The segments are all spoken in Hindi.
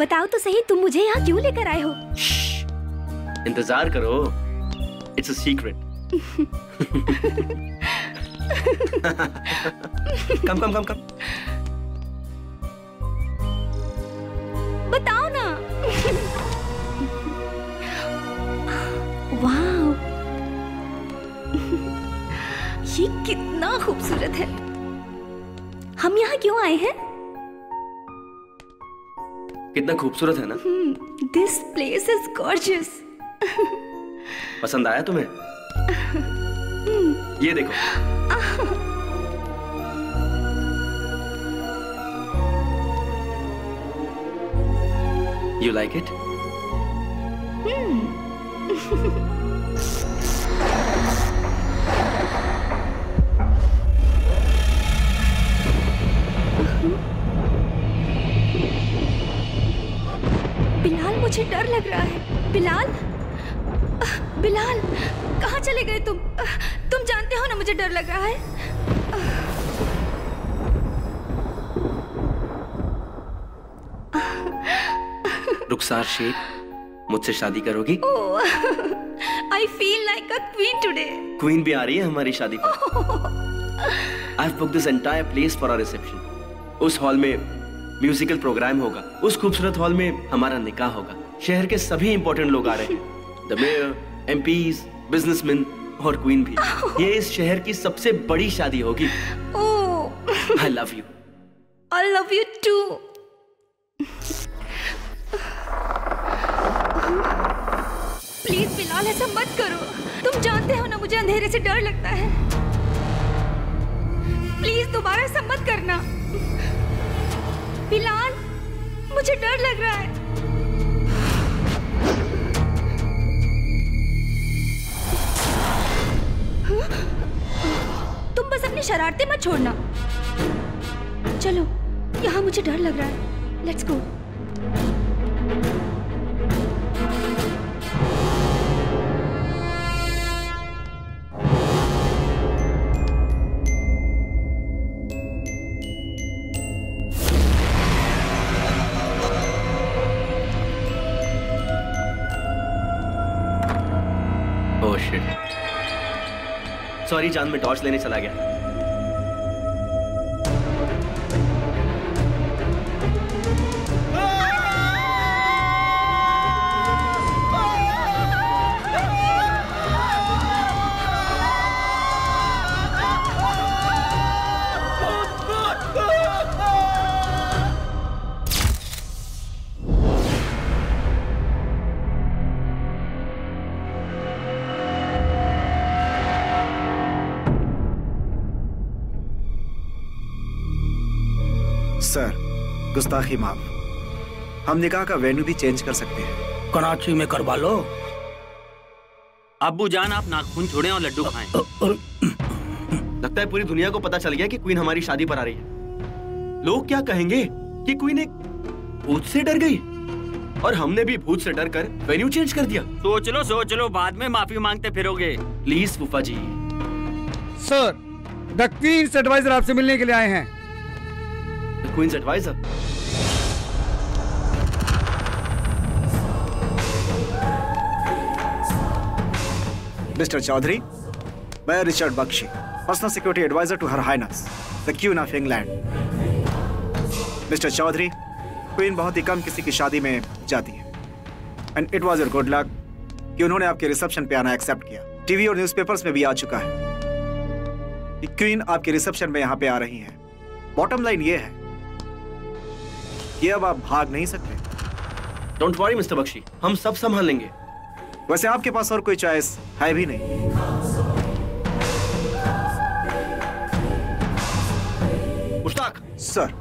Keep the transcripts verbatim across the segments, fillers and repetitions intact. बताओ तो सही, तुम मुझे यहाँ क्यों लेकर आए हो? इंतजार करो, इट्स अ सीक्रेट। कम कम कम कम बताओ ना। वाओ, ये कितना खूबसूरत है। हम यहाँ क्यों आए हैं? कितना खूबसूरत है ना। This place is gorgeous. पसंद आया तुम्हें? ये देखो। You like it? बिलाल, मुझे डर लग रहा है। बिलाल, बिलाल कहाँ चले गए तुम? तुम जानते हो ना मुझे डर लग रहा है। रुखसार शेख, मुझसे शादी करोगी? I feel like a queen today. Queen भी आ रही है हमारी शादी पर। I book this entire place for our reception. उस हॉल में म्यूजिकल प्रोग्राम होगा, उस खूबसूरत हॉल में हमारा निकाह होगा। शहर के सभी इंपॉर्टेंट लोग आ रहे हैं, द मेयर, एमपीज़, बिजनेसमैन और क्वीन भी। ये इस शहर की सबसे बड़ी शादी होगी। I love you. I love you too. Please Bilal, ऐसा मत करो। तुम जानते हो ना मुझे अंधेरे से डर लगता है। प्लीज दोबारा ऐसा मत करना। बिलाल, मुझे डर लग रहा है। तुम बस अपनी शरारतें मत छोड़ना। चलो, यहाँ मुझे डर लग रहा है। Let's go. सॉरी जान, में टॉर्च लेने चला गया। सर, गुस्ताखी माफ। हम निकाह का वेन्यू भी चेंज कर सकते हैं। कराची में करवा लो। अब्बू जान, आप नाखून छोड़ें और लड्डू खाएं। लगता है पूरी दुनिया को पता चल गया कि क्वीन हमारी शादी पर आ रही है। लोग क्या कहेंगे कि क्वीन एक भूत से डर गई और हमने भी भूत से डर कर वेन्यू चेंज कर दिया। सोच लो, सोच लो, बाद में माफी मांगते फिरोगे। प्लीज फूफा जी। सर, द क्वीन्स एडवाइजर आपसे मिलने के लिए आए हैं। Queens adviser? मिस्टर चौधरी, मैं Richard Bakshi, personal security adviser to her highness the queen of England. Mister Chaudhary, queen बहुत ही कम किसी की शादी में जाती है and it was your good luck कि उन्होंने आपके रिसेप्शन पे आना एक्सेप्ट किया। टीवी और न्यूज़पेपर्स में भी आ चुका है कि क्वीन आपके रिसेप्शन में यहाँ पे आ रही है। बॉटम लाइन ये है, ये अब आप भाग नहीं सकते। डोंट वरी मिस्टर बख्शी, हम सब संभाल लेंगे। वैसे आपके पास और कोई चॉइस है भी नहीं। मुश्ताक सर,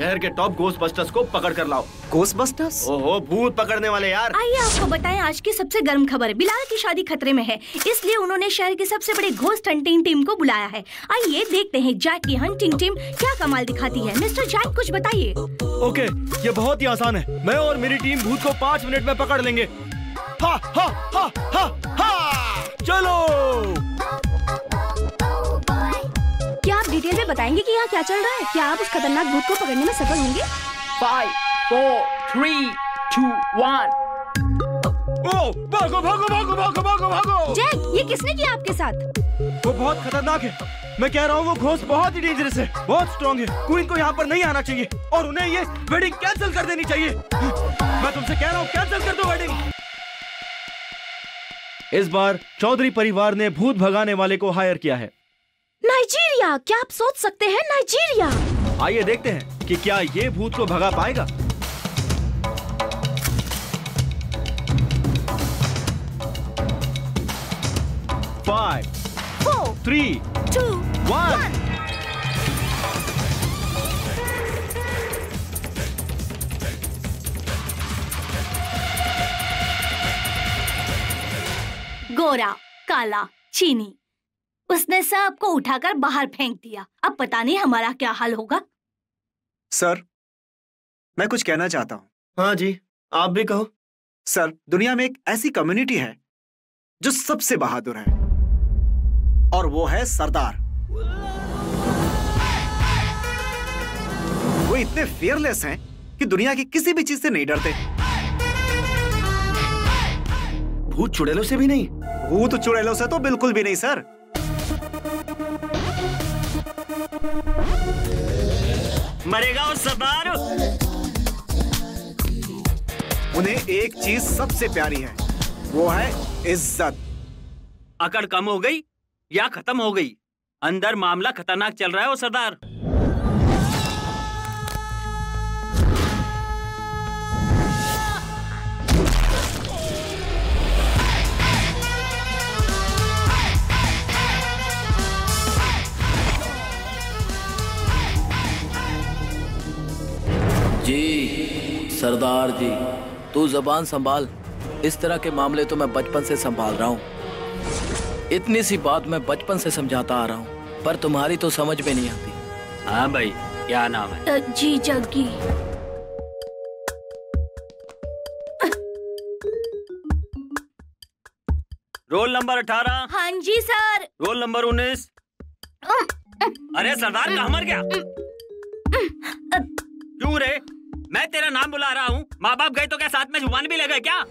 शहर के टॉप घोस्टबस्टर्स को पकड़ कर लाओ। घोस्टबस्टर्स? ओहो, भूत पकड़ने वाले यार। आइए आपको बताएं आज की सबसे गर्म खबर। बिलाल की शादी खतरे में है, इसलिए उन्होंने शहर की सबसे बड़ी घोस्ट हंटिंग टीम को बुलाया है। आइए देखते हैं जैक की हंटिंग टीम क्या कमाल दिखाती है। मिस्टर जैक, कुछ बताइए। ओके, ये बहुत ही आसान है। मैं और मेरी टीम भूत को पाँच मिनट में पकड़ लेंगे। हा, हा, हा, हा, हा, चलो। डिटेल में बताएंगे कि यहाँ क्या चल रहा है? क्या आप उस खतरनाक भूत को पकड़ने में सफल होंगे? Five, four, three two one. ओ भागो भागो भागो भागो भागो भागो। जैक, ये किसने किया आपके साथ? वो बहुत खतरनाक है, मैं कह रहा हूँ वो घोस्ट बहुत ही डेंजरस है, बहुत स्ट्रॉन्ग है। क्वीन को यहाँ पर नहीं आना चाहिए और उन्हें ये वेडिंग कैंसिल कर देनी चाहिए। मैं तुमसे कह रहा हूँ कैंसिल कर दो वेडिंग। इस बार चौधरी परिवार ने भूत भगाने वाले को हायर किया है। नाइजीरिया, क्या आप सोच सकते हैं नाइजीरिया? आइए देखते हैं कि क्या ये भूत को भगा पाएगा। Five four three two one. गोरा, काला, चीनी, उसने सबको उठाकर बाहर फेंक दिया। अब पता नहीं हमारा क्या हाल होगा। सर, मैं कुछ कहना चाहता हूँ। हाँ जी, आप भी कहो। सर, दुनिया में एक ऐसी कम्युनिटी है जो सबसे बहादुर है और वो है सरदार। वो इतने फियरलेस हैं कि दुनिया की किसी भी चीज से नहीं डरते। भूत चुड़ैलों से भी नहीं। भूत चुड़ैलों से तो बिल्कुल भी नहीं सर। मरेगा वो सरदार। उन्हें एक चीज सबसे प्यारी है, वो है इज्जत। अकड़ कम हो गई या खत्म हो गई, अंदर मामला खतरनाक चल रहा है। वो सरदार जी, सरदार जी, तू जबान संभाल। इस तरह के मामले तो मैं बचपन से संभाल रहा हूँ। इतनी सी बात मैं बचपन से समझाता आ रहा हूँ, पर तुम्हारी तो समझ में नहीं आती। हाँ भाई, क्या नाम है? जी जग्गी। रोल नंबर अठारह। हाँ जी सर। रोल नंबर उन्नीस। अरे सरदार का हमर क्या क्यों रे? मैं तेरा नाम बुला रहा हूँ, माँ बाप गए तो क्या साथ में जुबान भी लगे क्या?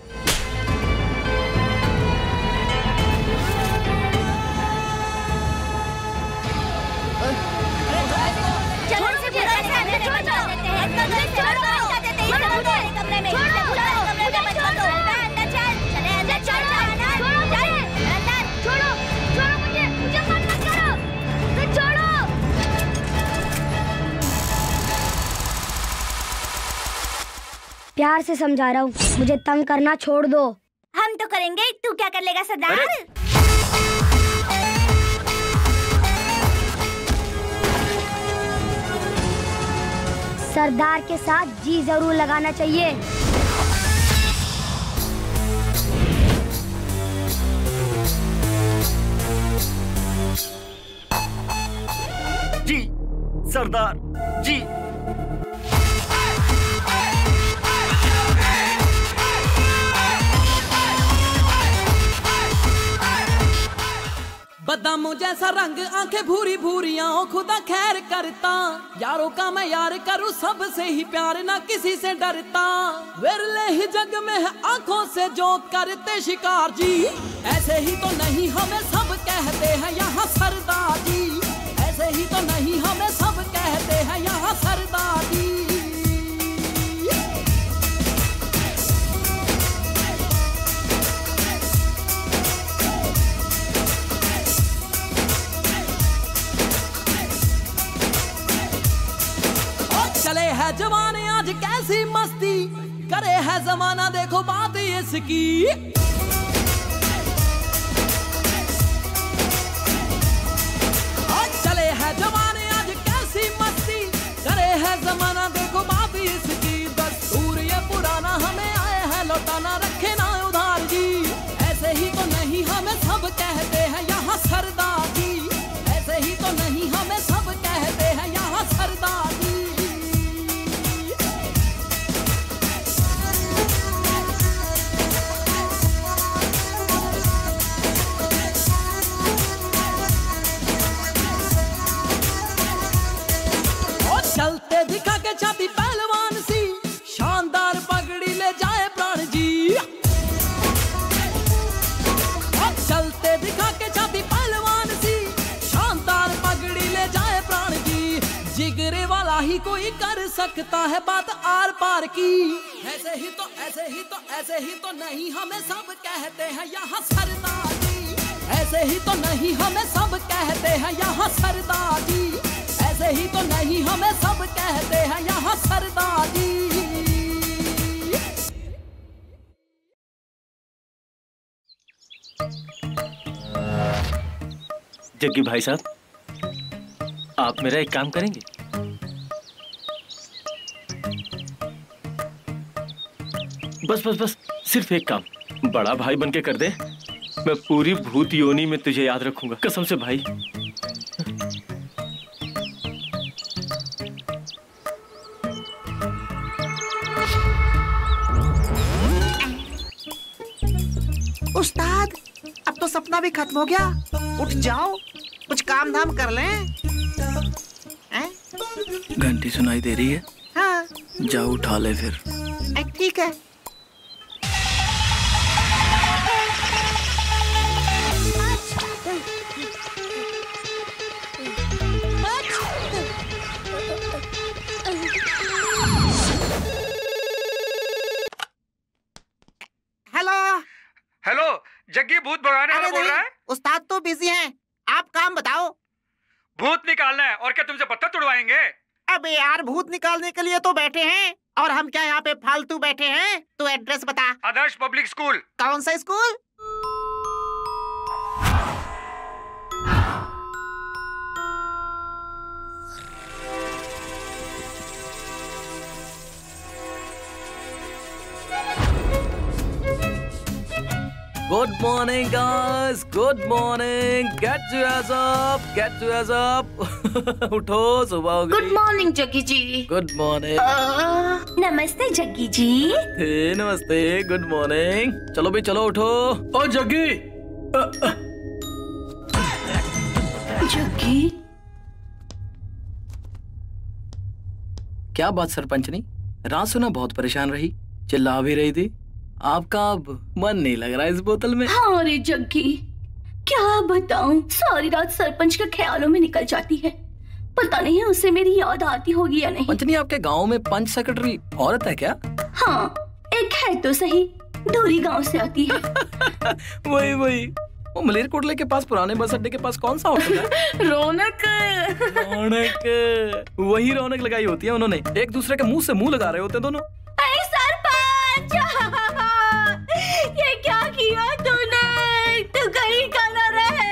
प्यार से समझा रहा हूँ, मुझे तंग करना छोड़ दो। हम तो करेंगे, तू क्या कर लेगा सरदार? सरदार के साथ जी जरूर लगाना चाहिए। जी सरदार जी। बदामों जैसा रंग, आंखें भूरी भूरियां, खुदा खैर करता। यारों का मैं यार करूं, सब से ही प्यार, ना किसी से डरता। विरले ही जग में है आंखों से जो करते शिकार जी। ऐसे ही तो नहीं हमें सब कहते हैं यहाँ सरदार जी। ऐसे ही तो नहीं हमें सब कहते हैं यहाँ सरदार जी। चले है जवाने आज कैसी मस्ती, करे है जमाना देखो बात इसकी। आज चले है जवाने आज कैसी मस्ती, करे है जमाना देखो बात इसकी। दस्तूर ये पुराना हमें आए है लौटाना, रखे ना उधार जी। ऐसे ही तो नहीं हमें सब कहते हैं यहाँ सरदार जी। ऐसे ही तो नहीं हमें सब कहते हैं यहाँ सरदार। चलते दिखा के छाती पहलवान सी, शानदार ही कोई कर सकता है बात आर पार की। ऐसे ही तो ऐसे ही तो ऐसे ही तो नहीं हमें सब कहते हैं यहाँ सरदारजी। ऐसे ही तो नहीं हमें सब कहते हैं यहाँ सरदारजी। ऐसे ही तो नहीं हमें सब कहते हैं यहाँ सरदारजी। जग्गी भाई साहब, आप मेरा एक काम करेंगे? बस बस बस सिर्फ एक काम, बड़ा भाई बनके कर दे। मैं पूरी भूत योनी में तुझे याद रखूंगा, कसम से भाई। उस्ताद, अब तो सपना भी खत्म हो गया, उठ जाओ, कुछ काम धाम कर लें। घंटी सुनाई दे रही है। हाँ। जाओ उठा ले फिर। ठीक है। हेलो हेलो, जग्गी भूत भगाने वाला बोल रहा है। उस्ताद तो बिजी हैं, आप काम बताओ। भूत निकालना है और क्या तुमसे पत्ता तुड़वाएंगे? अबे यार, भूत निकालने के लिए तो बैठे हैं और हम क्या यहाँ पे फालतू बैठे हैं। तू एड्रेस बता। Adarsh public school. कौन सा school? Good morning guys, good morning. Get your ass up, get your ass up. उठो, सुबह हो गई। Good morning जग्गी जी। Good morning. Uh, नमस्ते जग्गी जी। नमस्ते, नमस्ते, good morning. चलो भाई चलो उठो। ओ जग्गी। जग्गी। क्या बात सरपंचनी? रात सुना बहुत परेशान रही, चिल्ला भी रही थी। आपका अब मन नहीं लग रहा इस बोतल में? हाँ। अरे जग्गी, क्या बताऊं, सारी रात सरपंच के ख्यालों में निकल जाती है, पता नहीं उसे मेरी याद आती होगी या नहीं। पंचनी, आपके गांव में पंच सेक्रेटरी औरत है क्या? हाँ, एक है तो सही, दूरी गांव से आती है। वही वही, वो मलेरकोटले के पास पुराने बस अड्डे के पास कौन सा होटल है? रौनक। रौनक, वही रौनक लगाई होती है उन्होंने, एक दूसरे के मुँह से मुँह लगा रहे होते दोनों। ये क्या किया तूने, तू कहीं का ना रहे।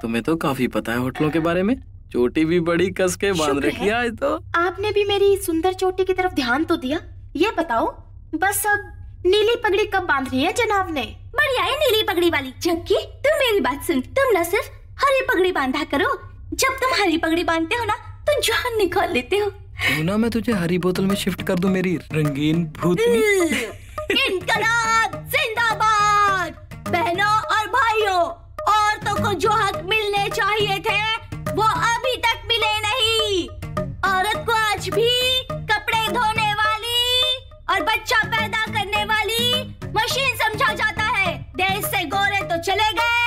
तुम्हें तो काफी पता है होटलों के बारे में, चोटी भी बड़ी कस के बांध रखी है आज तो। आपने भी मेरी सुंदर चोटी की तरफ ध्यान तो दिया। ये बताओ बस, अब नीली पगड़ी कब बांधनी है जनाब ने? बढ़िया है नीली पगड़ी वाली। जबकि तुम मेरी बात सुन, तुम न सिर्फ हरी पगड़ी बांधा करो, जब तुम हरी पगड़ी बांधते हो ना तो जान निकाल लेते हो। क्यों ना मैं तुझे हरी बोतल में शिफ्ट कर दूं मेरी रंगीन भूतनी। इनकलाब जिंदाबाद। बहनों और भाइयों, औरतों को जो हक मिलने चाहिए थे वो अभी तक मिले नहीं। औरत को आज भी कपड़े धोने वाली और बच्चा पैदा करने वाली मशीन समझा जाता है। देश से गोरे तो चले गए।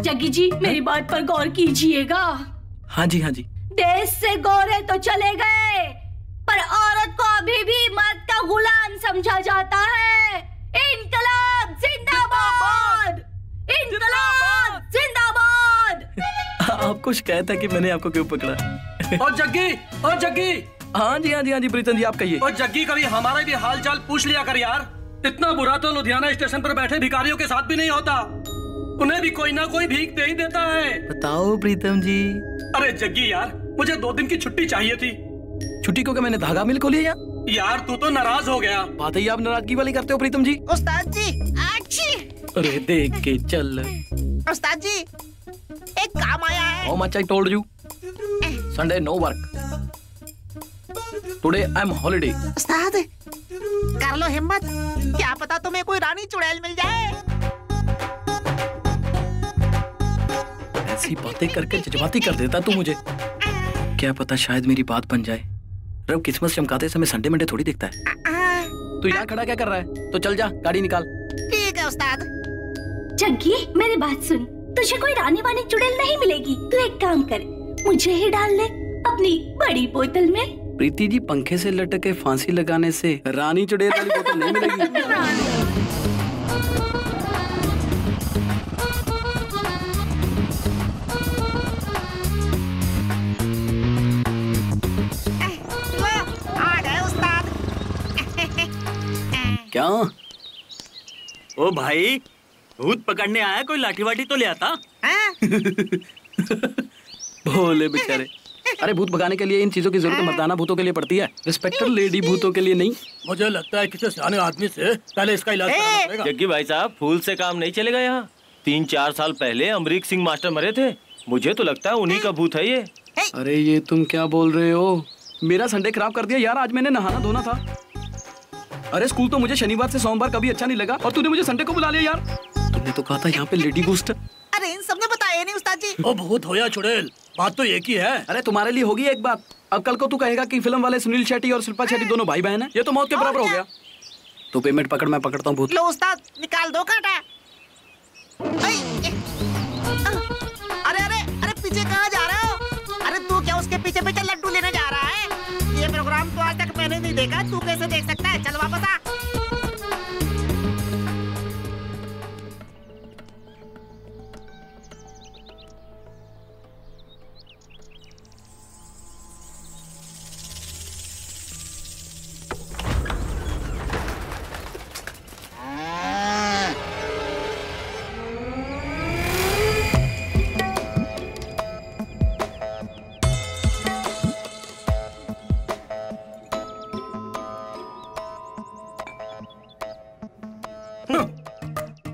जग्गी जी, मेरी बात पर गौर कीजिएगा। हाँ जी हाँ जी। देश से गोरे तो चले गए पर औरत को अभी भी मर्द का गुलाम समझा जाता है। इनकलाब जिंदाबाद, इनकलाब जिंदाबाद। आपको शिकायत है कि मैंने आपको क्यों पकड़ा? और जग्गी, और जग्गी। हाँ जी हाँ जी हाँ जी प्रीतम जी, आप कहिए। और जग्गी, कभी हमारा भी हाल चाल पूछ लिया कर यार। इतना बुरा तो लुधियाना स्टेशन पर बैठे भिखारियों के साथ भी नहीं होता, उन्हें भी कोई ना कोई भीख दे ही देता है। बताओ प्रीतम जी। अरे जग्गी यार, मुझे दो दिन की छुट्टी चाहिए थी। छुट्टी को क्या मैंने धागा मिल को लिया? यार तू तो नाराज हो गया। बात ही आप नाराजगी वाली करते हो प्रीतम जी। उस्ताद जी, अच्छी। अरे देख के चल। उस्ताद जी, एक काम आया है। How much I told you? Sunday no work. Today I'm holiday. उस्ताद, कर लो हिम्मत, क्या पता तुम्हें कोई रानी चुड़ैल मिल जाए। ऐसी बातें करके जज्बाती कर देता तू मुझे। क्या पता शायद मेरी बात बन जाए। रब किस्मत चमकाते समय संडे मंडे थोड़ी दिखता है। तू यहाँ खड़ा क्या कर रहा है? तो चल जा, गाड़ी निकाल। ठीक है उस्ताद। जग्गी, मेरी बात सुन, तुझे कोई रानी वानी चुड़ैल नहीं मिलेगी। तू एक काम कर, मुझे ही डाल ले अपनी बड़ी बोतल में। प्रीति जी, पंखे से लटके फांसी लगाने से रानी चुड़ैल वाली बोतल नहीं मिलेगी। क्या? ओ भाई, भूत पकड़ने आया, कोई लाठी वाठी तो ले आता। भोले बेचारे। अरे भूत भगाने के लिए इन चीजों की जरूरत मर्दाना भूतों के लिए पड़ती है, रिस्पेक्टेड लेडी भूतों के लिए नहीं। मुझे लगता है किसी सियाने आदमी से पहले इसका इलाज कराना पड़ेगा। जग्गी भाई साहब, फूल से काम नहीं चलेगा। यहाँ तीन चार साल पहले अमरीक सिंह मास्टर मरे थे, मुझे तो लगता है उन्हीं का भूत है ये। अरे ये तुम क्या बोल रहे हो, मेरा संडे खराब कर दिया यार। आज मैंने नहाना धोना था। अरे स्कूल तो मुझे शनिवार से सोमवार कभी अच्छा नहीं लगा, और तूने मुझे संडे को बुला लिया यार। तुमने तो कहा था यहाँ पे लेडी घुस्ट। अरे इन सबने बताया नहीं उस्ताद जी। ओ भूत हो या चुड़ैल, बात तो एक ही है। अरे तुम्हारे लिए होगी एक बात, अब कल को तू कहेगा कि फिल्म वाले सुनील शेट्टी और शिल्पा शेट्टी दोनों भाई बहन है। ये तो मौत के बराबर हो गया। तो पेमेंट पकड़, मैं पकड़ता हूँ भूत। लो उस्ताद, निकाल दो कांटा। अरे अरे अरे पीछे कहाँ जा रहे हो? अरे तू क्या उसके पीछे पीछे लड्डू लेने जा रहा है? ये प्रोग्राम तो आज तक मैंने नहीं देखा, तू कैसे देख सकता है? चल वापस आ।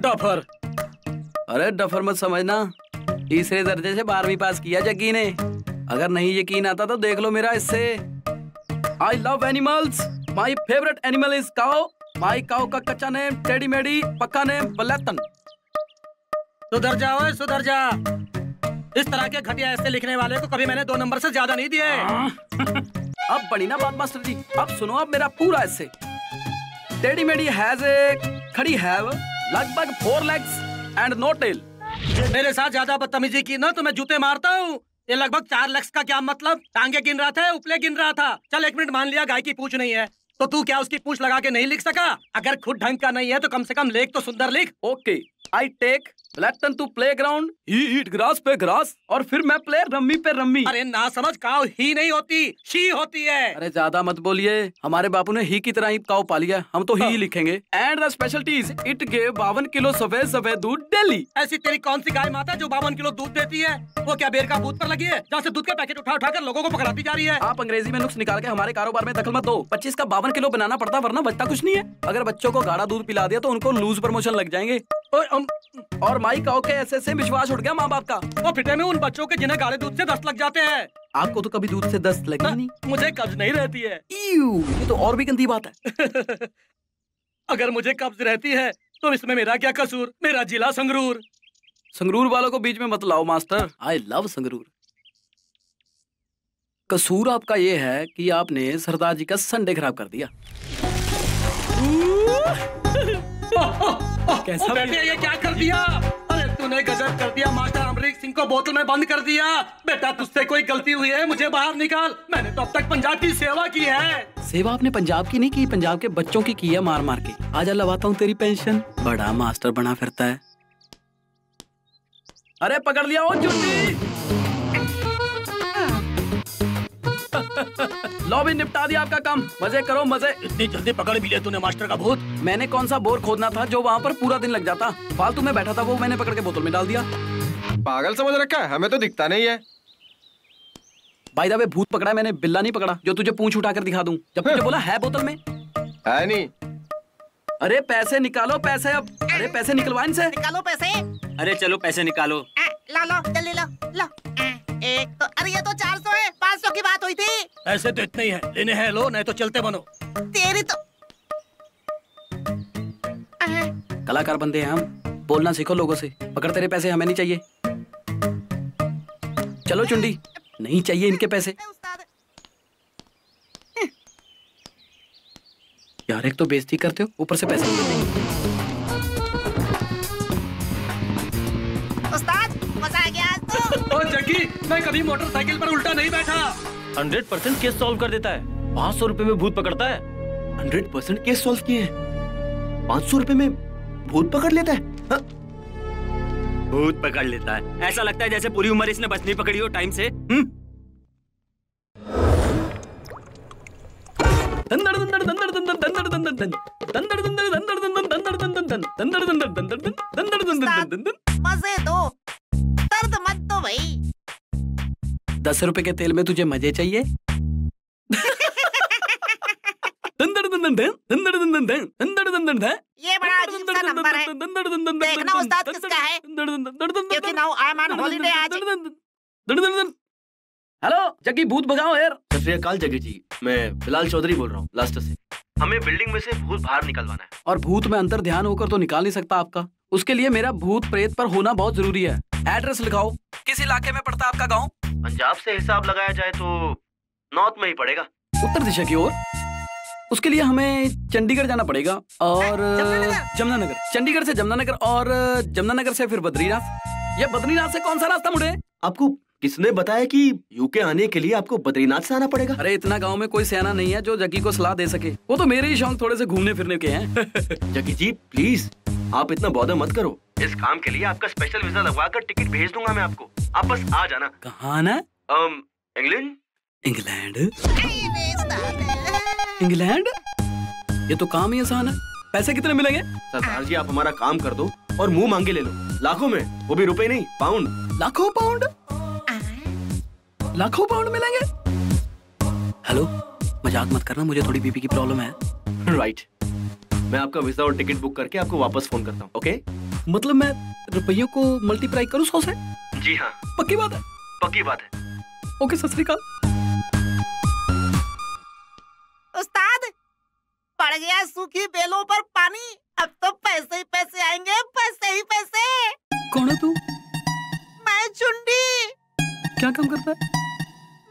डफर। अरे डफर मत समझना, तीसरे दर्जे से बारहवीं पास किया जग्गी ने। अगर नहीं यकीन आता तो देख लो मेरा इससे। I love animals, my favourite animal is cow. My cow का कच्चा नेम टेडी मेडी, पक्का नेम बल्लेतन। सुधर जा ओए सुधर जा, इस तरह के घटिया ऐसे लिखने वाले को कभी मैंने दो नंबर से ज्यादा नहीं दिए। अब बड़ी ना बात मास्टर जी, अब सुनो आप मेरा पूरा ऐसे। टेडी मेडी हैज ए खड़ी हैव लगभग four legs and no tail. मेरे साथ ज्यादा बदतमीजी की ना तो मैं जूते मारता हूँ। ये लगभग चार लेग्स का क्या मतलब? टांगे गिन रहा था, उपले गिन रहा था। चल एक मिनट, मान लिया गाय की पूंछ नहीं है तो तू क्या उसकी पूंछ लगा के नहीं लिख सका? अगर खुद ढंग का नहीं है तो कम से कम लेख तो सुंदर लिख। ओके, आई टेक ब्लैटन to play ground, he eat grass पे ग्रास, और फिर मैं प्लेयर रम्मी पे रम्मी। अरे ना समझ, काव ही नहीं होती, शी होती है। अरे ज्यादा मत बोलिए, हमारे बापू ने ही की तरह ही काव पाली है, हम तो ही, ही लिखेंगे। And the specialities, it gave बावन किलो सफेद सफेद दूध डेली। ऐसी तेरी कौन सी गाय माता जो बावन किलो दूध देती है? वो क्या बेर का भूत पर लगी है, जहाँ से दूध का पैकेट उठा उठा कर लोगों को पकड़ाती जा रही है? आप अंग्रेजी में नुक्स निकाल के हमारे कारोबार में दखल मत दो। पच्चीस का बावन किलो बनाना पड़ता, वरना बचता कुछ नहीं है। अगर बच्चों को गाढ़ा दूध पिला दिया तो उनको लूज प्रमोशन लग जाएंगे। और माई काओ के ऐसे से विश्वास उठ गया माँ बाप का। वो फिटे में उन बच्चों के जिन्हें गाढ़े दूध से दस्त लग जाते हैं। आपको तो कभी दूध से दस्त लगी नहीं? मुझे कब्ज नहीं रहती है। ये तो और भी गंदी बात है। अगर मुझे कब्ज रहती है तो इसमें मेरा क्या कसूर? मेरा जिला संगरूर। संगरूर वालों को बीच में मत लाओ मास्टर, आई लव संगरूर। कसूर आपका ये है कि आपने सरदार जी का संडे खराब कर दिया। कैसा बेटे, ये क्या कर दिया? अरे तूने गजब कर दिया, मास्टर अमरीक सिंह को बोतल में बंद कर दिया। बेटा तुझसे कोई गलती हुई है, मुझे बाहर निकाल। मैंने तो अब तक पंजाब की सेवा की है। सेवा आपने पंजाब की नहीं की, पंजाब के बच्चों की की है, मार मार के। आजा लगाता हूँ तेरी पेंशन। बड़ा मास्टर बना फिरता है। अरे पकड़ लिया हो चुन्नी। लो भी निपटा दिया आपका काम, मजे करो मजे। इतनी जल्दी पकड़ भी लिया तूने मास्टर का भूत? मैंने कौन सा बोर खोदना था जो वहाँ पर पूरा दिन लग जाता? फालतू में बैठा था वो, मैंने पकड़ के बोतल में डाल दिया। पागल समझ रखा है, हमें तो दिखता नहीं है। बाय द वे, भूत पकड़ा मैंने, बिल्ला नहीं पकड़ा जो तुझे पूंछ उठा कर दिखा दूं। जब तुझे बोला है बोतल में, है नहीं। अरे पैसे निकालो पैसे, अब अरे पैसे निकलवाए इनसे। निकालो पैसे, अरे चलो पैसे निकालो। ला लो जल्दी, लो लो। एक तो, अरे ये तो चार सौ है, पाँच सौ की बात हुई थी। ऐसे तो इतने ही है, लेने हैं लो, नहीं तो चलते बनो। तेरी तो कलाकार बंदे हैं हम, बोलना सीखो लोगों से। पकड़ तेरे पैसे, हमें नहीं चाहिए। चलो चुंडी, नहीं चाहिए इनके पैसे। यार एक तो बेइज्जती करते हो, ऊपर से पैसे नहीं देते। उस्ताद मजा आ गया आज तो। की मैं कभी मोटरसाइकिल पर उल्टा नहीं बैठा। हंड्रेड परसेंट केस सॉल्व कर देता है। पाँच सौ रूपए में भूत पकड़ता है। हंड्रेड परसेंट केस सॉल्व किए। पाँच सौ रूपए में भूत पकड़ लेता है। हा? भूत पकड़ लेता है। ऐसा लगता है जैसे पूरी उम्र इसने बचनी पकड़ी हो टाइम से। दंदर दंदर दंदर दंदर दंदर दंदर दंदर दंदर दंदर दंदर दंदर दंदर दंदर दंदर दंदर मजे दो, दर्द मत दो भाई। दस रुपए के तेल में तुझे मजे चाहिए। दंदर दंदर दंदर दंदर दंदर दंदर ये बड़ा अजीब सा नंबर है। देखना उस्ताद किसका है, क्योंकि now I am on holiday आज। हेलो जग्गी, भूत भगाओ यार। सत श्री अकाल जग्गी जी, मैं बिलाल चौधरी बोल रहा हूँ लास्ट से। हमें बिल्डिंग में से भूत बाहर निकलवाना है। और भूत में अंतर ध्यान होकर तो निकाल नहीं सकता आपका। उसके लिए मेरा भूत प्रेत पर होना बहुत जरूरी है। एड्रेस लिखाओ। किस इलाके में पड़ता आपका गाँव? पंजाब से हिसाब लगाया जाए तो नॉर्थ में ही पड़ेगा, उत्तर दिशा की ओर। उसके लिए हमें चंडीगढ़ जाना पड़ेगा और जमुनानगर, चंडीगढ़ से जमुनानगर और जमुनानगर से फिर बद्रीनाथ। या बद्रीनाथ से कौन सा रास्ता मुड़े? आपको किसने बताया कि यूके आने के लिए आपको बद्रीनाथ से आना पड़ेगा? अरे इतना गांव में कोई सयाना नहीं है जो जकी को सलाह दे सके। वो तो मेरे ही शौक थोड़े से घूमने फिरने के हैं। जकी जी प्लीज आप इतना बॉडर मत करो। इस काम के लिए आपका स्पेशल वीजा लगवा कर टिकट भेज दूंगा मैं आपको। आप बस आ जाना। कहाँ ना? इंग्लैंड। England England? ये तो काम ही आसान है। पैसे कितने मिलेंगे? सरदार जी आप हमारा काम कर दो और मुंह मांगे ले लो, लाखों में, वो भी रुपए नहीं पाउंड। लाखों पाउंड? लाखों पाउंड मिलेंगे? हेलो मजाक मत करना, मुझे थोड़ी बीपी की प्रॉब्लम है। Right right. मैं आपका वीजा और टिकट बुक करके आपको वापस फोन करता हूँ। ओके मतलब मैं रुपयों को मल्टीप्लाई करूँ सौ से? जी हाँ। पक्की बात है? पक्की बात है। ओके सत श्री अकाल। उस्ताद पड़ गया सूखी बेलों पर पानी, अब तो पैसे ही पैसे आएंगे, पैसे ही पैसे। कौन है तू? मैं चुंडी। क्या काम करता है?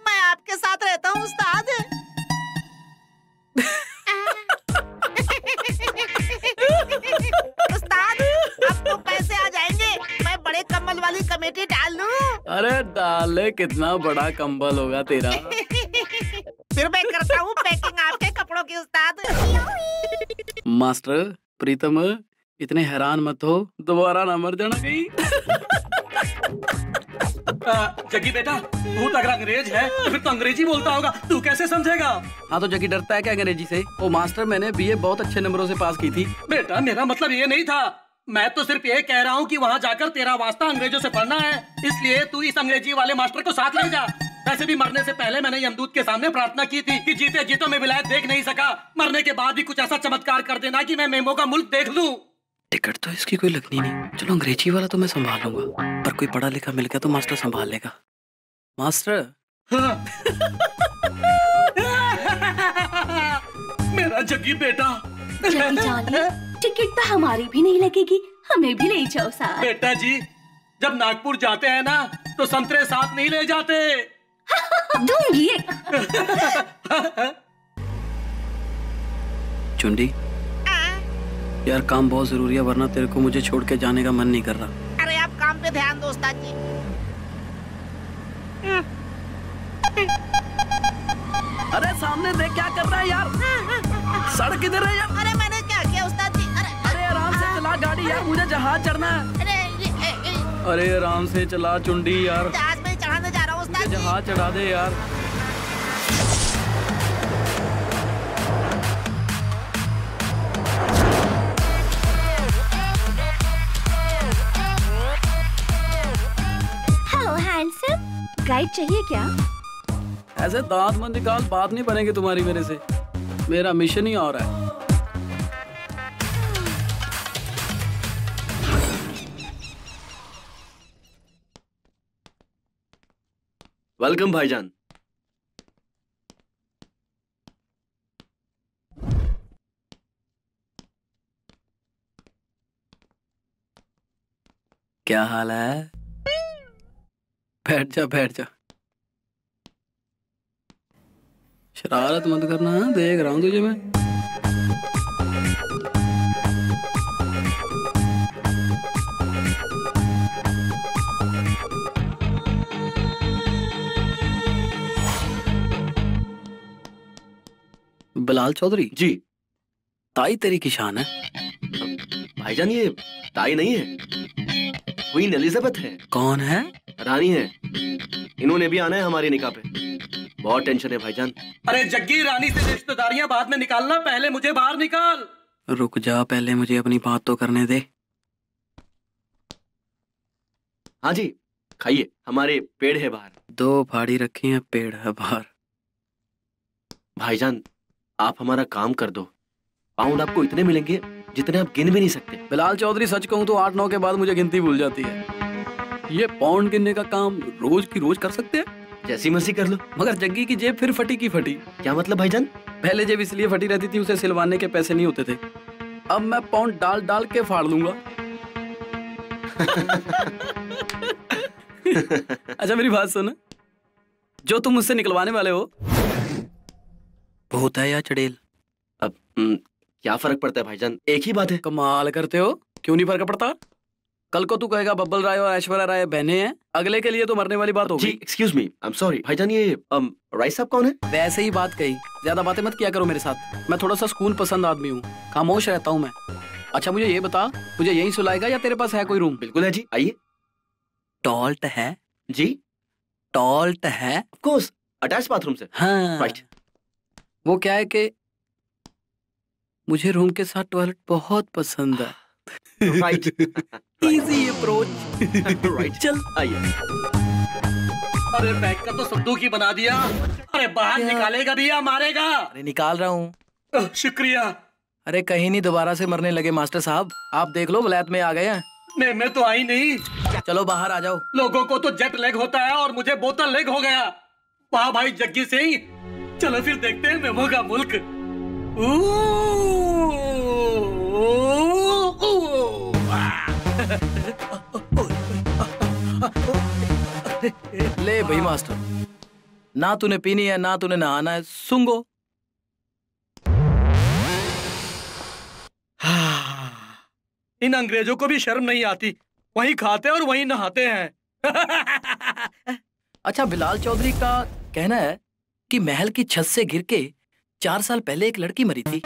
मैं आपके साथ रहता हूँ उस्ताद। उस्ताद अब तो पैसे आ जाएंगे, मैं बड़े कंबल वाली कमेटी डाल लूं। अरे डाले, कितना बड़ा कंबल होगा तेरा। फिर मैं करता हूँ पैकिंग आपके कपड़ों की उस्ताद। मास्टर प्रीतम इतने हैरान मत हो, दोबारा ना मर जाना कहीं। जग्गी बेटा तू अगर अंग्रेज है तो फिर तो अंग्रेजी बोलता होगा, तू कैसे समझेगा? हाँ तो जग्गी डरता है क्या अंग्रेजी से? ओ मास्टर मैंने बीए बहुत अच्छे नंबरों से पास की थी। बेटा मेरा मतलब ये नहीं था, मैं तो सिर्फ ये कह रहा हूँ कि वहाँ जाकर तेरा वास्ता अंग्रेजों से पढ़ना है, इसलिए तू इस अंग्रेजी वाले मास्टर को साथ ले जा। वैसे भी मरने से पहले मैंने यमदूत के सामने प्रार्थना की थी कि जीते जीतों में विलायत देख नहीं सका, मरने के बाद भी कुछ ऐसा चमत्कार कर देना कि मैं मेमो का मुल्क देख लूं। टिकट तो इसकी कोई लगनी नहीं, चलो अंग्रेजी वाला तो मैं संभालूंगा, पर कोई पढ़ा लिखा मिल गया तो मास्टर संभाल लेगा। मास्टर हाँ। मेरा जग्गी बेटा। टिकट तो हमारी भी नहीं लगेगी, हमें भी ले जाओ साथ। बेटा जी जब नागपुर जाते हैं ना तो संतरे साथ नहीं ले जाते। दूंगी। चुंडी यार काम बहुत जरूरी है, वरना तेरे को मुझे छोड़ के जाने का मन नहीं कर रहा। अरे आप काम पे ध्यान दो उस्ताद जी। अरे सामने देख क्या कर रहा है यार, सड़क किधर है यार? अरे मैंने क्या किया उस्ताद जी? अरे, अरे आराम से चला गाड़ी यार, मुझे जहाज चढ़ना है। अरे आराम से चला चुंडी यार, जहाज में चढ़ाने जा रहा हूँ उस्ताद जी। जहाज चढ़ा दे यार। हेलो हैंडसम, गाइड चाहिए क्या? ऐसे दांत मन निकाल बात नहीं बनेगी तुम्हारी मेरे से, मेरा मिशन ही और है। वेलकम भाईजान। क्या हाल है? बैठ जा बैठ जा, शरारत मत करना, देख रहा हूं तुझे मैं। बिलाल चौधरी जी। ताई तेरी की शान है भाईजान, ये ताई नहीं है, क्वीन एलिजाबेथ है। कौन है? रानी है। इन्होंने भी आना है हमारे निकाह पे, बहुत टेंशन है भाईजान। अरे जग्गी, रानी से रिश्तेदारियां बाद में निकालना, पहले मुझे बाहर निकाल। रुक जा, पहले मुझे अपनी बात तो करने दे। हाँ जी खाइए, हमारे पेड़ है बाहर। दो फाड़ी रखी है, पेड़ है बाहर। भाईजान आप हमारा काम कर दो, पाउंड आपको इतने मिलेंगे जितने आप गिन भी नहीं सकते। बिलाल चौधरी सच कहूं तो आठ नौ के बाद मुझे गिनती भूल जाती है। ये पाउंड गिनने का काम रोज की रोज कर सकते हैं, जैसी मर्जी कर लो। मगर जग्गी की जेब फिर फटी की फटी। क्या मतलब भाईजान? पहले जेब इसलिए फटी रहती थी, उसे सिलवाने के पैसे नहीं होते थे। अब मैं पाउंड डाल डाल के फाड़ लूंगा। अच्छा मेरी बात सुन, जो तुम मुझसे निकलवाने वाले हो, भूत है या चड़ेल? अब न, क्या फर्क पड़ता है भाईजान, एक ही बात है। कमाल करते हो, क्यों नहीं फर्क पड़ता? कल को तू कहेगा बब्बल राय और ऐश्वर्या राय बहने हैं, अगले के लिए तो मरने वाली बात होगी। Excuse me, I am sorry भाईजान, ये राय साहब कौन है? वैसे ही बात कही, ज्यादा बातें मत किया करो मेरे साथ। मैं थोड़ा सा सुकून पसंद आदमी हूँ, खामोश रहता हूँ मैं। अच्छा मुझे ये बता, मुझे यही सुलाएगा या तेरे पास है कोई रूम? बिल्कुल है जी, आइए। टॉल्ट है जी? टॉल्ट है, ऑफ कोर्स, अटैच बाथरूम से। हाँ। राइट। वो क्या है कि मुझे रूम के साथ टॉयलेट बहुत पसंद है। राइट। Easy approach. राइट। चल आइए। अरे बैग का तो संदूक ही बना दिया। अरे बाहर निकालेगा भी या मारेगा? अरे निकाल रहा हूँ। शुक्रिया। अरे कहीं नहीं दोबारा से मरने लगे मास्टर साहब, आप देख लो वलैत में आ गए हैं। नहीं मैं तो आई नहीं। चलो बाहर आ जाओ। लोगों को तो जेट लेग होता है और मुझे बोतल लेग हो गया। वाह भाई जग्गी सिंह, चलो फिर देखते हैं मेमो का मुल्क। ले भाई मास्टर, ना तूने पीनी है ना तूने नहाना है, सुंगो। इन अंग्रेजों को भी शर्म नहीं आती, वहीं खाते और वहीं नहाते हैं। अच्छा बिलाल चौधरी का कहना है कि महल की छत से गिर के चार साल पहले एक लड़की मरी थी,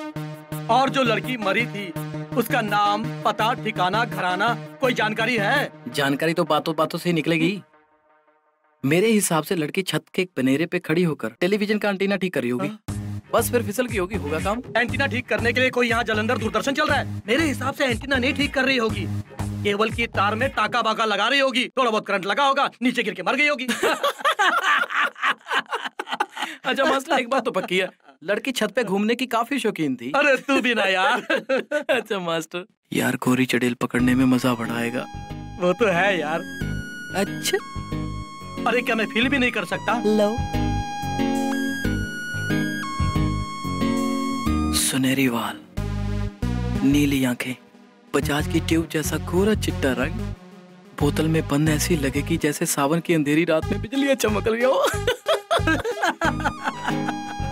और जो लड़की मरी थी उसका नाम पता ठिकाना घराना कोई जानकारी है? जानकारी तो बातों बातों से निकलेगी। मेरे हिसाब से लड़की छत के एक बनेरे पे खड़ी होकर टेलीविजन का एंटीना ठीक करी होगी। आ? बस फिर फिसल की होगी, होगा काम। एंटीना ठीक करने के लिए कोई यहाँ जलंधर दूरदर्शन चल रहा है? मेरे हिसाब से एंटीना नहीं ठीक कर रही होगी, केबल की तार में टाका बाका लगा रही होगी, थोड़ा बहुत करंट लगा होगा, नीचे गिर के मर गई होगी। अच्छा मास्टर एक बात तो पक्की है, लड़की छत पे घूमने की काफी शौकीन थी। अरे तू भी ना यार। अच्छा मास्टर यार, गोरी चड़ेल पकड़ने में मजा बढ़ाएगा। वो तो है यार। अच्छा अरे क्या मैं फील भी नहीं कर सकता? लो सुनहरी वाल, नीली आंखें, बजाज की ट्यूब जैसा गोरा चिट्टा रंग, बोतल में बंद ऐसी लगेगी जैसे सावन की अंधेरी रात में बिजलियां चमक रही हो।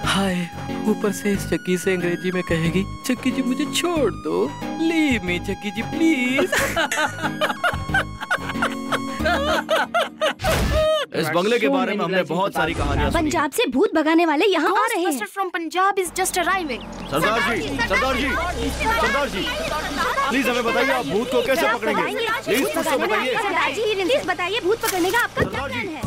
हाय ऊपर से इस चक्की से अंग्रेजी में कहेगी, चक्की जी मुझे छोड़ दो, लीव मी चक्की जी प्लीज। इस बंगले के बारे में हमने बहुत सारी कहानियां सुनी। पंजाब से भूत भगाने वाले यहाँ आ रहे हैं। From Punjab is just arriving. Sardar ji, Sardar ji, Sardar ji, please हमें बताइए आप भूत को कैसे पकड़ेंगे? प्लीज बताइए भूत पकड़ने का आपका क्या प्लान है?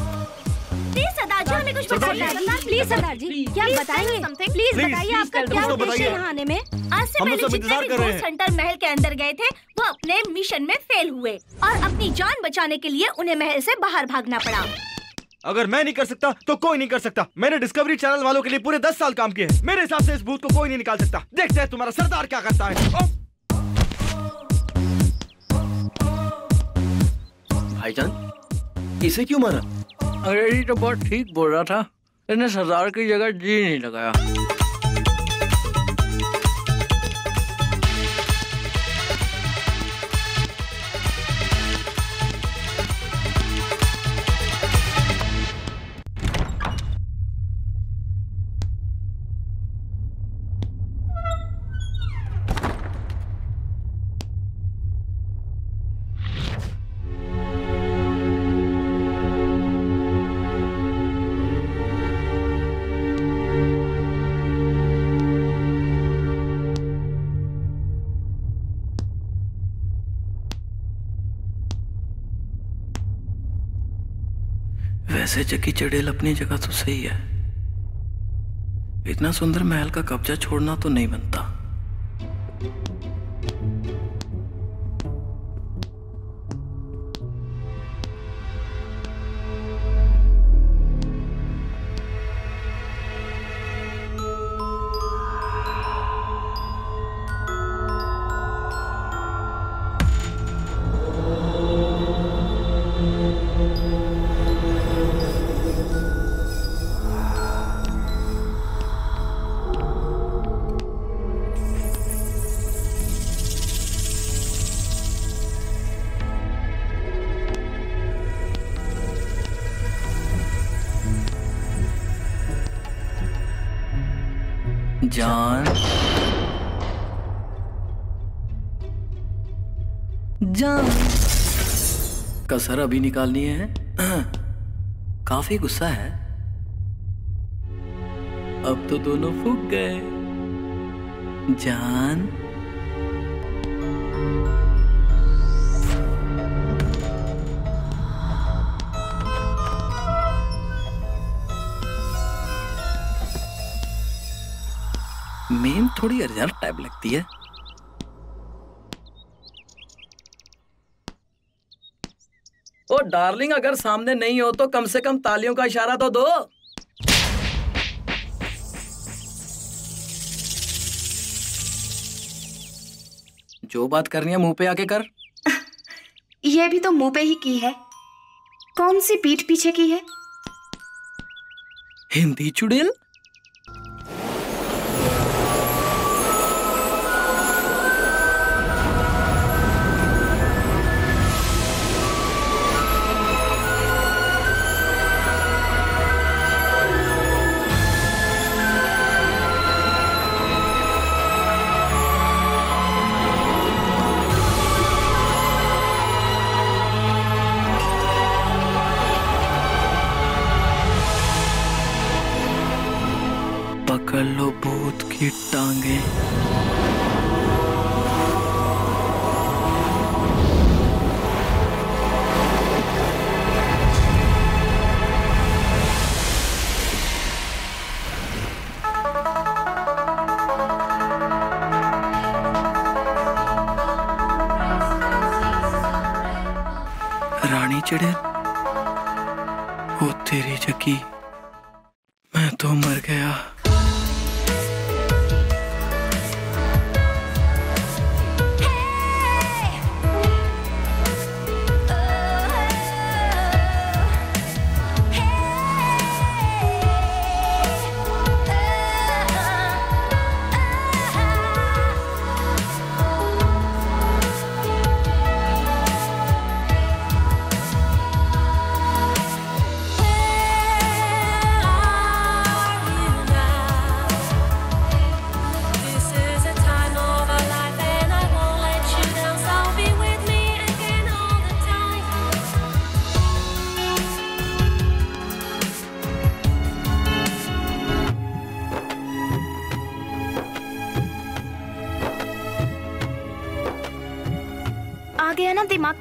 प्लीज सरदार जी हमें कुछ बताइए। प्लीज सरदार जी क्या बताइए, प्लीज बताइए आपका क्या मिशन है आने में? आज से पहले जितने भी भूत हंटर महल के अंदर गए थे वो अपने मिशन में फेल हुए और अपनी जान बचाने के लिए उन्हें महल से बाहर भागना पड़ा। अगर मैं नहीं कर सकता तो कोई नहीं कर सकता। मैंने डिस्कवरी चैनल वालों के लिए पूरे दस साल काम किए हैं। मेरे हिसाब से इस भूत को कोई नहीं निकाल सकता। देखते हैं तुम्हारा सरदार क्या करता है। ओ! भाईजान इसे क्यों मारा? अरे ये तो बहुत ठीक बोल रहा था, इन्हें सरदार की जगह जी नहीं लगाया। वैसे जकी चड़ेल अपनी जगह तो सही है, इतना सुंदर महल का कब्जा छोड़ना तो नहीं बनता। जान जान कसर अभी निकालनी है, काफी गुस्सा है। अब तो दोनों फूंक गए। जान मेम थोड़ी अर्जेंट टाइप लगती है। ओ डार्लिंग, अगर सामने नहीं हो तो कम से कम तालियों का इशारा तो दो। जो बात करनी है मुंह पे आके कर। ये भी तो मुंह पे ही की है, कौन सी पीठ पीछे की है? हिंदी चुड़ैल।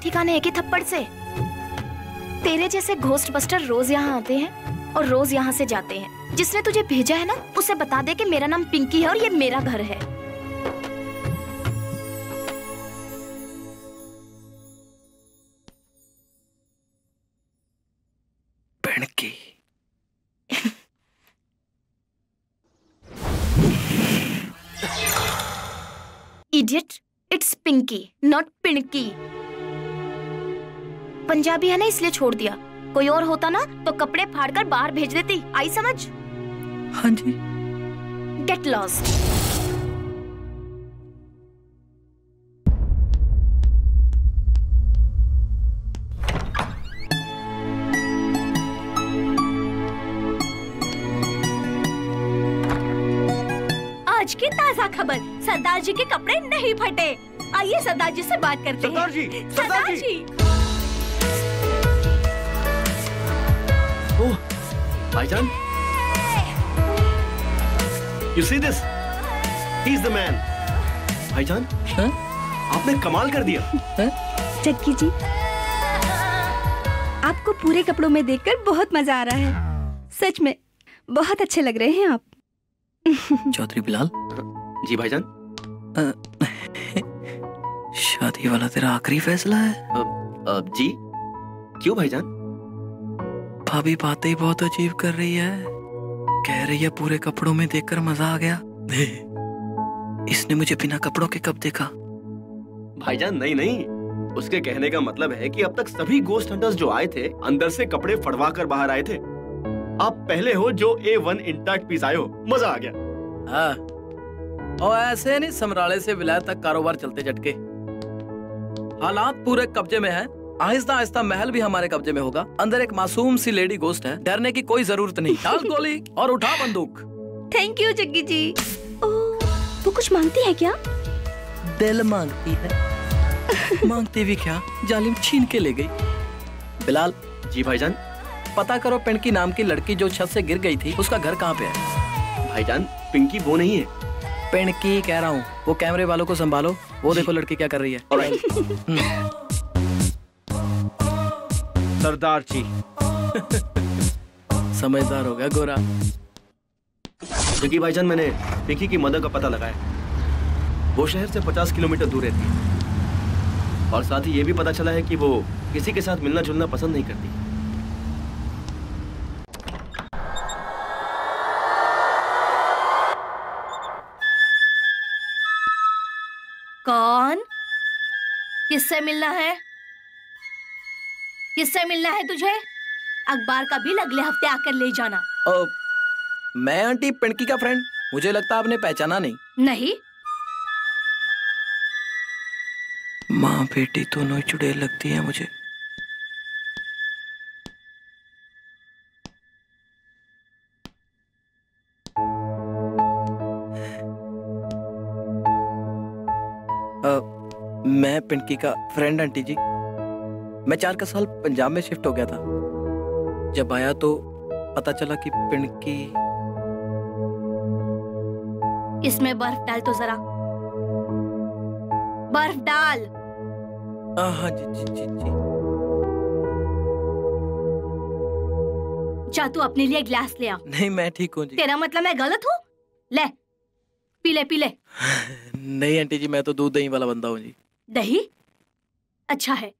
ठिकाने एक ही थप्पड़ से। तेरे जैसे घोस्ट बस्टर रोज यहाँ आते हैं और रोज यहाँ से जाते हैं। जिसने तुझे भेजा है ना, उसे बता दे कि मेरा नाम पिंकी है और ये मेरा घर है। Idiot, it's Pinky not Pinky. Punjabi है ना इसलिए छोड़ दिया, कोई और होता ना तो कपड़े फाड़कर बाहर भेज देती। आई समझ? हाँ जी। Get lost. आज की ताजा खबर, सरदार जी के कपड़े नहीं फटे। आइए सरदार जी से बात करते हैं। सरदार जी, सरदार जी। भाईजान, you see this? He's the man. भाईजान, हाँ? आपने कमाल कर दिया। हाँ? चक्की जी, आपको पूरे कपड़ों में देखकर बहुत मजा आ रहा है। सच में बहुत अच्छे लग रहे हैं आप। चौधरी बिलाल। जी भाईजान। शादी वाला तेरा आखिरी फैसला है? अब, अब जी। क्यों भाईजान? भाभी बातें ही बहुत अजीब कर रही है। कह रही है पूरे कपड़ों में देखकर मजा आ गया। इसने मुझे बिना कपड़ों के कब देखा? भाईजान नहीं नहीं, उसके कहने का मतलब है कि अब तक सभी गोस्ट हंटर्स जो आए थे अंदर से कपड़े फड़वा कर बाहर आए थे। आप पहले हो जो ए वन इंटैक्ट पीस आए हो। मजा आ गया। हाँ। और ऐसे नहीं, समराले से विलायत तक कारोबार चलते झटके। हालात पूरे कब्जे में है। आहिस्ता आहिस्ता महल भी हमारे कब्जे में होगा। अंदर एक मासूम सी लेडी गोस्ट है, डरने की कोई जरूरत नहीं। डाल गोली और उठा बंदूक। Thank you Jaggi ji. ओ, वो कुछ मांगती है क्या? दिल मांगती है। मांगते भी क्या, जालिम छीन के ले गई। बिलाल। जी भाईजान। पता करो पिंकी नाम की लड़की जो छत से गिर गई थी, उसका घर कहाँ पे है? भाईजान पिंकी वो नहीं है। पिंकी कह रहा हूँ, वो कैमरे वालों को संभालो। वो देखो लड़की क्या कर रही है। सरदार जी। समझदार हो गया गोरा। जग्गी भाईजान, मैंने पिंकी की मदर का पता लगाया। वो शहर से पचास किलोमीटर दूर रहती है और साथ ही ये भी पता चला है कि वो किसी के साथ मिलना जुलना पसंद नहीं करती। कौन? किससे मिलना है? किससे मिलना है तुझे? अखबार का बिल अगले हफ्ते आकर ले जाना। ओ, मैं आंटी पिंकी का फ्रेंड। मुझे लगता आपने पहचाना नहीं। नहीं। माँ बेटी दोनों चुड़ैल लगती है मुझे। आ, मैं पिंकी का फ्रेंड आंटी जी। मैं चार का साल पंजाब में शिफ्ट हो गया था। जब आया तो पता चला कि पिंकी। इसमें बर्फ डाल तो जरा, बर्फ डाल। हाँ जी जी जी जी। जा तू अपने लिए ग्लास ले आ। नहीं मैं ठीक हूँ जी। तेरा मतलब मैं गलत हूँ? ले पी ले पी ले। नहीं आंटी जी, मैं तो दूध दही वाला बंदा हूँ जी। दही? अच्छा है,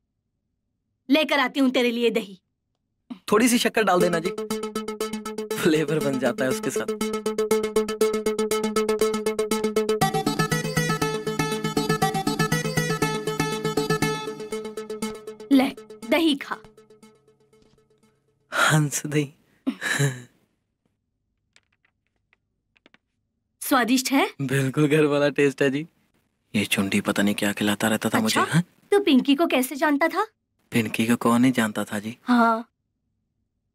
लेकर आती हूँ तेरे लिए दही। थोड़ी सी शक्कर डाल देना जी, फ्लेवर बन जाता है उसके साथ। ले दही खा। हंस दही। स्वादिष्ट है? बिल्कुल घर वाला टेस्ट है जी। ये चुंडी पता नहीं क्या खिलाता रहता था। अच्छा? मुझे। हाँ? तू पिंकी को कैसे जानता था? पिंकी को कौन नहीं जानता था जी। हाँ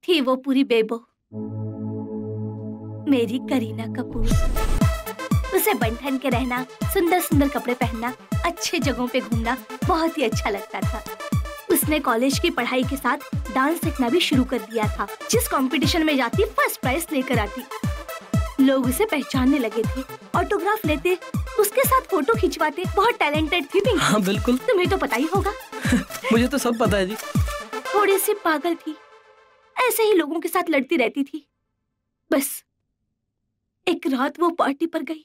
थी वो पूरी बेबो, मेरी करीना कपूर। उसे बंधन के रहना, सुंदर सुंदर कपड़े पहनना, अच्छे जगहों पे घूमना बहुत ही अच्छा लगता था। उसने कॉलेज की पढ़ाई के साथ डांस सीखना भी शुरू कर दिया था। जिस कंपटीशन में जाती फर्स्ट प्राइज लेकर आती। लोग उसे पहचानने लगे थे, ऑटोग्राफ लेते, उसके साथ फोटो खिंचवाते। बहुत टैलेंटेड थी पिंकी। हाँ बिल्कुल, तुम्हें तो पता ही होगा। मुझे तो सब पता है जी। थोड़ी सी पागल थी, ऐसे ही लोगों के साथ लड़ती रहती थी। बस एक रात वो पार्टी पर गई,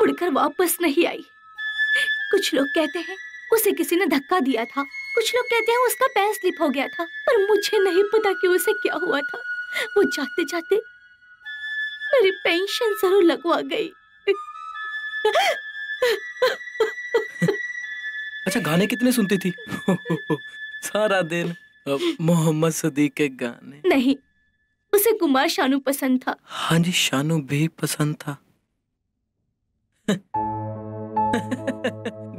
मुड़कर वापस नहीं आई। कुछ लोग कहते हैं उसे किसी ने धक्का दिया था, कुछ लोग कहते हैं उसका पैर स्लिप हो गया था, पर मुझे नहीं पता कि उसे क्या हुआ था। वो जाते जाते मेरी पेंशन जरूर लगवा गई। अच्छा गाने कितने सुनती थी? सारा दिन मोहम्मद सदीक के गाने। नहीं, उसे कुमार शानू पसंद था। हाँ जी शानू भी पसंद था।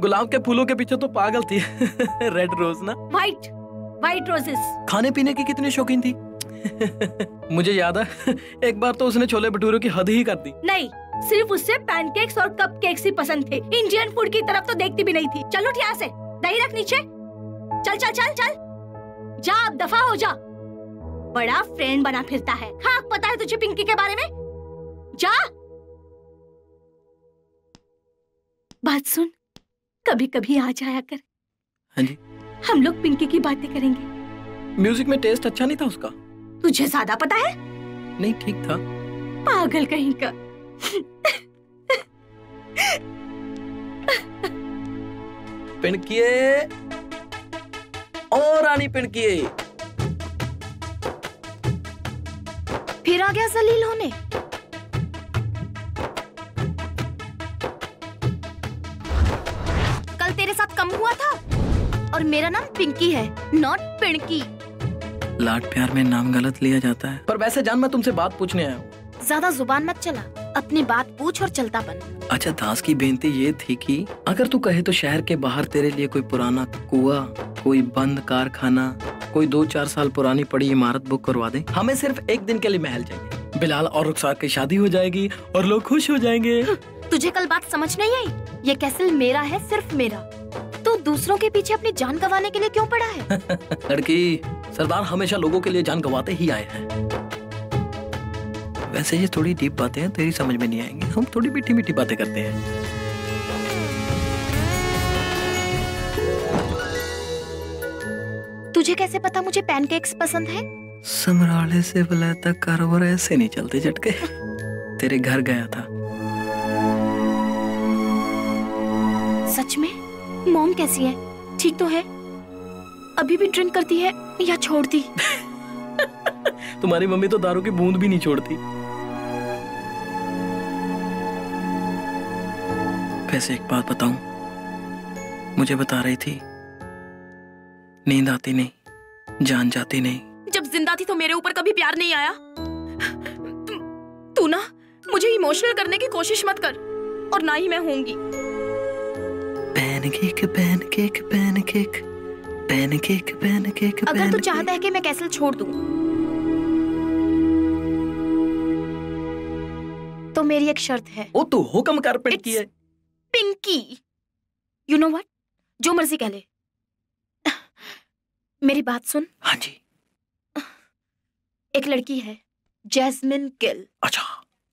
गुलाब के फूलों के पीछे तो पागल थी। रेड रोज ना, व्हाइट व्हाइट रोजेस। खाने पीने की कितनी शौकीन थी। मुझे याद है एक बार तो उसने छोले भटूरे की हद ही कर दी। नहीं, सिर्फ उससे पैनकेक्स और कपकेक्स ही पसंद थे। इंडियन फूड की तरफ तो देखती भी नहीं थी। चलो उठ यहाँ से, दही रख नीचे। चल चल चल चल जा, अब दफा हो जा। बड़ा फ्रेंड बना फिरता है। खाक पता है तुझे पिंकी के बारे में? जा। बात सुन, कभी कभी आ जाया कर। हाँ जी। हम लोग पिंकी की बातें करेंगे। म्यूजिक में टेस्ट अच्छा नहीं था उसका। तुझे ज्यादा पता है? नहीं, ठीक था। पागल कहीं का। पिनकिए और रानी पिनकिए। फिर आ गया जलील होने। कल तेरे साथ कम हुआ था। और मेरा नाम पिंकी है, नॉट पिनकी। लाड प्यार में नाम गलत लिया जाता है। पर वैसे जान, मैं तुमसे बात पूछने आया हूँ। ज्यादा जुबान मत चला, अपनी बात पूछ और चलता बन। अच्छा, दास की बेनती ये थी कि अगर तू कहे तो शहर के बाहर तेरे लिए कोई पुराना कुआं, कोई बंद कारखाना, कोई दो चार साल पुरानी पड़ी इमारत बुक करवा दे। हमें सिर्फ एक दिन के लिए महल चाहिए। बिलाल और रुखसार की शादी हो जाएगी और लोग खुश हो जाएंगे। तुझे कल बात समझ नहीं आई? ये कैसल मेरा है, सिर्फ मेरा। तो दूसरों के पीछे अपनी जान गंवाने के लिए क्यों पड़ा है? लड़की, सरदार हमेशा लोगों के लिए जान गंवाते ही आए हैं। वैसे ये थोड़ी डीप बातें हैं, तेरी समझ में नहीं आएंगी। हम थोड़ी मीठी मीठी बातें करते हैं। तुझे कैसे पता मुझे पैनकेक्स पसंद है? समराले से बुलाया तक कारोबार ऐसे नहीं चलते झटके। तेरे घर गया था। सच में? मॉम कैसी है? ठीक तो है? अभी भी ड्रिंक करती है या छोड़ दी? तुम्हारी मम्मी तो दारू की बूंद भी नहीं छोड़ती। वैसे एक बात बताऊं, मुझे बता रही थी नींद आती नहीं, जान जाती नहीं। जब जिंदा थी तो मेरे ऊपर कभी प्यार नहीं आया। तू ना मुझे इमोशनल करने की कोशिश मत कर, और ना ही मैं होंगी। Pancake pancake pancake pancake pancake. अगर तू चाहता है कि मैं कैसल छोड़ दूं, तो मेरी एक शर्त है। ओ तू हुक्म कर पिंकी। है पिंकी। यू नो व्हाट, जो मर्जी कह ले, मेरी बात सुन। हाँ जी। एक लड़की है, जैस्मिन गिल। अच्छा।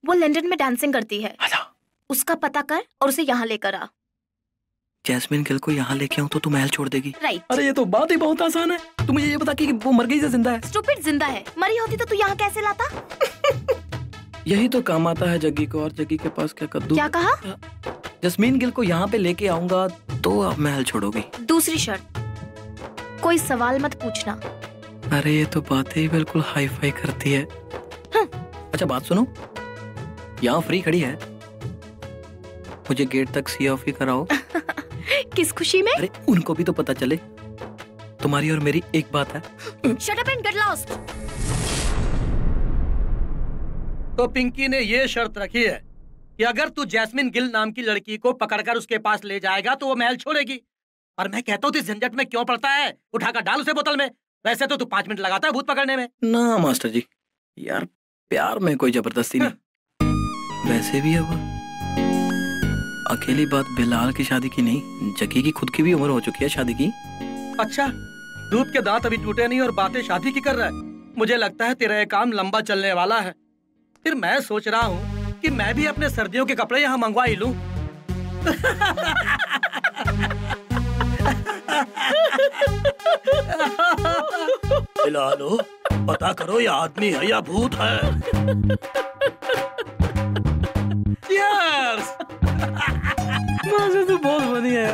वो लंदन में डांसिंग करती है। अच्छा। उसका पता कर और उसे यहाँ लेकर आ। जैस्मिन गिल को यहाँ लेके आऊँ तो तू महल छोड़ देगी? राइट। अरे ये तो बात ही बहुत आसान है। तू मुझे ये बता कि वो मर गई या जिंदा है? स्टूपिड, जिंदा है। मरी होती तो तू यहाँ कैसे लाता? यही तो काम आता है जग्गी को। और जग्गी के पास क्या कद्दू। क्या कहा? जैस्मिन गिल को यहाँ पे लेके आऊंगा तो आप महल छोड़ोगी? दूसरी शर्त, कोई सवाल मत पूछना। अरे ये तो बातें ही बिल्कुल हाई फाई करती है। अच्छा बात सुनो, यहाँ फ्री खड़ी है, मुझे गेट तक सी ऑफ ही कराओ। किस खुशी में? अरे उनको भी तो पता चले तुम्हारी और मेरी एक बात है। Shut up and get lost। तो पिंकी ने ये शर्त रखी है कि अगर तू जैस्मिन गिल नाम की लड़की को पकड़कर उसके पास ले जाएगा तो वो महल छोड़ेगी। और मैं कहता हूँ, इस झंझट में क्यों पड़ता है, उठाकर डाल उसे बोतल में। वैसे तो तू पांच मिनट लगाता है भूत पकड़ने में। ना मास्टर जी, यार प्यार में कोई जबरदस्ती नहीं। वैसे भी अब अकेली बात बिलाल की शादी की नहीं, जकी की खुद की भी उम्र हो चुकी है शादी की। अच्छा, दूध के दांत अभी टूटे नहीं और बातें शादी की कर रहा है। मुझे लगता है तेरा ये काम लंबा चलने वाला है। फिर मैं सोच रहा हूँ कि मैं भी अपने सर्दियों के कपड़े यहाँ मंगवा ही लूँ। बिलालो, पता करो ये आदमी है या भूत है। तो बहुत बढ़िया है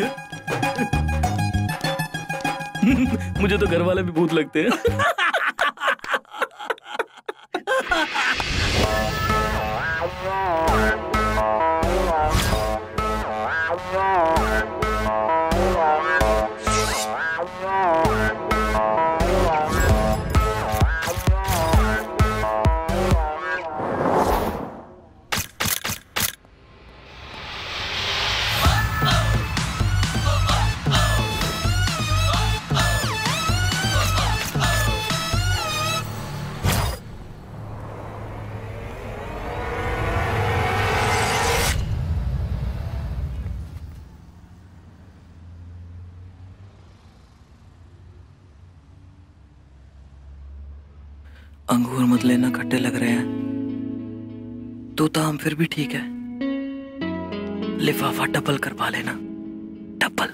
यार। मुझे तो घर वाले भी भूत लगते हैं। अंगूर मत लेना, खट्टे लग रहे हैं। तो ताम फिर भी ठीक है। लिफाफा डबल करवा लेना, डबल।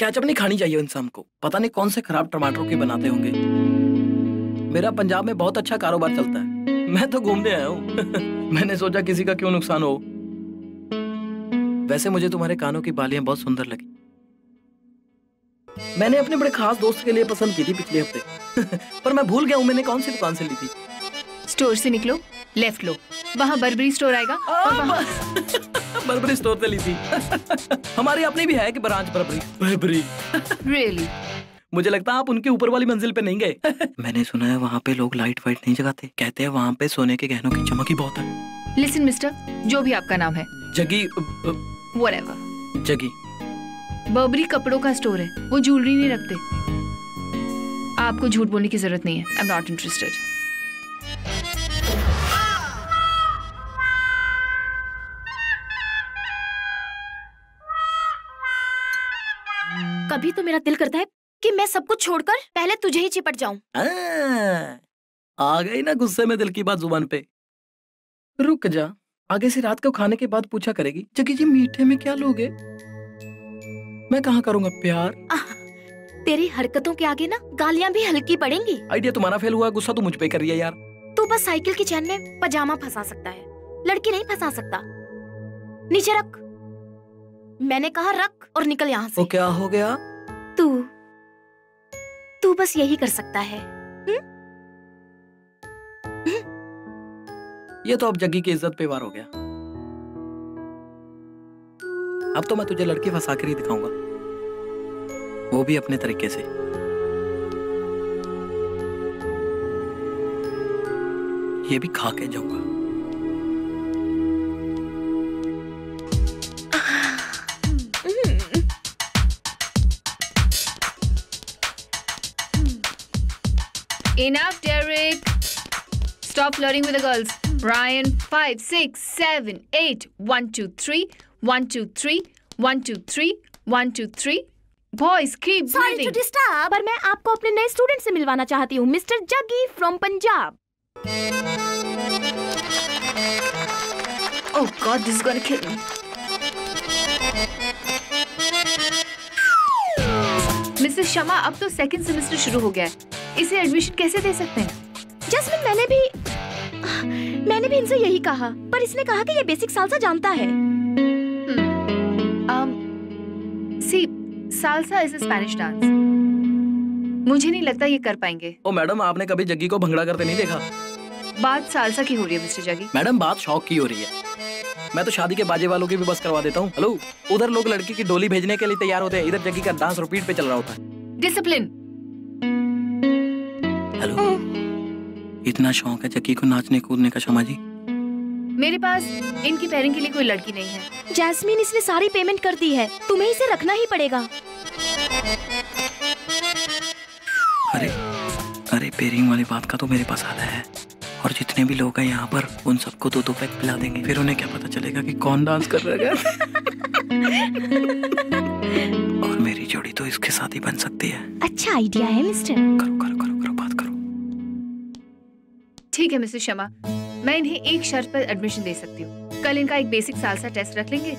कैचअप नहीं खानी चाहिए इंसान को, पता नहीं कौन से खराब टमाटरों के बनाते होंगे। मेरा पंजाब में बहुत अच्छा कारोबार चलता है, मैं तो घूमने आया हूँ। मैंने सोचा किसी का क्यों नुकसान हो। वैसे मुझे तुम्हारे कानों की बालियां बहुत सुंदर लगी, मैंने अपने बड़े खास दोस्त के लिए पसंद की थी पिछले हफ्ते। पर मैं भूल गया हूँ मैंने कौन सी दुकान से ली थी। स्टोर से निकलो, लेफ्ट लो, वहाँ बर्बरी स्टोर आएगा। आ, बर्बरी स्टोर से ली थी। हमारे अपने भी है कि ब्रांच बर्बरी बर्बरी रियली। मुझे लगता है आप उनके ऊपर वाली मंजिल पे नहीं गए। मैंने सुना है वहाँ पे लोग लाइट वाइट नहीं जगाते, कहते हैं वहाँ पे सोने के गहनों की चमक ही बहुत है। लिसन मिस्टर, जो भी आपका नाम है, जगी व्हाटएवर, जगी बर्बरी कपड़ों का स्टोर है, वो ज्वेलरी नहीं रखते। आपको झूठ बोलने की जरूरत नहीं है। I am not interested. कभी तो मेरा दिल करता है कि मैं सब कुछ छोड़कर पहले तुझे ही चिपट जाऊं। आ गई ना गुस्से में दिल की बात जुबान पे। रुक जा, आगे से रात को खाने के बाद पूछा करेगी, जगी जी मीठे में क्या लोगे? मैं कहाँ करूँगा प्यार? आ, तेरी हरकतों के आगे ना गालियाँ भी हल्की पड़ेंगी। आइडिया तुम्हारा फेल हुआ, गुस्सा तो मुझ पे कर रही है यार। तू बस साइकिल की चैन में पजामा फंसा सकता है, लड़की नहीं फंसा सकता। नीचे रख, मैंने कहा रख और निकल यहाँ से। वो क्या हो गया? तू तू बस यही कर सकता है। हुँ? हुँ? ये तो अब जग्गी की इज्जत पे वार हो गया। अब तो मैं तुझे लड़की फंसा कर ही दिखाऊंगा, वो भी अपने तरीके से। ये भी खा के जाऊंगा। Enough, Derek. Stop flirting with the girls. Brian, five, six, seven, eight, one, two, three. One two three, one two three, one two three. Boys, keep Sorry breathing. Sorry to disturb, पर मैं आपको अपने नए स्टूडेंट से मिलवाना चाहती हूँ, mister Jaggi from Punjab. Oh God, this is gonna kill me. Mrs Shama, अब तो सेकेंड सेमेस्टर शुरू हो गया है, इसे एडमिशन कैसे दे सकते हैं? जस्मिन, मैंने भी मैंने भी इनसे यही कहा, पर इसने कहा कि ये बेसिक सालसा जानता है। See, salsa is a Spanish dance. मुझे नहीं लगता ये कर पाएंगे। ओ मैडम, आपने कभी जग्गी को भंगड़ा करते नहीं देखा? बात सालसा की हो रही है मिस्टर जग्गी। मैडम, बात शौक की हो रही है। मैं तो शादी के बाजे वालों की भी बस करवा देता हूँ। हेलो, उधर लोग लड़की की डोली भेजने के लिए तैयार होते हैं, इधर जग्गी का डांस रिपीट पे चल रहा होता है। डिसिप्लिन। हेलो, इतना शौक है जग्गी को नाचने कूदने का शमा जी? मेरे पास इनकी पेयरिंग के लिए कोई लड़की नहीं है। जैस्मीन, इसने सारी पेमेंट कर दी है, तुम्हें इसे रखना ही पड़ेगा। अरे अरे, पेयरिंग वाली बात का तो मेरे पास आधा है, और जितने भी लोग हैं यहाँ पर उन सबको दो दो पैक पिला देंगे, फिर उन्हें क्या पता चलेगा कि कौन डांस कर रहा है। और मेरी जोड़ी तो इसके साथ ही बन सकती है। अच्छा आइडिया है मिस्टर। करो करो करो करो बात करो। ठीक है मिसेस शमा, मैं इन्हें एक शर्त पर एडमिशन दे सकती हूँ, कल इनका एक बेसिक सालसा टेस्ट रख लेंगे,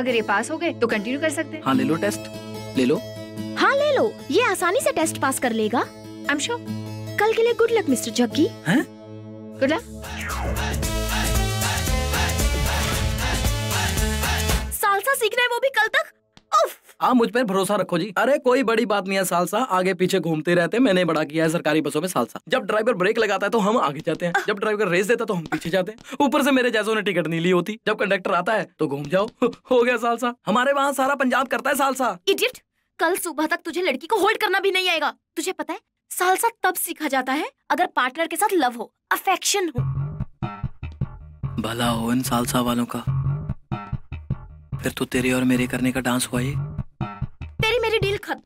अगर ये पास हो गए तो कंटिन्यू कर सकते हैं। हाँ ले लो टेस्ट, ले लो। हाँ ले लो, ये आसानी से टेस्ट पास कर लेगा। I am sure. कल के लिए गुड लक मिस्टर जग्गी। हैं? Good luck. सालसा सीखना है वो भी कल तक? उफ। आप मुझ पर भरोसा रखो जी। अरे कोई बड़ी बात नहीं है, सालसा आगे पीछे घूमते रहते हैं, मैंने बड़ा किया है सरकारी बसों में सालसा। जब ड्राइवर ब्रेक लगाता है तो हम आगे जाते हैं, जब ड्राइवर रेस देता है तो हम पीछे जाते हैं, ऊपर से मेरे जैसों ने टिकट नहीं ली होती, जब कंडक्टर आता है तो घूम जाओ। हो गया सालसा, हमारे वहाँ सारा पंजाब करता है सालसा। इडियट, कल सुबह तक तुझे लड़की को होल्ड करना भी नहीं आएगा। तुझे पता है सालसा तब सीखा जाता है अगर पार्टनर के साथ लव हो, अफेक्शन हो। भला हो इन सालसा वालों का। फिर तो तेरे और मेरे करने का डांस हुआ। ये तेरी मेरी डील खत्म।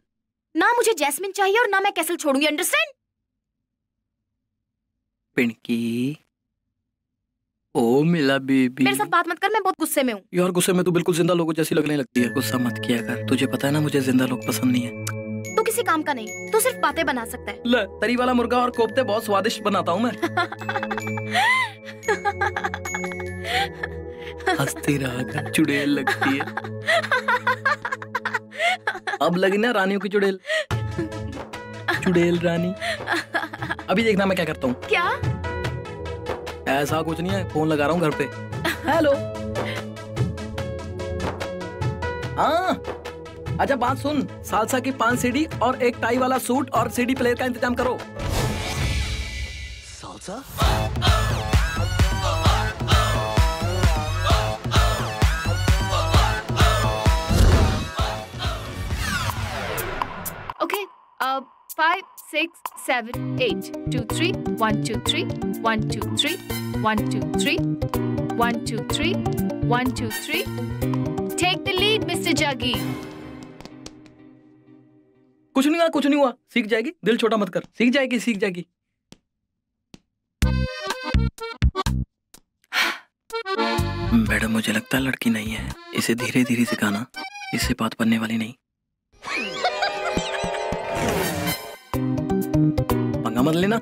ना मुझे जैस्मिन चाहिए और ना मैं कैसल छोड़ूंगी, अंडरस्टैंड? पिंकी, ओ मिला बेबी। मेरे साथ बात मत कर, मैं बहुत गुस्से में हूँ। यार गुस्से में तू बिल्कुल जिंदा लोगों जैसी लगने लगती है। गुस्सा मत किया कर, तुझे पता है ना मुझे जिंदा लोग पसंद नहीं है। तो किसी काम का नहीं, तो सिर्फ बातें बना सकता है। ले, तरी वाला मुर्गा और कोफ्ते बहुत स्वादिष्ट बनाता हूँ मैं। हंसते रहा, चुड़ैल लगती है। अब लगी ना रानियों की चुड़ैल, चुड़ैल रानी। अभी देखना मैं क्या करता हूँ। क्या? ऐसा कुछ नहीं है, फोन लगा रहा हूँ घर पे। हेलो। हाँ अच्छा बात सुन, सालसा की पांच सीडी और एक टाई वाला सूट और सीडी प्लेयर का इंतजाम करो। सालसा? ओके, अब five six seven eight two three one two three one two three one two three one two three one two three. Take the lead, mister Jaggi. कुछ नहीं हुआ, कुछ नहीं हुआ, सीख जाएगी, दिल छोटा मत कर, सीख जाएगी, सीख जाएगी। मैडम मुझे लगता है लड़की नहीं है, इसे धीरे धीरे सिखाना, इससे बात बनने वाली नहीं। पंगा मत लेना।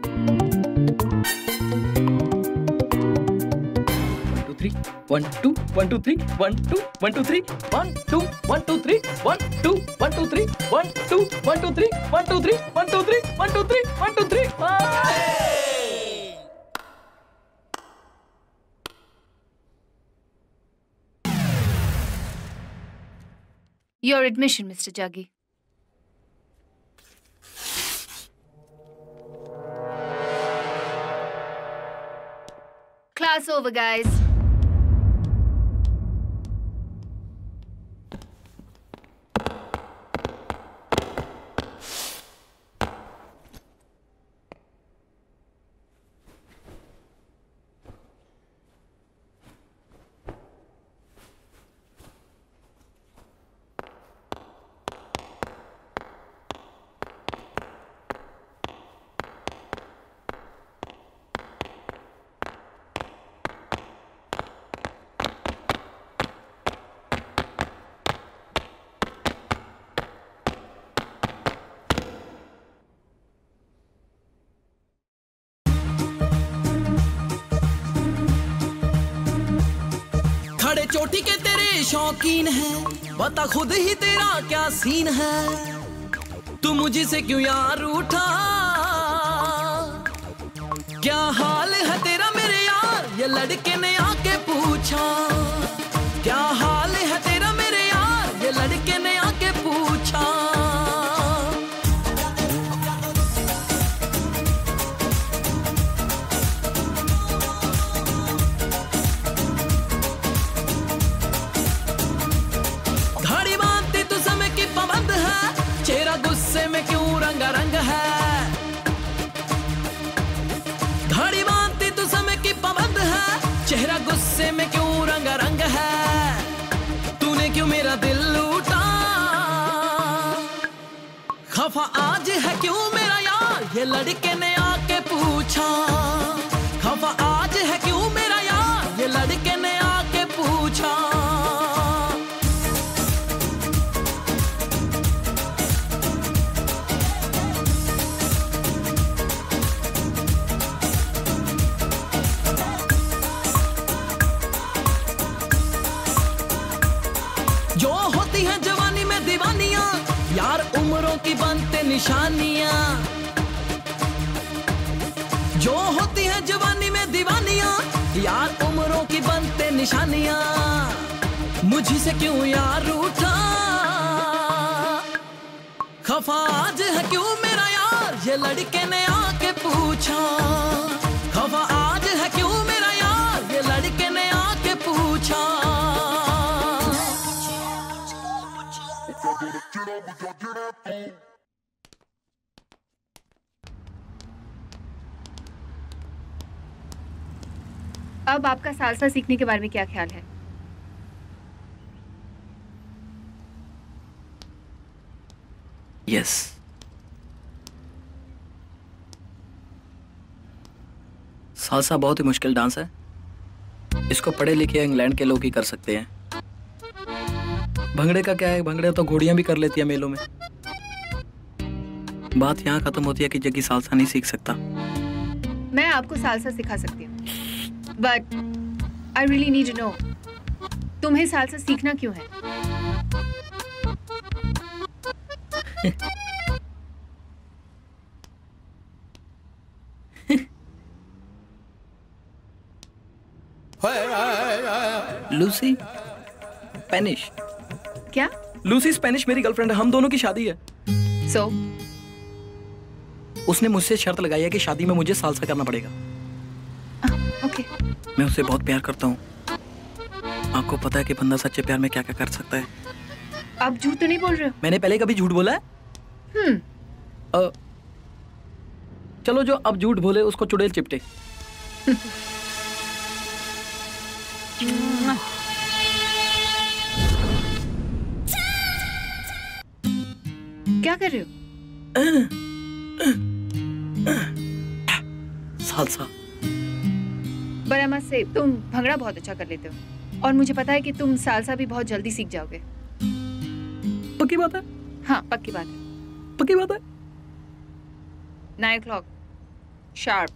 One two one two three one two one two three one two one two three one two one two three one two one two three one two three one two three one two three one two three one. Your admission, Mister Jaggi. Class over, guys. चोटी के तेरे शौकीन है, बता खुद ही तेरा क्या सीन है, तू मुझे से क्यों यार उठा, क्या हाल है तेरा मेरे यार, ये लड़के ने आके पूछा, क्या हाल है तेरा मेरे यार, ये लड़के ने आके पूछा। चेहरा गुस्से में क्यों रंगा रंग है, तूने क्यों मेरा दिल लूटा, खफा आज है क्यों मेरा यार, ये लड़के ने आके पूछा, खफा आज है क्यों मेरा यार, ये लड़के ने आके पूछा। की बनते निशानियां जो होती है जवानी में दीवानियां, यार उम्रों की बनते निशानियां, मुझे से क्यों यार उठा, खफा आज है क्यों मेरा यार, ये लड़के ने आके पूछा, खफा आज है क्यों मेरा यार, ये लड़के ने आके पूछा। अब आपका सालसा सीखने के बारे में क्या ख्याल है? यस। सालसा बहुत ही मुश्किल डांस है, इसको पढ़े लिखे इंग्लैंड के लोग ही कर सकते हैं। भंगड़े का क्या है, भंगड़े तो घोड़ियां भी कर लेती है मेलों में। बात यहाँ खत्म होती है कि जग्गी सालसा नहीं सीख सकता। मैं आपको सालसा सिखा सकती हूँ, but I really need to know तुम्हें सालसा सीखना क्यों है। Lucy Spanish. क्या? लूसी स्पेनिश मेरी गर्लफ्रेंड है, हम दोनों की शादी है। सो so? उसने मुझसे शर्त लगाई है कि शादी में मुझे सालसा करना पड़ेगा। ओके। मैं उसे बहुत प्यार करता हूँ। आपको पता है कि बंदा सच्चे प्यार में क्या क्या कर सकता है। आप झूठ तो नहीं बोल रहे हो? मैंने पहले कभी झूठ बोला है? हम्म। आ, चलो जो अब झूठ बोले उसको चुड़ैल चिपटे। क्या कर रहे हो? सालसा। बरामद से तुम भंगड़ा बहुत अच्छा कर लेते हो और मुझे पता है कि तुम सालसा भी बहुत जल्दी सीख जाओगे। पक्की बात है? हाँ पक्की बात है। पक्की बात है? Nine o'clock sharp.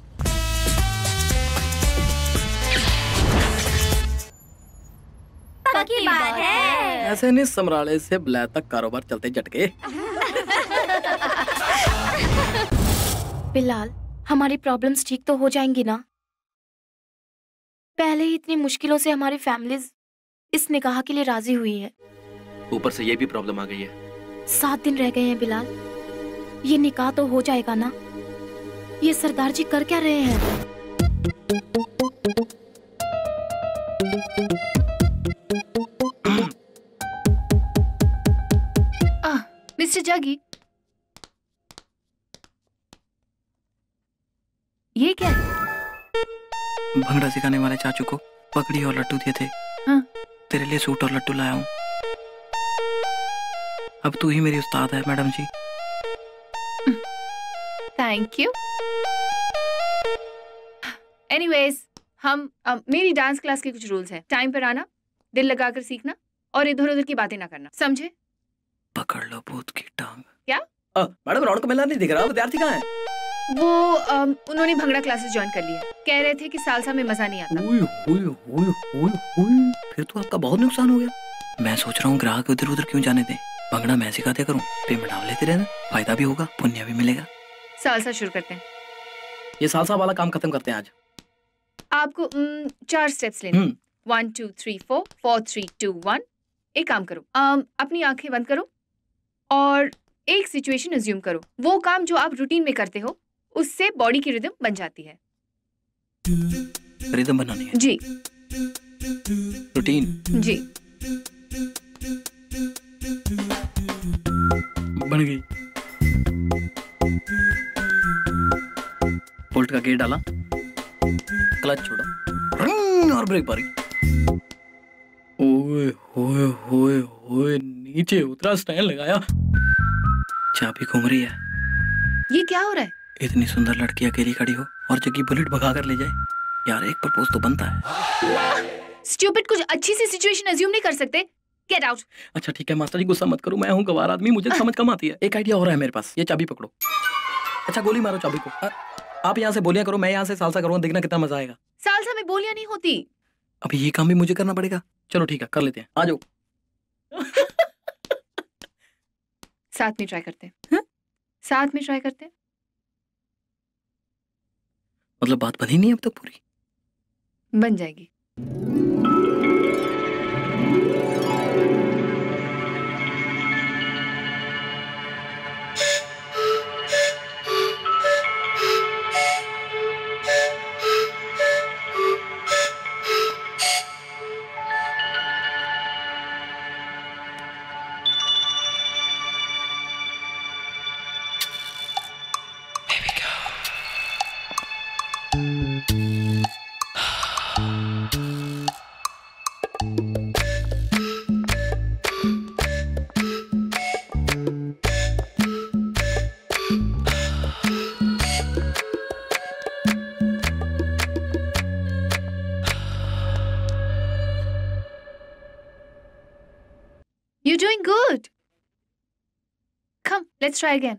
पक्की बात है। ऐसे नहीं समराले से बिलाय तक कारोबार चलते झटके। बिलाल हमारी प्रॉब्लम्स ठीक तो हो जाएंगी ना? पहले ही इतनी मुश्किलों से हमारी फैमिलीज इस निकाह के लिए राजी हुई है, ऊपर से ये भी प्रॉब्लम आ गई है। सात दिन रह गए हैं बिलाल, ये निकाह तो हो जाएगा ना? ये सरदार जी कर क्या रहे हैं? मिस्टर जागी, ये क्या है? भंगड़ा सिखाने वाले चाचू को पकड़ी और लट्टू दिए थे। हाँ? तेरे लिए सूट और लट्टू लाया हूँ, अब तू ही मेरी उस्ताद है madam ji. Thank you. Anyways, हम अ, मेरी डांस क्लास के कुछ रूल्स हैं। टाइम पर आना, दिल लगाकर सीखना और इधर उधर की बातें ना करना, समझे? पकड़ लो भूत की टांग। क्या मैडम, रौनक मेला नहीं दिख रहा, विद्यार्थी कहाँ है? वो आ, उन्होंने भंगड़ा क्लासेस ज्वाइन कर लिया, कह रहे थे कि सालसा में मजा नहीं आता। उय, उय, उय, उय, उय। फिर तो आपका बहुत नुकसान हो गया। मैं सोच रहा हूँ ग्राहक उधर उधर क्यों जाने दें, भंगड़ा मैं सिखाते करूँ, पेमेंट आप लेते रहना, फायदा भी होगा पुण्य भी मिलेगा। सालसा शुरू करते हैं। ये सालसा वाला काम खत्म करते हैं आज। आपको न, चार स्टेप्स लेने, one two three four four three two one. एक काम करो, अपनी आंखें बंद करो और एक सिचुएशन अज्यूम करो, वो काम जो आप रूटीन में करते हो, उससे बॉडी की रिदम बन जाती है। रिदम बनानी है। जी। रूटीन। जी। बन गई। बोल्ट का गेयर डाला, क्लच छोड़ा और ब्रेक मारी। ओए होए होए होए, नीचे उतरा, स्टाइल लगाया, चाबी घूम रही है। ये क्या हो रहा है? इतनी सुंदर लड़की अकेली खड़ी हो और जगी बुलेट भगा कर ले जाए, यार एक प्रपोज तो बनता है। स्टूपिड, कुछ अच्छी सी सिचुएशन अज्यूम नहीं कर सकते? Get out. अच्छा ठीक है मास्टर जी, गुस्सा मत करो, मैं हूँ गवार आदमी, मुझे समझ कम आती है। एक आइडिया हो रहा है मेरे पास, ये चाबी पकड़ो, अच्छा गोली मारो चाबी को। आ, आप यहाँ से बोलियां करो, मैं यहाँ से सालसा करूँगा, देखना कितना मजा आएगा। सालसा में बोलियां नहीं होती। अभी ये काम भी मुझे करना पड़ेगा। चलो ठीक है कर लेते हैं, आ जाओ। साथ में ट्राई करते हैं। हा? साथ में ट्राई करते हैं। मतलब बात बनी नहीं अब तक, पूरी बन जाएगी। Let's try again.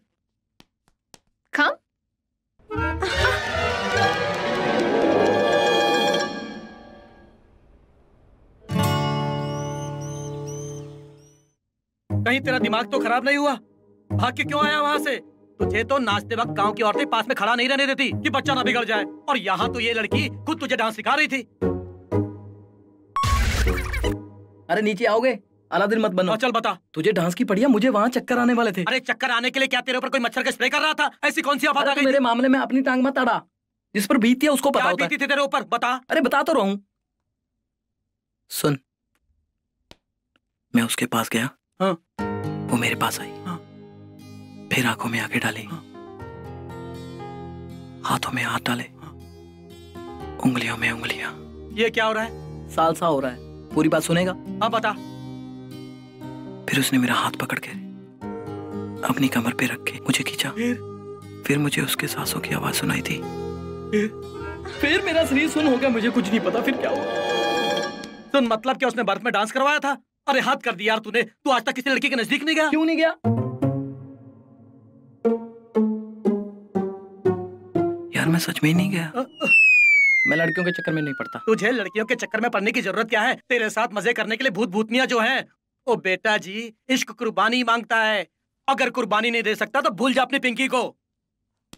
Come. कहीं तेरा दिमाग तो खराब नहीं हुआ? भाग के क्यों आया वहाँ से? तुझे तो नाचते वक्त गाँव की औरतें पास में खड़ा नहीं रहने देती कि बच्चा ना बिगड़ जाए, और यहाँ तो ये लड़की खुद तुझे डांस सिखा रही थी। अरे नीचे आओगे? अलादीन मत बनो। चल बता, तुझे डांस की पड़ी, मुझे वहाँ चक्कर आने वाले थे। अरे चक्कर आने के लिए क्या तेरे ऊपर कोई मच्छर का स्प्रे कर रहा था? ऐसी कौन सी आफत आ गई? मेरे मामले में अपनी टांग मत अड़ा, जिस पर बीती है उसको पता होता है। बीती थी तेरे ऊपर? बता। अरे बता तो रहा हूँ, सुन। मैं उसके पास गया, हाँ। वो मेरे पास आई, हाँ। फिर आंखों में आंखें डाली, हाँ। हाथों में हाथ डाले, हाँ। उंगलियों में उंगलियां। ये क्या हो रहा है? सालसा हो रहा है, पूरी बात सुनेगा? हाँ बता। फिर उसने मेरा हाथ पकड़ के अपनी कमर पे रख के मुझे खींचा, फिर फिर मुझे उसके सांसों की आवाज सुनाई थी। फिर, फिर मेरा शरीर सुन हो गया, मुझे कुछ नहीं पता फिर क्या हुआ। तो मतलब क्या उसने बर्फ में डांस करवाया था? अरे हाथ कर दिया यार तूने, तू आज तक किसी लड़की के नजदीक नहीं गया। क्यों नहीं गया? यार मैं सच में ही नहीं गया। आ, आ, मैं लड़कियों के चक्कर में नहीं पड़ता। तुझे लड़कियों के चक्कर में पड़ने की जरूरत क्या है? तेरे साथ मजे करने के लिए भूत भूतनिया जो है। ओ बेटा जी, इश्क कुर्बानी मांगता है, अगर कुर्बानी नहीं दे सकता तो भूल जा अपनी पिंकी को।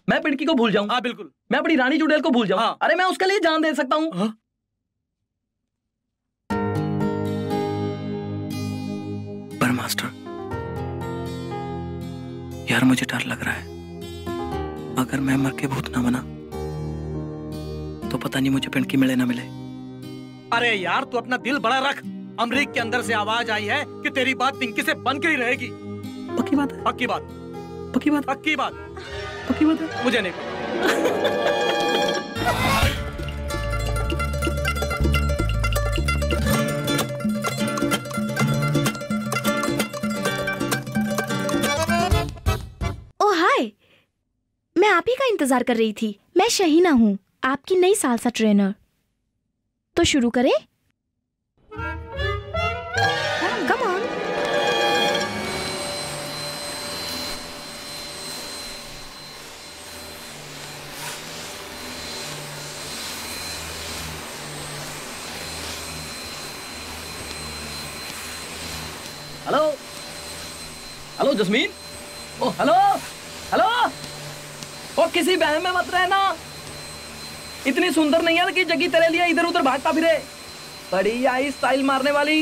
मैं पिंकी को भूल जाऊं? हाँ बिल्कुल। मैं अपनी रानी चुड़ैल को भूल जाऊं? हाँ। अरे मैं उसके लिए जान दे सकता हूँ। हाँ? पर मास्टर यार मुझे डर लग रहा है, अगर मैं मर के भूत ना बना तो पता नहीं मुझे पिंकी मिले ना मिले। अरे यार तू अपना दिल बड़ा रख, अमरीक के अंदर से आवाज आई है कि तेरी बात पिंकी से बनकर ही रहेगी। पक्की बात है? पक्की बात, पक्की बात, पक्की बात, पक्की बात है? मुझे नहीं पता। ओ हाय, मैं आप ही का इंतजार कर रही थी। मैं शहीना हूँ, आपकी नई सालसा ट्रेनर। तो शुरू करें? हेलो हेलो जस्मीन, ओ हेलो हेलो, ओ किसी बहम में मत रहना। इतनी सुंदर नहीं है कि जगी तेरे लिए इधर उधर भागता फिरे। बड़ी आई स्टाइल मारने वाली।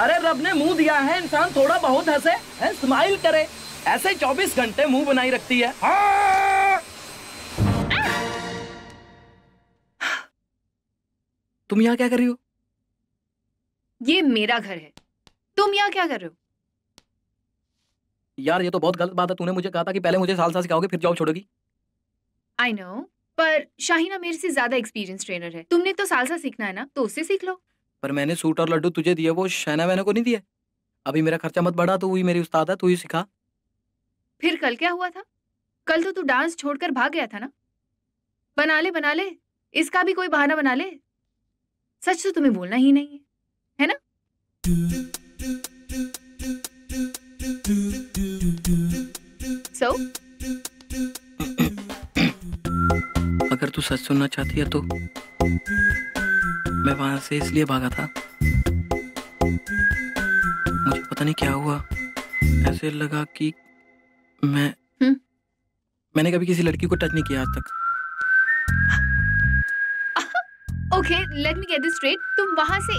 अरे रब ने मुंह दिया है, इंसान थोड़ा बहुत हंसे है, स्माइल करे। ऐसे चौबीस घंटे मुंह बनाई रखती है। हाँ। तुम यहाँ क्या कर रही हो? ये मेरा घर है, तुम यहाँ क्या कर रहे हो? यार ये तो बहुत गलत बात है, तूने मुझे कहा था कि पहले मुझे सालसा सिखाओगे फिर जॉब छोड़ोगी। आई नो, पर शाहिना मेरे से ज्यादा एक्सपीरियंस ट्रेनर है। तुमने तो सालसा सीखना है ना, तो उससे सीख लो। पर मैंने सूट और लड्डू तुझे दिए, वो शहना वहना को नहीं दिए। अभी मेरा खर्चा मत बढ़ा, तू ही मेरी उस्ताद है, तू ही सिखा। फिर कल क्या हुआ था? कल तो तू डांस छोड़कर भाग गया था ना। बना ले बना ले, इसका भी कोई बहाना बना ले। सच तो तुम्हें बोलना ही नहीं है, है ना? So? अगर तू सच सुनना चाहती है तो मैं वहां से इसलिए भागा था, मुझे पता नहीं क्या हुआ, ऐसे लगा कि मैं हुँ? मैंने कभी किसी लड़की को टच नहीं किया आज तक। Okay let me get this straight, तुम वहां से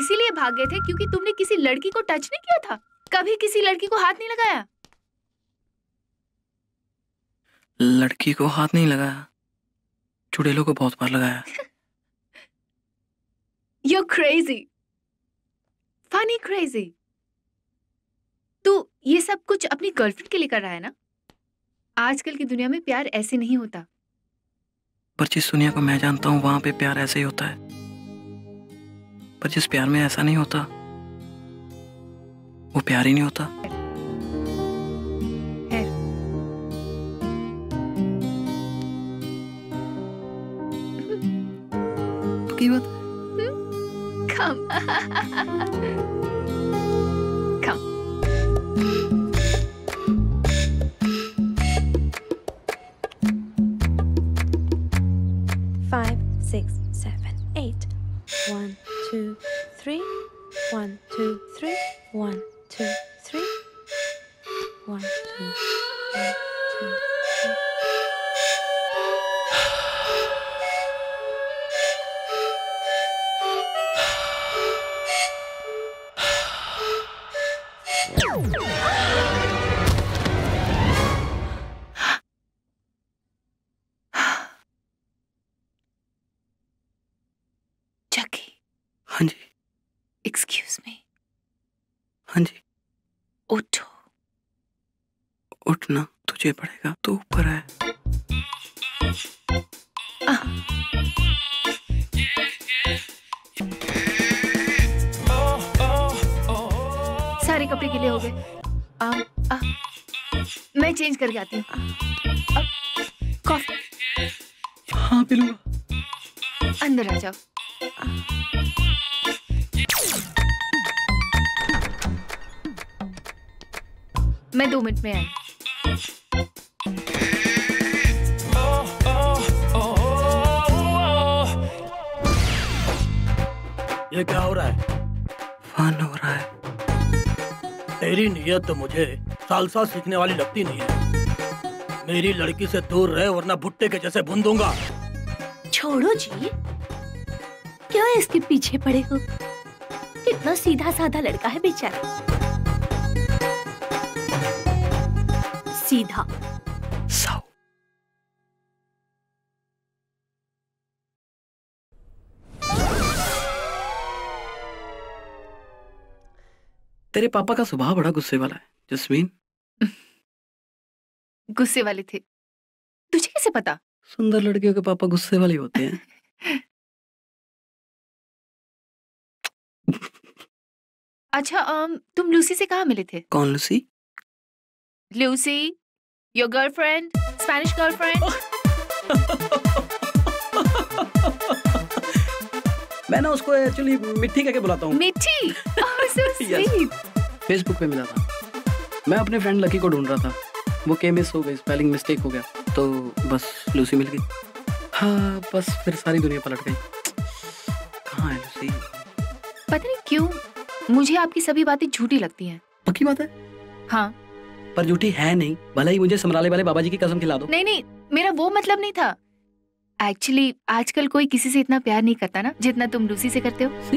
इसीलिए भाग गए थे क्योंकि तुमने किसी लड़की को टच नहीं किया था? कभी किसी लड़की को हाथ नहीं लगाया? लड़की को हाथ नहीं लगाया, चुड़ैलों को बहुत बार लगाया। You're crazy, funny crazy। तू ये सब कुछ अपनी गर्लफ्रेंड के लिए कर रहा है ना? आजकल की दुनिया में प्यार ऐसे नहीं होता। पर जिस दुनिया को मैं जानता हूँ वहां पे प्यार ऐसे ही होता है, पर जिस प्यार में ऐसा नहीं होता वो प्यार ही नहीं होता। पक्की बात? कम कम। One two three, one two three, one two three, one पड़ेगा तो ऊपर है। सारे कपड़े गीले हो गए। मैं चेंज करके आती हूँ। हाँ बिलवा अंदर आ जाओ। मैं दो मिनट में आई। ये क्या हो रहा है? फन हो रहा है। तेरी नियत तो मुझे सालसा सीखने वाली लगती नहीं है। मेरी लड़की से दूर रहे वरना भुट्टे के जैसे भून दूंगा। छोड़ो जी, क्यों इसके पीछे पड़े हो? कितना सीधा साधा लड़का है बेचारा। सीधा तेरे पापा का स्वभाव बड़ा गुस्से वाला है जस्मीन। गुस्से वाले थे? तुझे कैसे पता? सुंदर लड़कियों के पापा गुस्से वाले होते हैं। अच्छा आम, तुम लूसी से कहाँ मिले थे? कौन Lucy? Lucy your girlfriend, Spanish girlfriend. मैं ना उसको एक्चुअली मिठी कहके बुलाता हूँ। मिठी? ओह सो स्वीट। फेसबुक पे मिला था। मैं अपने फ्रेंड लकी को ढूंढ रहा था। वो के मिस हो गई, स्पेलिंग मिस्टेक हो गया, तो बस लूसी मिल गई। हाँ बस फिर सारी दुनिया पलट गई। कहाँ है लूसी? पता नहीं क्यों मुझे आपकी सभी बातें झूठी लगती हैं। पक्की बात है? हाँ पर झूठी है नहीं। भला ही मुझे समराले वाले बाबा जी की कसम खिला दो। नहीं नहीं मेरा वो मतलब नहीं था। एक्चुअली आजकल कोई किसी से इतना प्यार नहीं करता ना जितना तुम लूसी से करते हो। सी?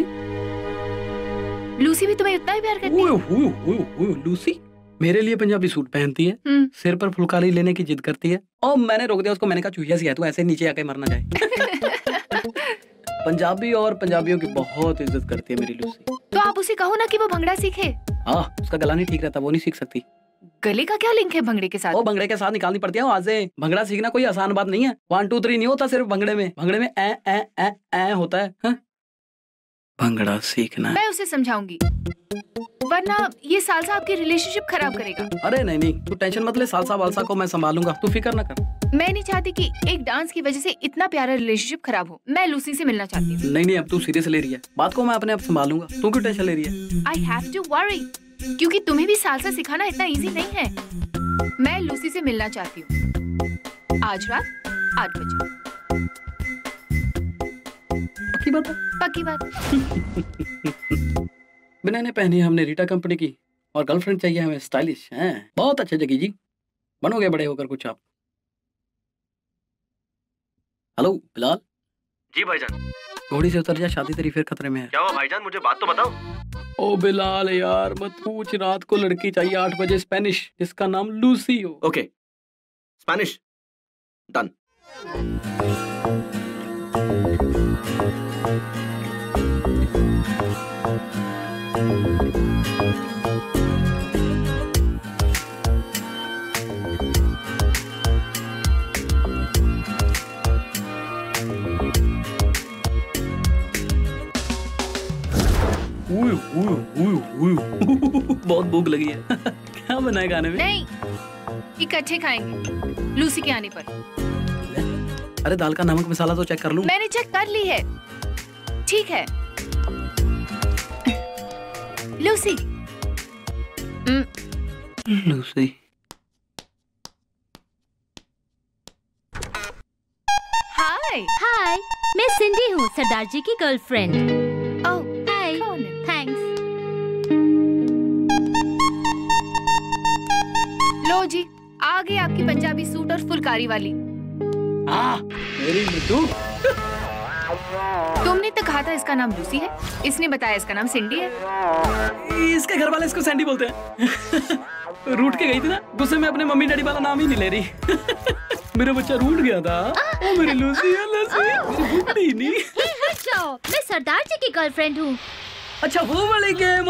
लूसी भी तुम्हें उतना ही प्यार करती है। ओह ओह ओह लूसी मेरे लिए पंजाबी सूट पहनती है, सिर पर फुलकारी लेने की जिद करती है, और मैंने रोक दिया उसको। मैंने कहा चूहिया सी है तू, ऐसे नीचे आके मरना चाहे। पंजाबी और पंजाबियों की बहुत इज्जत करती है मेरी लूसी। तो आप उसे कहो ना कि वो भंगड़ा सीखे। हाँ उसका गला नहीं ठीक रहता, वो नहीं सीख सकती। गले का क्या लिंक है भंगड़े के साथ? वो भंगड़े के साथ निकालनी पड़ती है वहाँ से। भंगड़ा सीखना कोई आसान बात नहीं है। वन टू थ्री नहीं होता सिर्फ भंगड़े में। भंगड़े में ए ए ए ए होता है। हा? भंगड़ा सीखना है। मैं उसे समझाऊंगी वरना ये सालसा आपकी रिलेशनशिप खराब करेगा। अरे नहीं नहीं तू टेंशन मत ले, सालसा वालसा को मैं संभालूंगा, तू फिक्र न कर। मैं नहीं चाहती कि एक डांस की वजह से इतना प्यारा रिलेशनशिप खराब हो। मैं लूसी से मिलना चाहती हूँ। नहीं नहीं अब तू सीरियस ले रही है बात को, मैं अपने आप संभालूंगा, तू क्यों टेंशन ले रही है? आई हैव टू वरी क्योंकि तुम्हें भी सालसा सिखाना इतना इजी नहीं है। मैं लूसी से मिलना चाहती हूँ आज रात आठ बजे। पक्की बात है? पक्की बात। बिना ने पहनी हमने रीटा कंपनी की, और गर्लफ्रेंड चाहिए हमें स्टाइलिश है। बहुत अच्छे जगी जी बनोगे बड़े होकर कुछ आप। हेलो बिलाल। जी भाईजान। घोड़ी से उतर जा, शादी तेरी फिर खतरे में है। क्या हुआ भाईजान, मुझे बात तो बताओ। ओ बिलाल यार मत पूछ, रात को लड़की चाहिए आठ बजे स्पेनिश, जिसका नाम लूसी हो। Okay Spanish done. उय, उय, उय, उय, बहुत भूख लगी है। क्या बनाए खाने में? नहीं इकट्ठे खाएंगे लूसी के आने पर। अरे दाल का नमक मसाला तो चेक कर लूं। मैंने चेक कर ली है। ठीक है लूसी। लूसी हाय। हाय मैं सिंडी हूँ, सरदार जी की गर्लफ्रेंड। लो जी, आ गई आपकी पंजाबी सूट और फुलकारी वाली। आ, मेरी मिट्टू। तुमने तो कहा था इसका नाम लूसी है, इसने बताया इसका नाम सिंडी है। इसके घर वाले इसको सैंडी बोलते हैं। रूठ के गई थी ना, गुस्से में अपने मम्मी डैडी वाला नाम ही नहीं ले रही। मेरा बच्चा रूठ गया था। ओ मेरी लूसी है, लूसी। नहीं अच्छा, मैं सरदार जी की गर्लफ्रेंड हूँ। अच्छा वो वाली गेम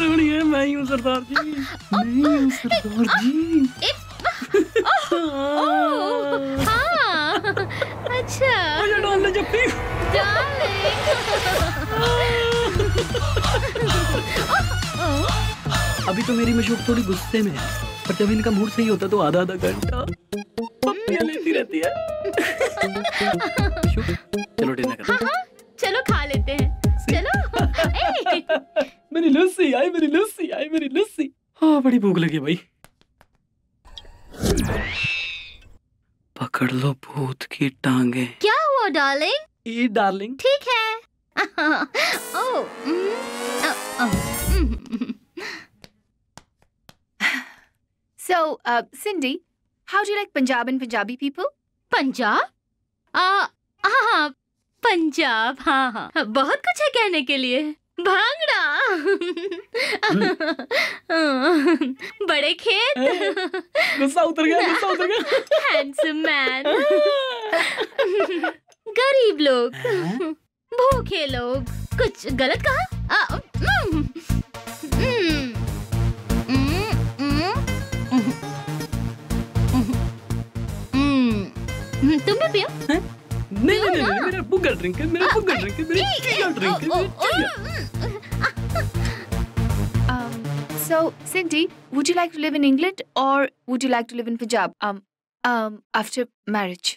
लूनी है। मैं ही हूँ सरदार जी। मैं सरदार जी। हाँ अच्छा। मुझे डाल दे जप्पी। डाल दे। अभी तो मेरी मशूक थोड़ी गुस्से में है, पर जब इनका मूड सही होता तो आधा आधा घंटा पप्पियाँ लेती रहती है। चलो डिनर करते हैं। हाँ हाँ चलो खा लेते हैं। चलो मेरी लूसी आई, मेरी लूसी आई, मेरी लूसी। हाँ बड़ी भूख लगी भाई। पकड़ लो भूत की टांगे। क्या हुआ डार्लिंग? ये डार्लिंग ठीक है। ओ, so, uh, Cindy, how do you like Punjab and Punjabi people? Punjab? हाँ हाँ पंजाब। हाँ हाँ बहुत कुछ है कहने के लिए। भांगड़ा, बड़े खेत, गुस्सा उतर गया, गुस्सा उतर गया। हैंडसम मैन, गरीब लोग, भूखे लोग। कुछ गलत कहा? तुम भी पियो? नहीं नहीं नहीं, मेरा बुगर ड्रिंक है, मेरा बुगर ड्रिंक है, मेरा चिकन ड्रिंक है। So Cindy, would you like to live in England or would you like to live in Punjab? Um, um, after marriage.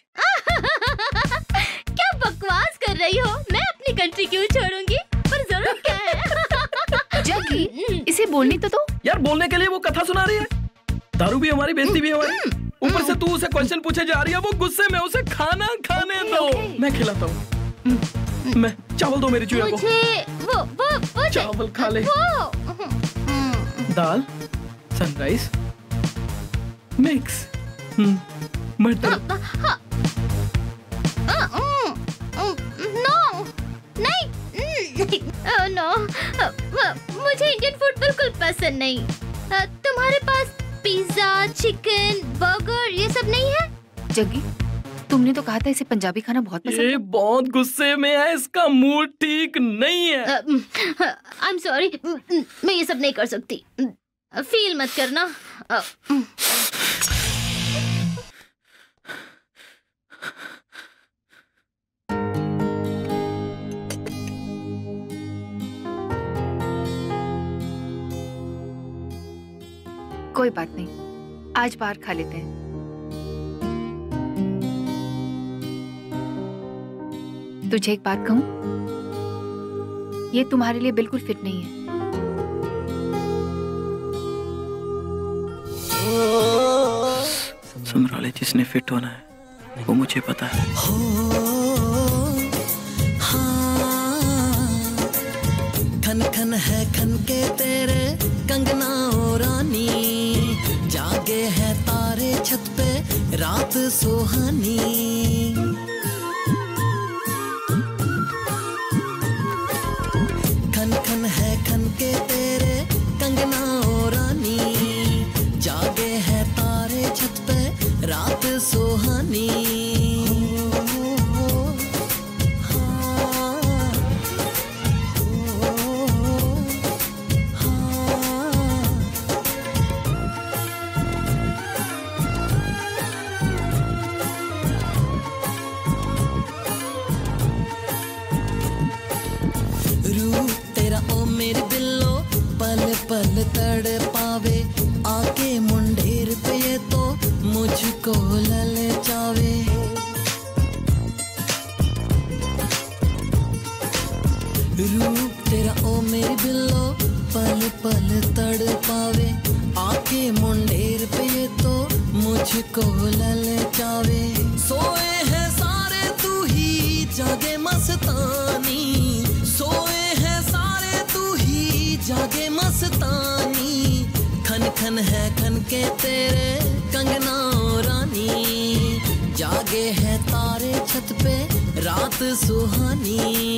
क्या बकवास कर रही हो? मैं अपनी कंट्री क्यों छोड़ूंगी? पर जरूर क्या है? जगी, इसे बोलने तो दो। यार बोलने के लिए वो कथा सुना रही है। दारू भी हमारी, बेइज्जती भी हमारी। ऊपर से तू उसे क्वेश्चन पूछे जा रही है, वो गुस्से में। उसे खाना खाने okay, दो okay. मैं खिलाता हूँ। मैं चावल दो मेरी चूहे को। वो, वो, वो चावल खा ले। दाल, सनराइज, मिक्स, मटर। नो नहीं नो, मुझे इंडियन फूड बिल्कुल पसंद नहीं। तुम्हारे पास पिज्जा, चिकन, बर्गर ये सब नहीं है? जगी, तुमने तो कहा था इसे पंजाबी खाना बहुत पसंद है। ये बहुत गुस्से में है, इसका मूड ठीक नहीं है। आई एम सॉरी, मैं ये सब नहीं कर सकती। फील मत करना। कोई बात नहीं, आज बाहर खा लेते हैं। तुझे एक बात कहूं, ये तुम्हारे लिए बिल्कुल फिट नहीं है। समराले जिसने फिट होना है वो मुझे पता है। खन खन है खन के तेरे कंगना ओ रानी, जागे हैं तारे छत पे रात सुहानी। खन खन है खन के तेरे कंगना ओ रानी, जागे हैं तारे छत पे रात सुहानी। पल तड़ पावे आके मुंडेर पे ये तो मुझको लल जावे। रूप तेरा ओ मेरी बिल्लो, पल पल तड़ पावे आके मुंडेर पे ये तो मुझको लल जावे। सोए हैं सारे तू ही जागे मस्तानी, सोए जागे मस्तानी। खन लाखन है खन के तेरे कंगना रानी, जागे है तारे छत पे रात सुहानी।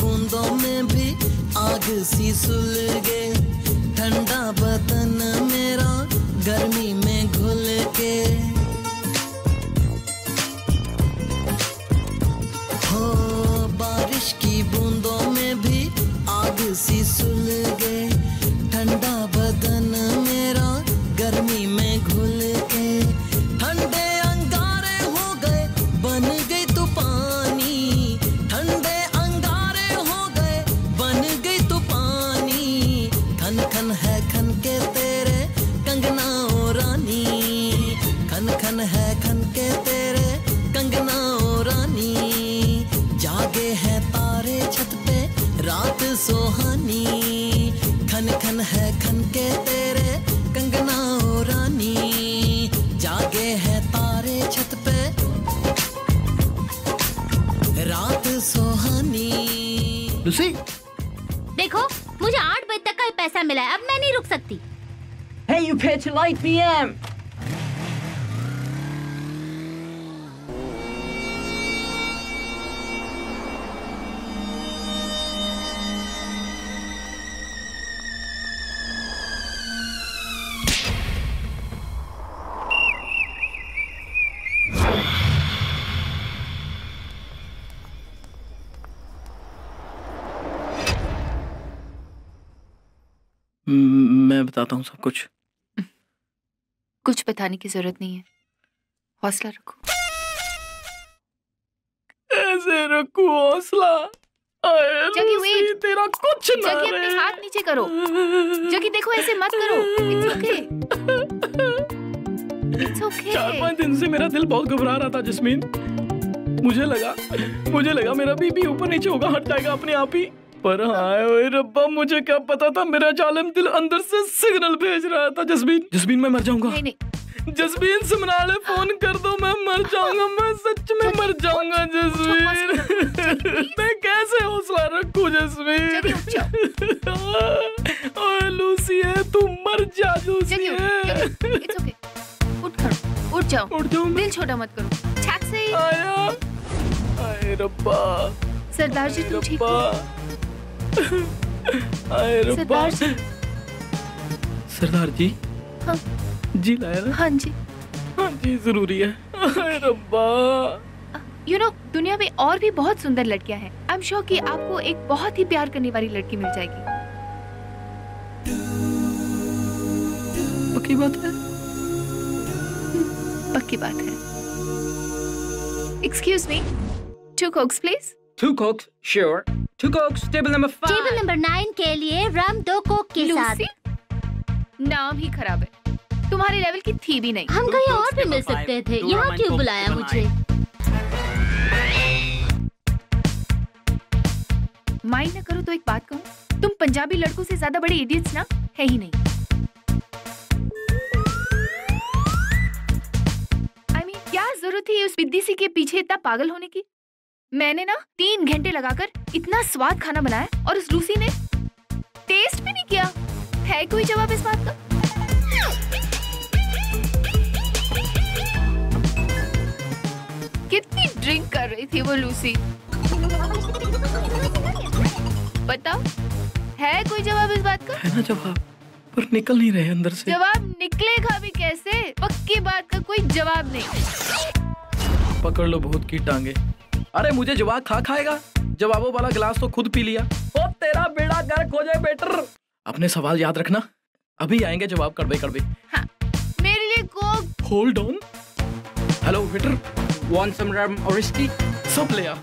बूंदों में भी आग सी सुलगे, ठंडा बदन मेरा गर्मी में घुल के। हो बारिश की बूंदों में भी आग सी सुलगे, ठंडा बदन मेरा गर्मी में घुल के। ठंडे अंगारे हो गए बन गई तू पानी, ठंडे खन है खन के तेरे कंगना ओ रानी, खन खन है खन के तेरे कंगना ओ रानी, जागे हैं तारे छत पे रात सुहानी। खन खन है खन के तेरे कंगना ओ रानी, जागे हैं तारे छत पे रात सुहानी। लूसी देखो मुझे आठ बजे तक का पैसा मिला है, अब मैं नहीं रुक सकती। Hey, you pay till eight P M मैं बताता हूँ सब कुछ। कुछ बताने की जरूरत नहीं है, हौसला रखो। ऐसे रखो हौसला, तेरा कुछ ना रहे। अपने हाथ नीचे करो, जगी देखो ऐसे मत करो। It's okay. It's okay. चार पांच दिन से मेरा दिल बहुत घबरा रहा था जस्मीन, मुझे लगा मुझे लगा मेरा बीबी ऊपर नीचे होगा, हट जाएगा अपने आप ही। पर हाय ओए रब्बा, मुझे क्या पता था मेरा जालिम दिल अंदर से सिग्नल भेज रहा था। जस्मीन जस्मीन मैं मर जाऊंगा। नहीं नहीं जस्मीन सुमनाले फोन कर दो, मैं मर जाऊंगा, मैं सच में मर जाऊंगा जस्मीन। मैं कैसे हौसला रखूं जस्मीन। ओए लूसी है तू मर जा लूसी है। इट्स ओके, उठ खड़ो, उठ जाओ, उठ जाओ, दिल छोटा मत करो। छाक से आया आए रब्बा। सरदार जी तुम ठीक हो? सरदार जी, सरदार जी, हाँ जी लाया ना? हाँ जी, हाँ जी जरूरी है। यू नो दुनिया में और भी बहुत सुंदर लड़कियां हैं, आई एम श्योर कि आपको एक बहुत ही प्यार करने वाली लड़की मिल जाएगी। पक्की बात है, पक्की बात है। Excuse me, two cokes please. Two cokes sure. Two cokes table number five. Table number nine के लिए रम दो कोक के साथ। नाम ही खराब है, तुम्हारे लेवल की थी भी नहीं। हम कहीं और भी मिल सकते थे, यहाँ क्यों बुलाया मुझे। माइंड ना करो तो एक बात कहूँ, तुम पंजाबी लड़कों से ज्यादा बड़े इडियट्स ना है ही नहीं। आई मीन क्या जरूरत थी उस बिद्दी सी के पीछे इतना पागल होने की। मैंने ना तीन घंटे लगाकर इतना स्वाद खाना बनाया और उस लूसी ने टेस्ट भी नहीं किया। है कोई जवाब इस बात का? कितनी ड्रिंक कर रही थी वो लूसी, बताओ है कोई जवाब इस बात का? है ना जवाब, पर निकल नहीं रहे अंदर से। जवाब निकलेगा भी कैसे, पक्की बात का कोई जवाब नहीं। पकड़ लो भूत की टांगे। अरे मुझे जवाब खा खाएगा, जवाबों वाला गिलास तो खुद पी लिया। ओ तेरा बेड़ा गर्क हो जाए बेटर। अपने सवाल याद रखना, अभी आएंगे जवाब कड़वे कड़वे। हाँ, मेरे लिए coke. Hold on. Hello waiter, want some rum और व्हिस्की? सब ले आ।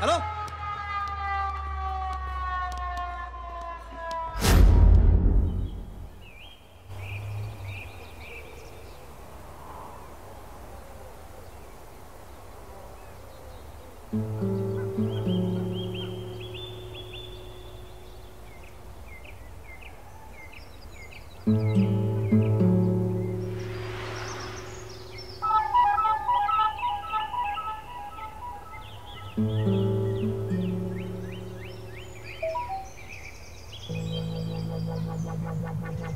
हेलो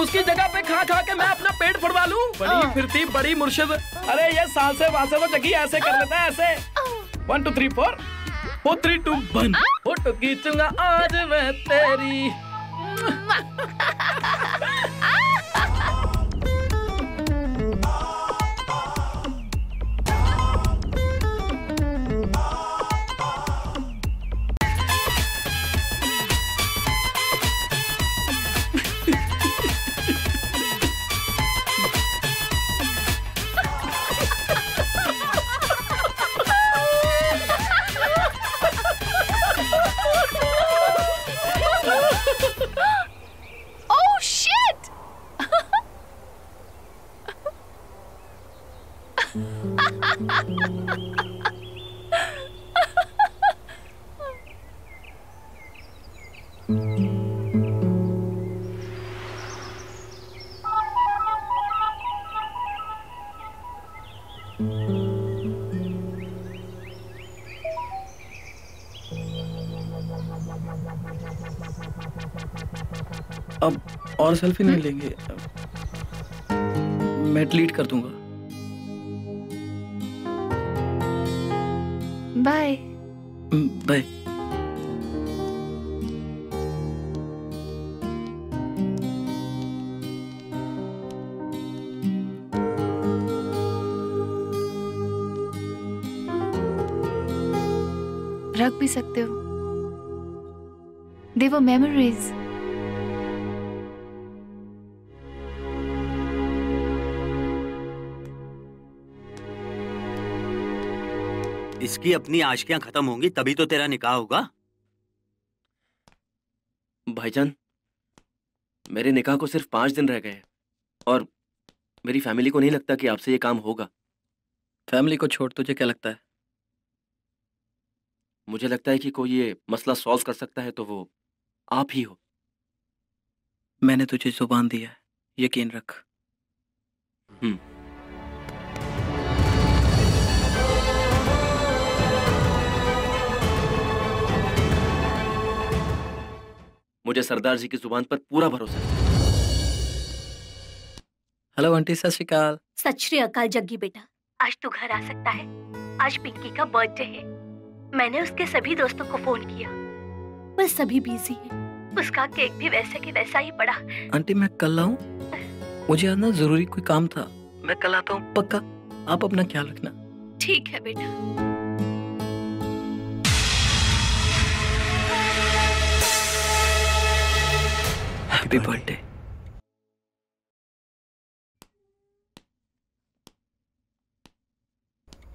उसकी जगह पे खा खा के मैं अपना पेट फड़वा लूं। बड़ी फिरती बड़ी मुर्शिद। अरे ये सांसे वासे तो जगी ऐसे कर लेता है ऐसे। One two three four four three two one. Photo खींचूंगा आज मैं तेरी। अब और सेल्फी नहीं लेंगे, मैं डिलीट कर दूंगा। Bye bye. रख भी सकते हो, दे वो मेमोरीज। इसकी अपनी आशिकियां खत्म होंगी तभी तो तेरा निकाह होगा। भाईजान, मेरे निकाह को सिर्फ पांच दिन रह गए हैं और मेरी फैमिली को नहीं लगता कि आपसे ये काम होगा। फैमिली को छोड़ तुझे क्या लगता है? मुझे लगता है कि कोई ये मसला सॉल्व कर सकता है तो वो आप ही हो। मैंने तुझे जुबान दिया है, यकीन रख। हम्म मुझे सरदार जी की जुबान पर पूरा भरोसा है। हेलो आंटी, सत श्री अकाल। सत श्री अकाल जग्गी बेटा, आज तू घर आ सकता है। आज पिंकी का बर्थडे है। मैंने उसके सभी दोस्तों को फोन किया पर सभी बिजी हैं। उसका केक भी वैसे के वैसा ही पड़ा। आंटी मैं कल आऊं? मुझे आज ना जरूरी कोई काम था। मैं कल आता हूँ पक्का। आप अपना ख्याल रखना। ठीक है बेटा। Happy birthday.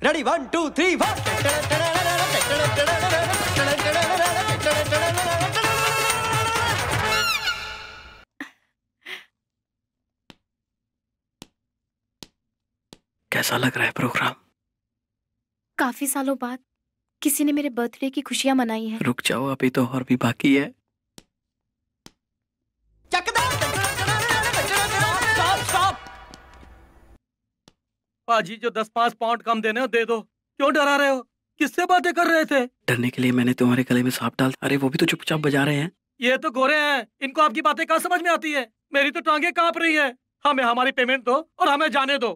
Ready one two three four. कैसा लग रहा है प्रोग्राम? काफी सालों बाद किसी ने मेरे बर्थडे की खुशियां मनाई हैं। रुक जाओ, अभी तो और भी बाकी है। पाजी जो दस पाँच पाउंड कम देने हो दे दो। क्यों डरा रहे हो? किससे बातें कर रहे थे? डरने के लिए मैंने तुम्हारे गले में सांप डाल। अरे वो भी तो चुपचाप बजा रहे हैं। ये तो गोरे हैं, इनको आपकी बातें कहाँ समझ में आती है। मेरी तो टांगे कांप रही है। हमें हमारी पेमेंट दो और हमें जाने दो।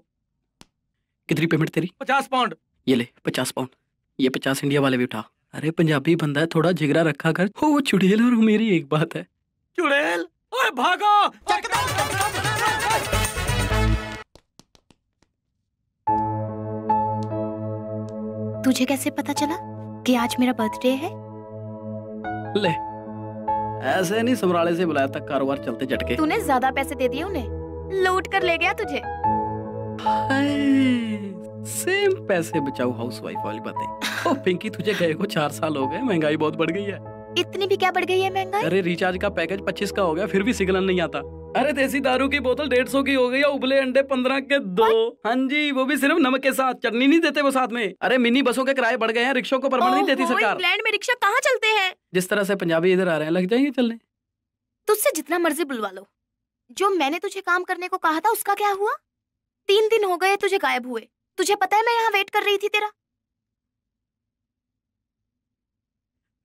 कितनी पेमेंट तेरी? पचास पाउंड। ये ले पचास पाउंड। ये पचास इंडिया वाले भी उठा। अरे पंजाबी बंदा है, थोड़ा जिगरा रखा कर। हो वो चुड़ैल और मेरी एक बात है। चुड़ैल? ओए भागो। तुझे कैसे पता चला कि आज मेरा बर्थडे है? ले ऐसे नहीं, समराले से बुलाया था, कारोबार चलते झटके। तूने ज्यादा पैसे दे दिए उन्हें, लूट कर ले गया तुझे। सेम पैसे बचाओ हाउसवाइफ वाली बातें। ओ पिंकी, तुझे गए को चार साल हो गए, महंगाई बहुत बढ़ गई है। इतनी भी क्या बढ़ गई है महंगाई? अरे रिचार्ज का पैकेज पच्चीस का हो गया, फिर भी सिग्नल नहीं आता। अरे देसी दारू की बोतल डेढ़ सौ की हो गई है, उबले अंडे पंद्रह के दो। हाँ जी, वो भी सिर्फ नमक के साथ, चटनी नहीं देते वो साथ में। अरे मिनी बसों के किराए बढ़ गए हैं, रिक्शों को परमिट नहीं देती सरकार। इंग्लैंड में रिक्शा कहाँ चलते हैं? जिस तरह से पंजाबी इधर आ रहे हैं, लग जाएंगे चलने। तुझसे जितना मर्जी बुलवा लो। जो मैंने तुझे काम करने को कहा था उसका क्या हुआ? तीन दिन हो गए तुझे गायब हुए। तुझे पता है मैं यहाँ वेट कर रही थी तेरा।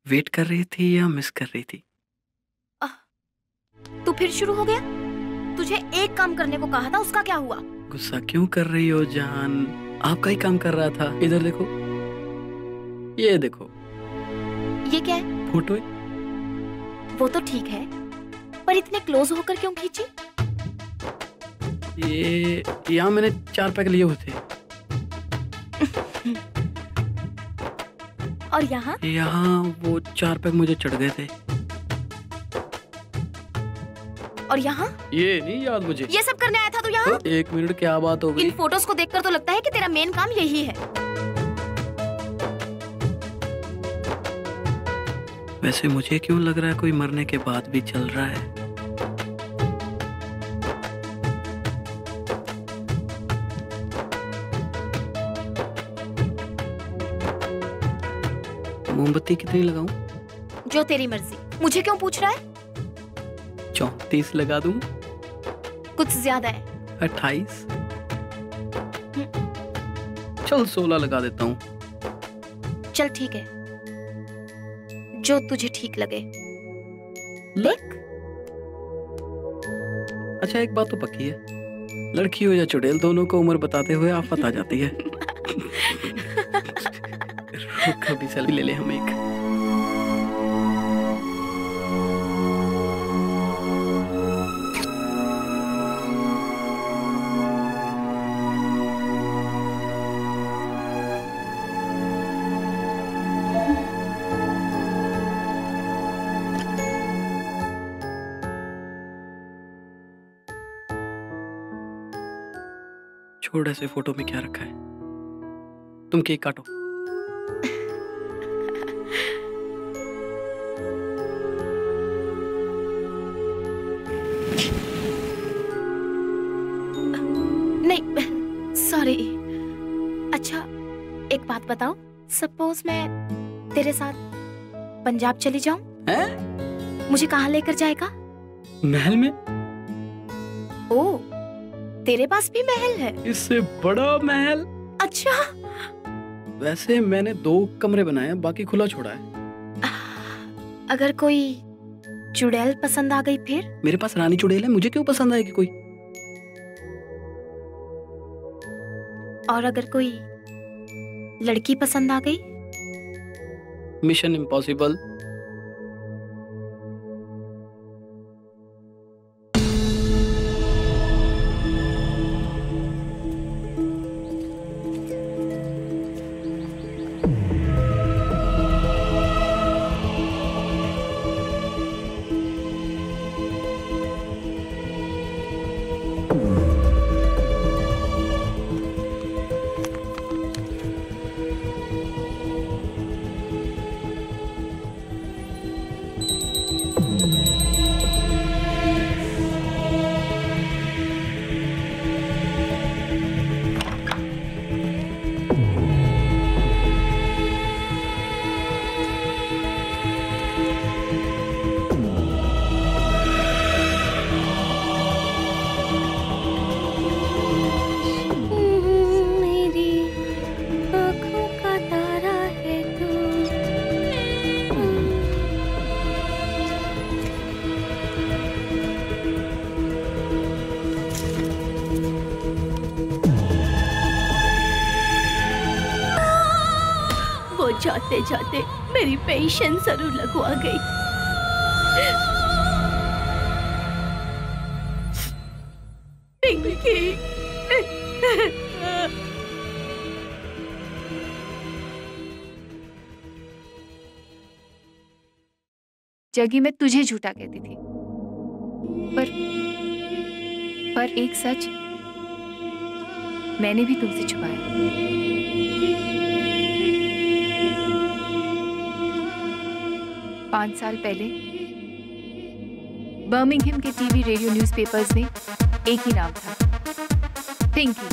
वेट कर रही थी या मिस कर रही थी? तू फिर शुरू हो गया। तुझे एक काम करने को कहा था, उसका क्या हुआ? गुस्सा क्यों कर रही हो जान? आपका ही काम कर रहा था। इधर देखो, ये देखो। ये क्या है? फोटो है। वो तो ठीक है, पर इतने क्लोज होकर क्यों खींची? ये यहाँ मैंने चार पैक लिए हुए थे। और यहाँ? यहाँ वो चार पैक मुझे चढ़ गए थे। और यहाँ? ये नहीं याद मुझे। ये सब करने आया था तू यहाँ? तो एक मिनट, क्या बात हो गई? इन फोटोज को देखकर तो लगता है कि तेरा मेन काम यही है। वैसे मुझे क्यों लग रहा है कोई मरने के बाद भी चल रहा है। मोमबत्ती कितनी लगाऊं? जो तेरी मर्जी। मुझे क्यों पूछ रहा है? चौंतीस लगा दूं? कुछ ज्यादा है। अट्ठाईस? चल सोलह लगा देता हूँ। चल ठीक है, जो तुझे ठीक लगे। लग? अच्छा एक बात तो पक्की है, लड़की हो या चुड़ैल, दोनों को उम्र बताते हुए आफत आ जाती है। रुक, कभी सेल्फी ले ले हम एक। छोड़ ऐसे फोटो में क्या रखा है, तुम केक काटो। नहीं सॉरी। अच्छा एक बात बताओ, सपोज मैं तेरे साथ पंजाब चली जाऊं? हैं? मुझे कहाँ लेकर जाएगा? महल में। ओ तेरे पास भी महल है? इससे बड़ा महल? अच्छा। वैसे मैंने दो कमरे बनाए हैं, बाकी खुला छोड़ा है। अगर कोई चुड़ैल पसंद आ गई फिर? मेरे पास रानी चुड़ैल है, मुझे क्यों पसंद आएगी कोई? और अगर कोई लड़की पसंद आ गई? Mission impossible. जाते जाते मेरी पेशेंस जरूर लगवा गई। पिंकी, जगी मैं तुझे झूठा कहती थी, पर पर एक सच मैंने भी तुमसे छुपाया। पांच साल पहले बर्मिंघम के टीवी रेडियो न्यूज़पेपर्स में एक ही नाम था, पिंकी,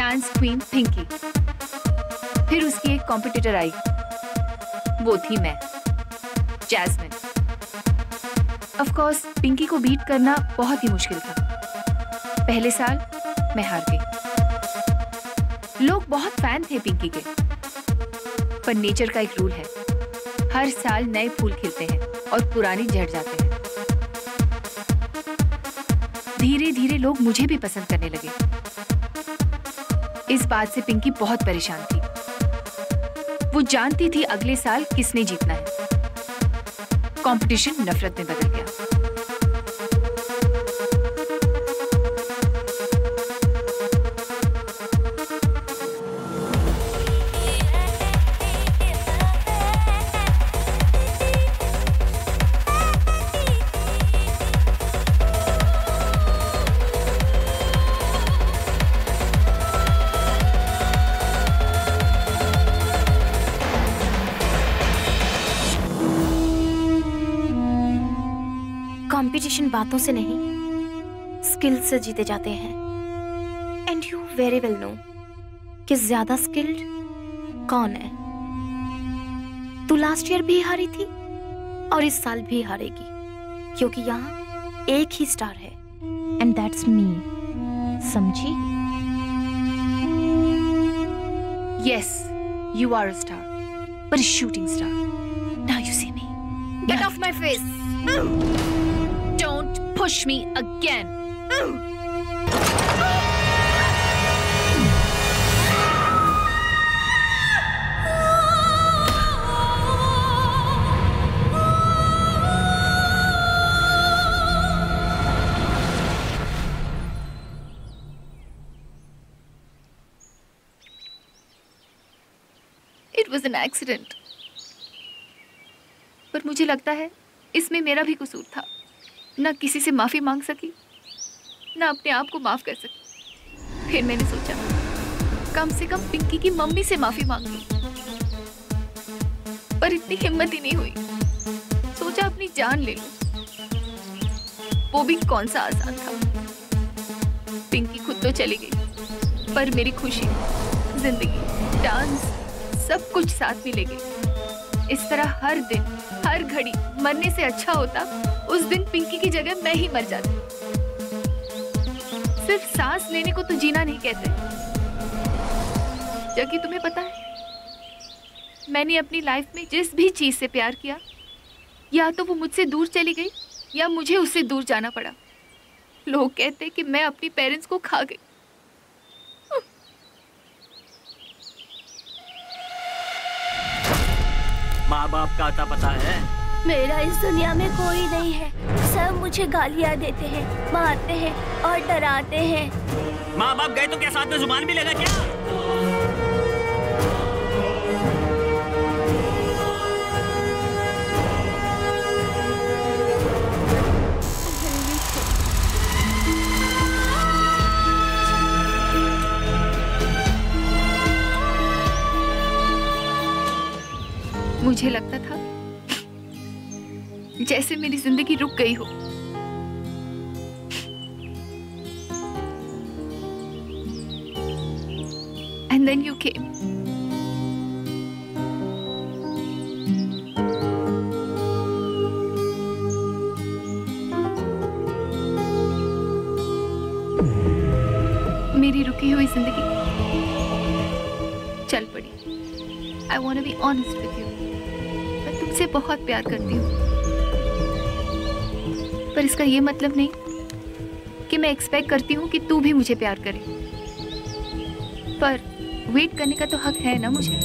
डांस क्वीन पिंकी। फिर उसकी एक कॉम्पिटिटर आई, वो थी मैं, जैस्मिन। ऑफ कोर्स पिंकी को बीट करना बहुत ही मुश्किल था। पहले साल मैं हार गई। लोग बहुत फैन थे पिंकी के, पर नेचर का एक रूल है, हर साल नए फूल खिलते हैं और पुराने झड़ जाते हैं। धीरे धीरे लोग मुझे भी पसंद करने लगे। इस बात से पिंकी बहुत परेशान थी। वो जानती थी अगले साल किसने जीतना है। कंपटीशन नफरत में बदल गया। कंपटीशन बातों से नहीं, स्किल से जीते जाते हैं। And you very well know कि ज्यादा स्किल्ड कौन है। तू लास्ट ईयर भी हारी थी और इस साल भी हारेगी, क्योंकि यहाँ एक ही स्टार है एंड दैट्स मी, समझी? Yes, you are a star, but a shooting star. Now you see me. Get off my face. Push me again. It was an accident. पर मुझे लगता है इसमें मेरा भी कसूर था। ना किसी से माफ़ी मांग सकी, ना अपने आप को माफ़ कर सकी। फिर मैंने सोचा कम से कम पिंकी की मम्मी से माफ़ी मांग लूं, पर इतनी हिम्मत ही नहीं हुई। सोचा अपनी जान ले लूं, वो भी कौन सा आसान था। पिंकी खुद तो चली गई, पर मेरी खुशी, जिंदगी, डांस, सब कुछ साथ में ले गई। इस तरह हर दिन, हर घड़ी मरने से अच्छा होता उस दिन पिंकी की जगह मैं ही मर जाती। सिर्फ सांस लेने को तो जीना नहीं कहते। जबकि तुम्हें पता है, मैंने अपनी लाइफ में जिस भी चीज से प्यार किया, या तो वो मुझसे दूर चली गई या मुझे उससे दूर जाना पड़ा। लोग कहते कि मैं अपने पेरेंट्स को खा गई। माँ बाप का आता पता है? मेरा इस दुनिया में कोई नहीं है। सब मुझे गालियाँ देते हैं, मारते हैं और डराते हैं। माँ बाप गए तो क्या साथ में जुबान भी लगा क्या? मुझे लगता था जैसे मेरी जिंदगी रुक गई हो। And then you came. मेरी रुकी हुई जिंदगी चल पड़ी। I want be honest with you. मैं तुमसे बहुत प्यार करती हूँ, पर इसका ये मतलब नहीं कि मैं एक्सपेक्ट करती हूँ कि तू भी मुझे प्यार करे। पर वेट करने का तो हक है ना मुझे।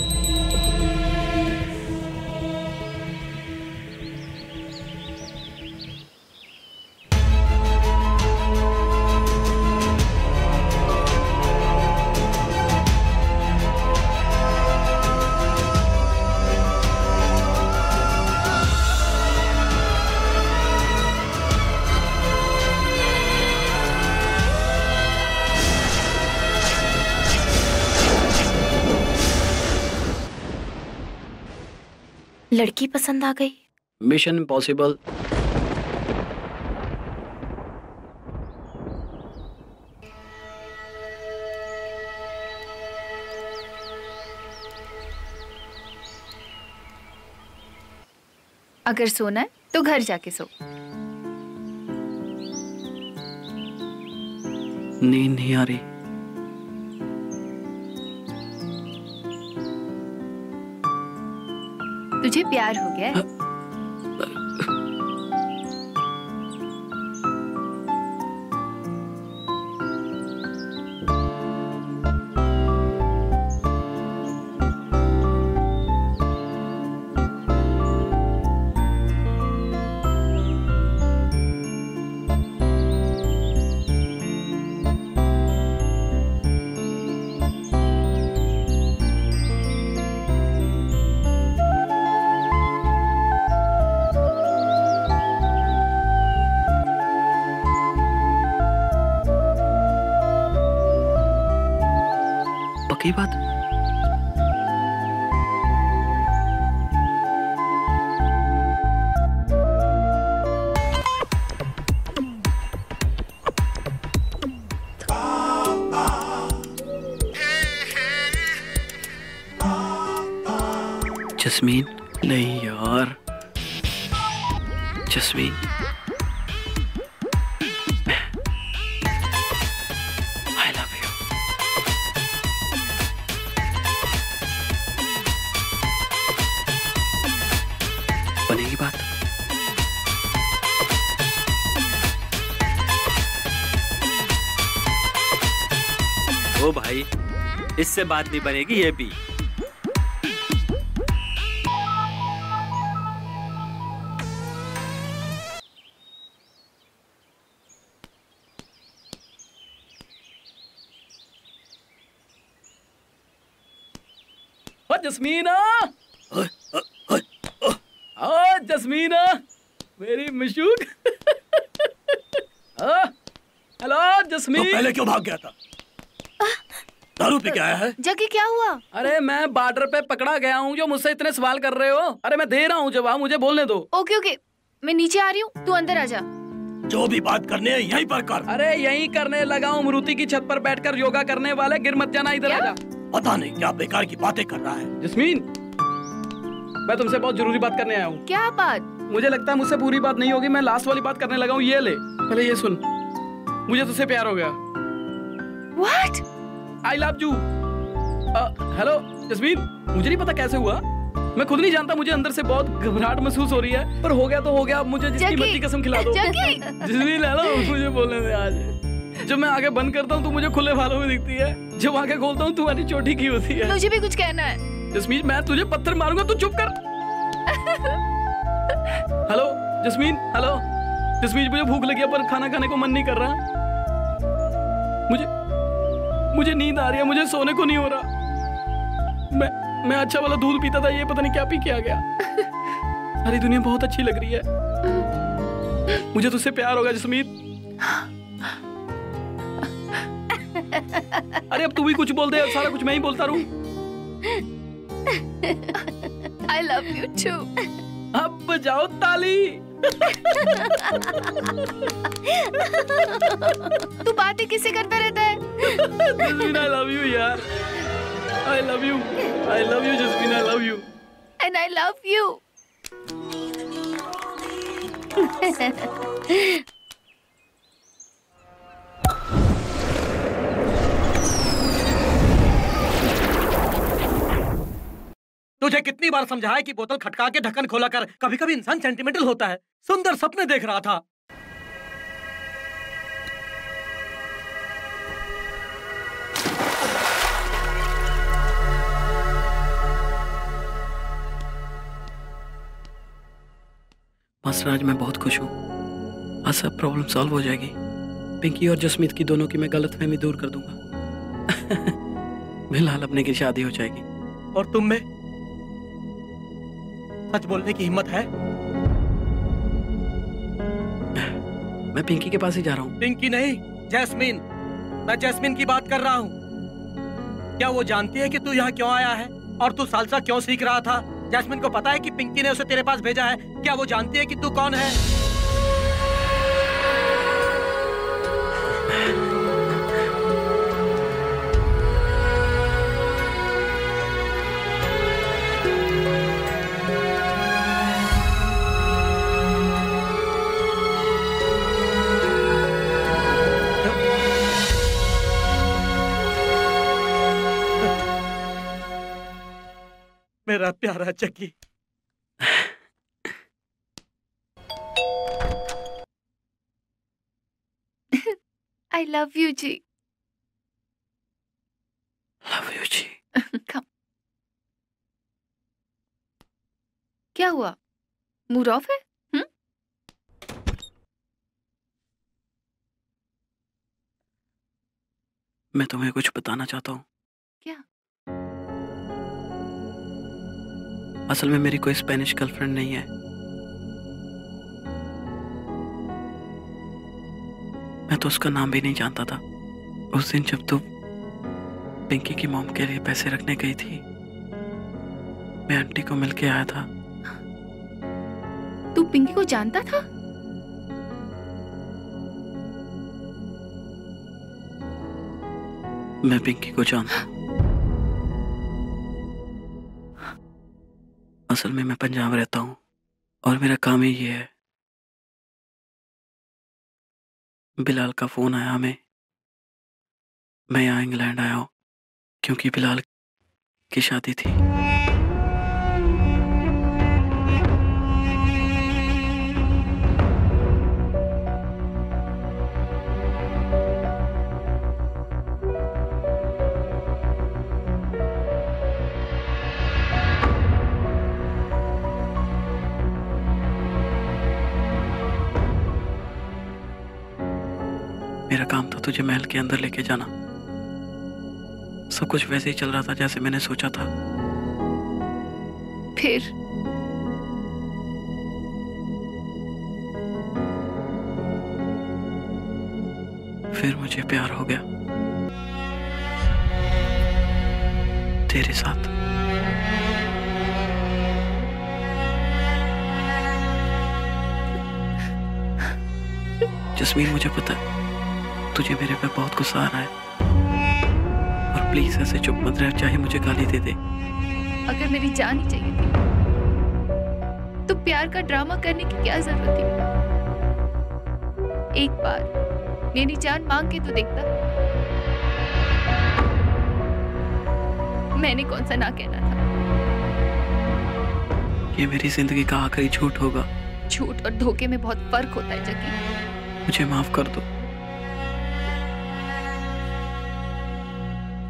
लड़की पसंद आ गई। Mission impossible. अगर सोना है तो घर जाके सो। नींद नहीं आ रही। तुझे प्यार हो गया है? ये बात जस्मीन नहीं यार। जस्मीन इससे बात नहीं बनेगी। ये भी जस्मीना, हाँ जस्मीना मेरी मिशूक। Hello jasmine. तो पहले क्यों भाग गया था? दारू पी के आया है? जगी क्या हुआ? अरे मैं बॉर्डर पे पकड़ा गया हूँ। जो मुझसे इतने सवाल कर रहे हो? अरे मैं दे रहा हूँ जवाब, मुझे बोलने दो। ओके ओके मैं नीचे आ रही हूँ, तू अंदर आ जा। जो भी बात करने है यहीं पर कर। अरे यहीं करने लगा हूँ। अमरूती की छत पर बैठकर योगा करने वाले, गिर मत जाना। इधर आ जा। पता नहीं क्या बेकार की बातें कर रहा है। जस्मीन मैं तुमसे बहुत जरूरी बात करने आया हूँ। क्या बात? मुझे लगता है मुझसे पूरी बात नहीं होगी, मैं लास्ट वाली बात करने लगा हूँ। ये ले, पहले ये सुन, मुझे तुझसे प्यार हो गया। What? I love you. Hello Jasmine, मुझे नहीं पता कैसे हुआ, मैं खुद नहीं जानता। मुझे अंदर से बहुत घबराहट महसूस हो रही है, पर हो गया तो हो गया। अब मुझे जिसकी मर्जी कसम खिला दो। जस्मीन हेलो, मुझे बोलने दे। आज जब मैं आंखें बंद करता हूँ तो मुझे खुले बालों में दिखती है, जब आंखें खोलता हूँ तुम्हारी चोटी की होती है। मुझे भी कुछ कहना है। जस्मीन मैं तुझे पत्थर मारूंगा, तू चुप कर। Hello jasmine. हेलो जस्मीन, मुझे भूख लगी है पर खाना खाने को मन नहीं कर रहा। मुझे मुझे नींद आ रही है, मुझे सोने को नहीं हो रहा। मैं मैं अच्छा वाला दूध पीता था, ये पता नहीं क्या पी के आ गया। सारी दुनिया बहुत अच्छी लग रही है। मुझे तुझसे प्यार होगा जस्मीन। अरे अब तू भी कुछ बोल दे, सारा कुछ मैं ही बोलता रहूं। I love you too. अब बजाओ ताली। तू बातें किससे करता रहता है? जस्मीन आई लव यू यार। I love you, I love you Jasmine, I love you and I love you. तुझे कितनी बार समझाया कि बोतल खटका के ढक्कन खोला कर। कभी कभी इंसान सेंटिमेंटल होता है। सुंदर सपने देख रहा था। मास्टर आज मैं बहुत खुश हूँ। आज सब प्रॉब्लम सॉल्व हो जाएगी। पिंकी और जसमीत की दोनों की मैं गलतफहमी दूर कर दूंगा। बिलाल अपने की शादी हो जाएगी। और तुम में सच बोलने की हिम्मत है? मैं पिंकी के पास ही जा रहा हूँ। पिंकी नहीं जैस्मीन, मैं जैस्मीन की बात कर रहा हूँ। क्या वो जानती है कि तू यहाँ क्यों आया है और तू सालसा क्यों सीख रहा था? जैस्मिन को पता है कि पिंकी ने उसे तेरे पास भेजा है? क्या वो जानती है कि तू कौन है? मेरा प्यारा Chucky, I love you ji, love you ji. Come, क्या हुआ, मूड ऑफ है? हुँ? मैं तुम्हें कुछ बताना चाहता हूँ। क्या? असल में मेरी कोई स्पेनिश गर्लफ्रेंड नहीं है। मैं तो उसका नाम भी नहीं जानता था। उस दिन जब तू पिंकी की मॉम के लिए पैसे रखने गई थी, मैं आंटी को मिलके आया था। तू पिंकी को जानता था? मैं पिंकी को जानता। असल में मैं पंजाब रहता हूँ और मेरा काम ही ये है। बिलाल का फोन आया हमें। मैं यहाँ इंग्लैंड आया हूँ क्योंकि बिलाल की शादी थी। मेरा काम था तुझे महल के अंदर लेके जाना। सब कुछ वैसे ही चल रहा था जैसे मैंने सोचा था। फिर फिर मुझे प्यार हो गया तेरे साथ। जस्मीन, मुझे पता है तुझे मेरे पे बहुत गुस्सा आ रहा है, और प्लीज ऐसे चुप मत रह, चाहे मुझे गाली दे दे। अगर मेरी जान ही चाहिए थी तो प्यार का ड्रामा करने की क्या जरूरत थी? एक बार मेरी जान मांग के तो देखता। मैंने कौन सा ना कहना था। ये मेरी जिंदगी का आखिरी झूठ होगा। झूठ और धोखे में बहुत फर्क होता है जकी। मुझे माफ कर दो।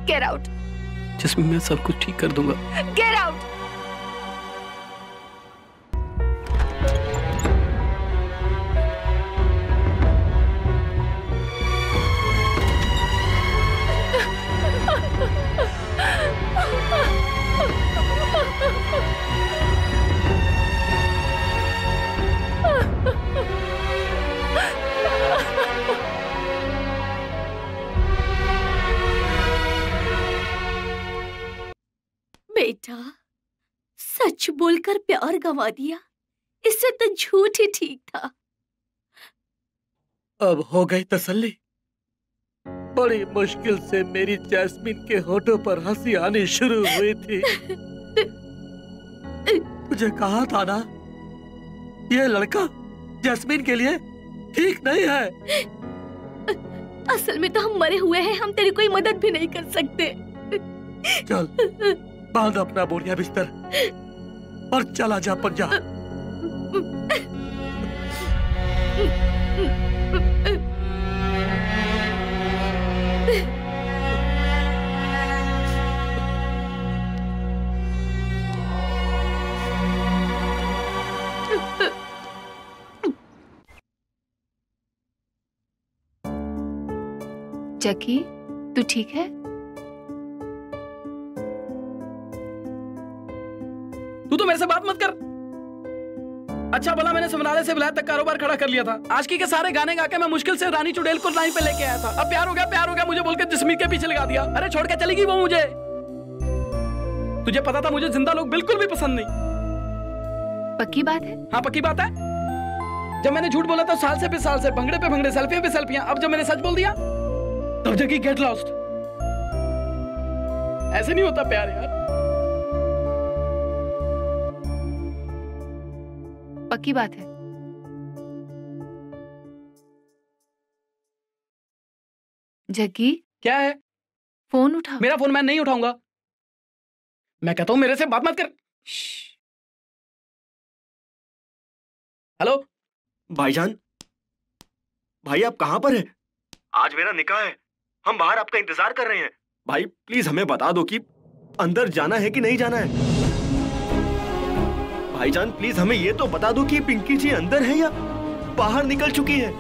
Get out. जिसमें मैं सब कुछ ठीक कर दूंगा। Get out. बोलकर प्यार गवा दिया, इससे तो झूठ ही ठीक था। अब हो गई तसल्ली। बड़ी मुश्किल से मेरी जैस्मिन के होठों पर हंसी आनी शुरू हुई थी। तुझे कहा था ना, ये लड़का जैस्मिन के लिए ठीक नहीं है। असल में तो हम मरे हुए हैं, हम तेरी कोई मदद भी नहीं कर सकते। चल, बांध अपना बोरिया बिस्तर और चला जा पंजाब। जकी, तू ठीक है? तू तो मेरे से बात मत कर। अच्छा भला मैंने समराले से विलायत तक कारोबार खड़ा कर लिया था। आज की के सारे गाने गाके मैं मुश्किल से रानी चुड़ैल को लाइन पे लेके आया था। अब प्यार हो गया, प्यार हो गया मुझे बोलकर जस्मीन के पीछे लगा दिया। अरे छोड़ के चली गई वो मुझे। तुझे पता था मुझे जिंदा लोग बिल्कुल भी पसंद नहीं। पक्की बात है? हाँ पक्की बात है। जब मैंने झूठ बोला तो साल से पे साल से, भंगड़े पे भंगड़े, सेल्फियां पे सेल्फियां। अब जब मैंने सच बोल दिया तब जगी गेट लॉस्ट। ऐसे नहीं होता प्यार यार। पक्की बात है। जग्गी क्या है? फोन उठा। मेरा फोन मैं नहीं उठाऊंगा। मैं कहता हूँ मेरे से बात मत कर। हेलो भाईजान, भाई आप कहाँ पर हैं? आज मेरा निकाह है, हम बाहर आपका इंतजार कर रहे हैं। भाई प्लीज हमें बता दो कि अंदर जाना है कि नहीं जाना है। भाईजान प्लीज हमें ये तो बता दो कि पिंकी जी अंदर है या बाहर निकल चुकी है।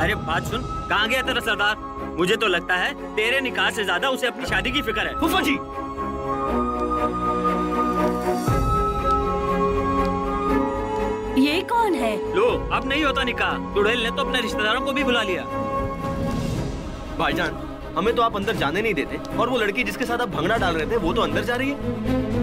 अरे बात सुन, कहाँ गया तेरा सरदार? मुझे तो लगता है तेरे निकाह से ज्यादा उसे अपनी शादी की फिक्र है। फूफा जी ये कौन है? लो अब नहीं होता निकाह। चुड़ैल ने तो अपने रिश्तेदारों को भी बुला लिया। भाईजान हमें तो आप अंदर जाने नहीं देते, और वो लड़की जिसके साथ आप भंगड़ा डाल रहे थे वो तो अंदर जा रही है।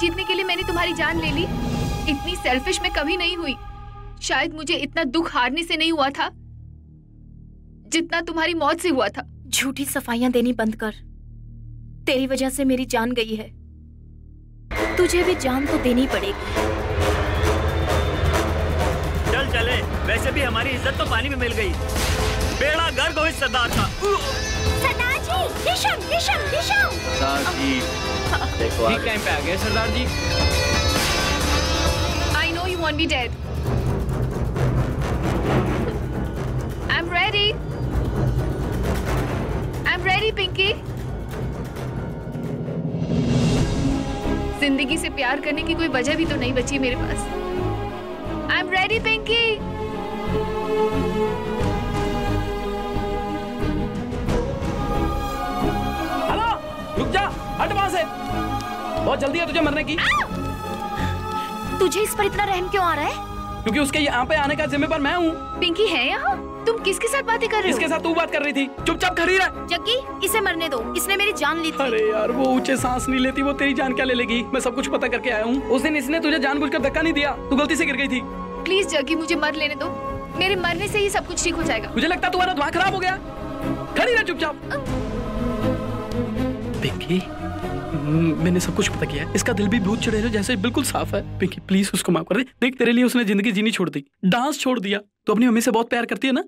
जीतने के लिए मैंने तुम्हारी जान ले ली। इतनी सेल्फिश मैं कभी नहीं हुई। शायद मुझे इतना दुख हारने से नहीं हुआ था जितना तुम्हारी मौत से हुआ था। झूठी सफाइयां देनी बंद कर। तेरी वजह से मेरी जान गई है, तुझे भी जान तो देनी पड़ेगी। चल चले, वैसे भी हमारी इज्जत तो पानी में मिल गई। बेड़ा गर्क हो इस सरदार का। सरदार जी, दिशम, दिशम, दिशम। सरदार जी देखो ठीक टाइम पे आ गए Sardar ji. I know you want be dead. I am ready, I am ready Pinky. जिंदगी से प्यार करने की कोई वजह भी तो नहीं बची मेरे पास। I am ready Pinky. Hello रुक जा, हट वहां से, बहुत जल्दी है तुझे मरने की। तुझे इस पर इतना रहम क्यों आ रहा है? क्योंकि उसके यहाँ पे आने का जिम्मेदार मैं हूँ। पिंकी है यहाँ? तुम किसके साथ बातें कर रहे हो? इसके साथ तू बात कर रही थी। चुपचाप खड़ी रह। जग्गी इसे मरने दो, इसने मेरी जान ली थी। अरे यार वो ऊंचे सांस नहीं लेती, वो तेरी जान क्या ले लेगी? मैं सब कुछ पता करके आया हूँ। उस दिन इसने तुझे जानबूझकर धक्का नहीं दिया, तू गलती से गिर गई थी। प्लीज जग्गी मुझे मर लेने दो, मेरे मरने से ही सब कुछ ठीक हो जाएगा। मुझे लगता तुम्हारा दिमाग खराब हो गया। खड़ी रह चुपचाप। पिंकी मैंने सब कुछ पता किया है, इसका दिल भी दूध चढ़े जो जैसे बिल्कुल साफ है। पिंकी प्लीज उसको माफ कर दे। देख तेरे लिए उसने जिंदगी जीनी छोड़ दी, डांस छोड़ दिया। तो अपनी मम्मी से बहुत प्यार करती है ना,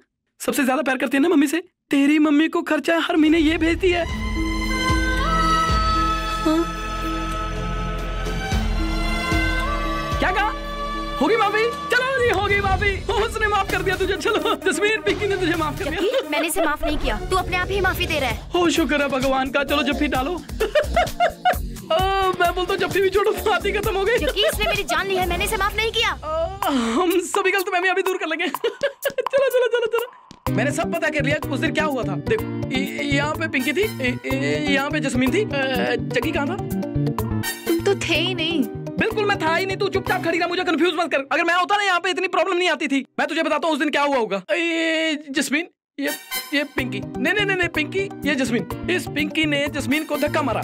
सबसे ज्यादा प्यार करती है ना मम्मी से। तेरी मम्मी को खर्चा हर महीने ये भेजती है। हाँ? उसने माफ कर दिया तुझे। चलो जस्मीन, पिंकी ने तुझे माफ कर दिया। मैंने इसे माफ नहीं किया, तू अपने आप ही माफी दे रहा है। हो शुक्र है भगवान का। चलो जफ्फी डालो। ओ, मैं बोलता हूँ जफ्फी भी छोड़ो, बात ही खत्म हो गई। इसने मेरी जान ली है, मैंने इसे माफ नहीं किया। हम सभी गलत मैं अभी दूर कर लेंगे। चलो चलो चलो चलो, मैंने सब पता कर लिया उस दिन क्या हुआ था। देखो यहाँ पे पिंकी थी, यहाँ पे जस्मीन थी, जग्गी कहाँ था? तुम तो थे ही नहीं। बिल्कुल मैं था ही नहीं, तू चुपचाप खड़ी रहा, मुझे कंफ्यूज मत कर। अगर मैं होता ना यहाँ पे इतनी प्रॉब्लम नहीं आती थी। मैं तुझे बताता हूँ उस दिन क्या हुआ होगा। जस्मीन, ये ये पिंकी, नहीं नहीं नहीं पिंकी, ये जस्मीन। इस पिंकी ने जस्मीन को धक्का मारा।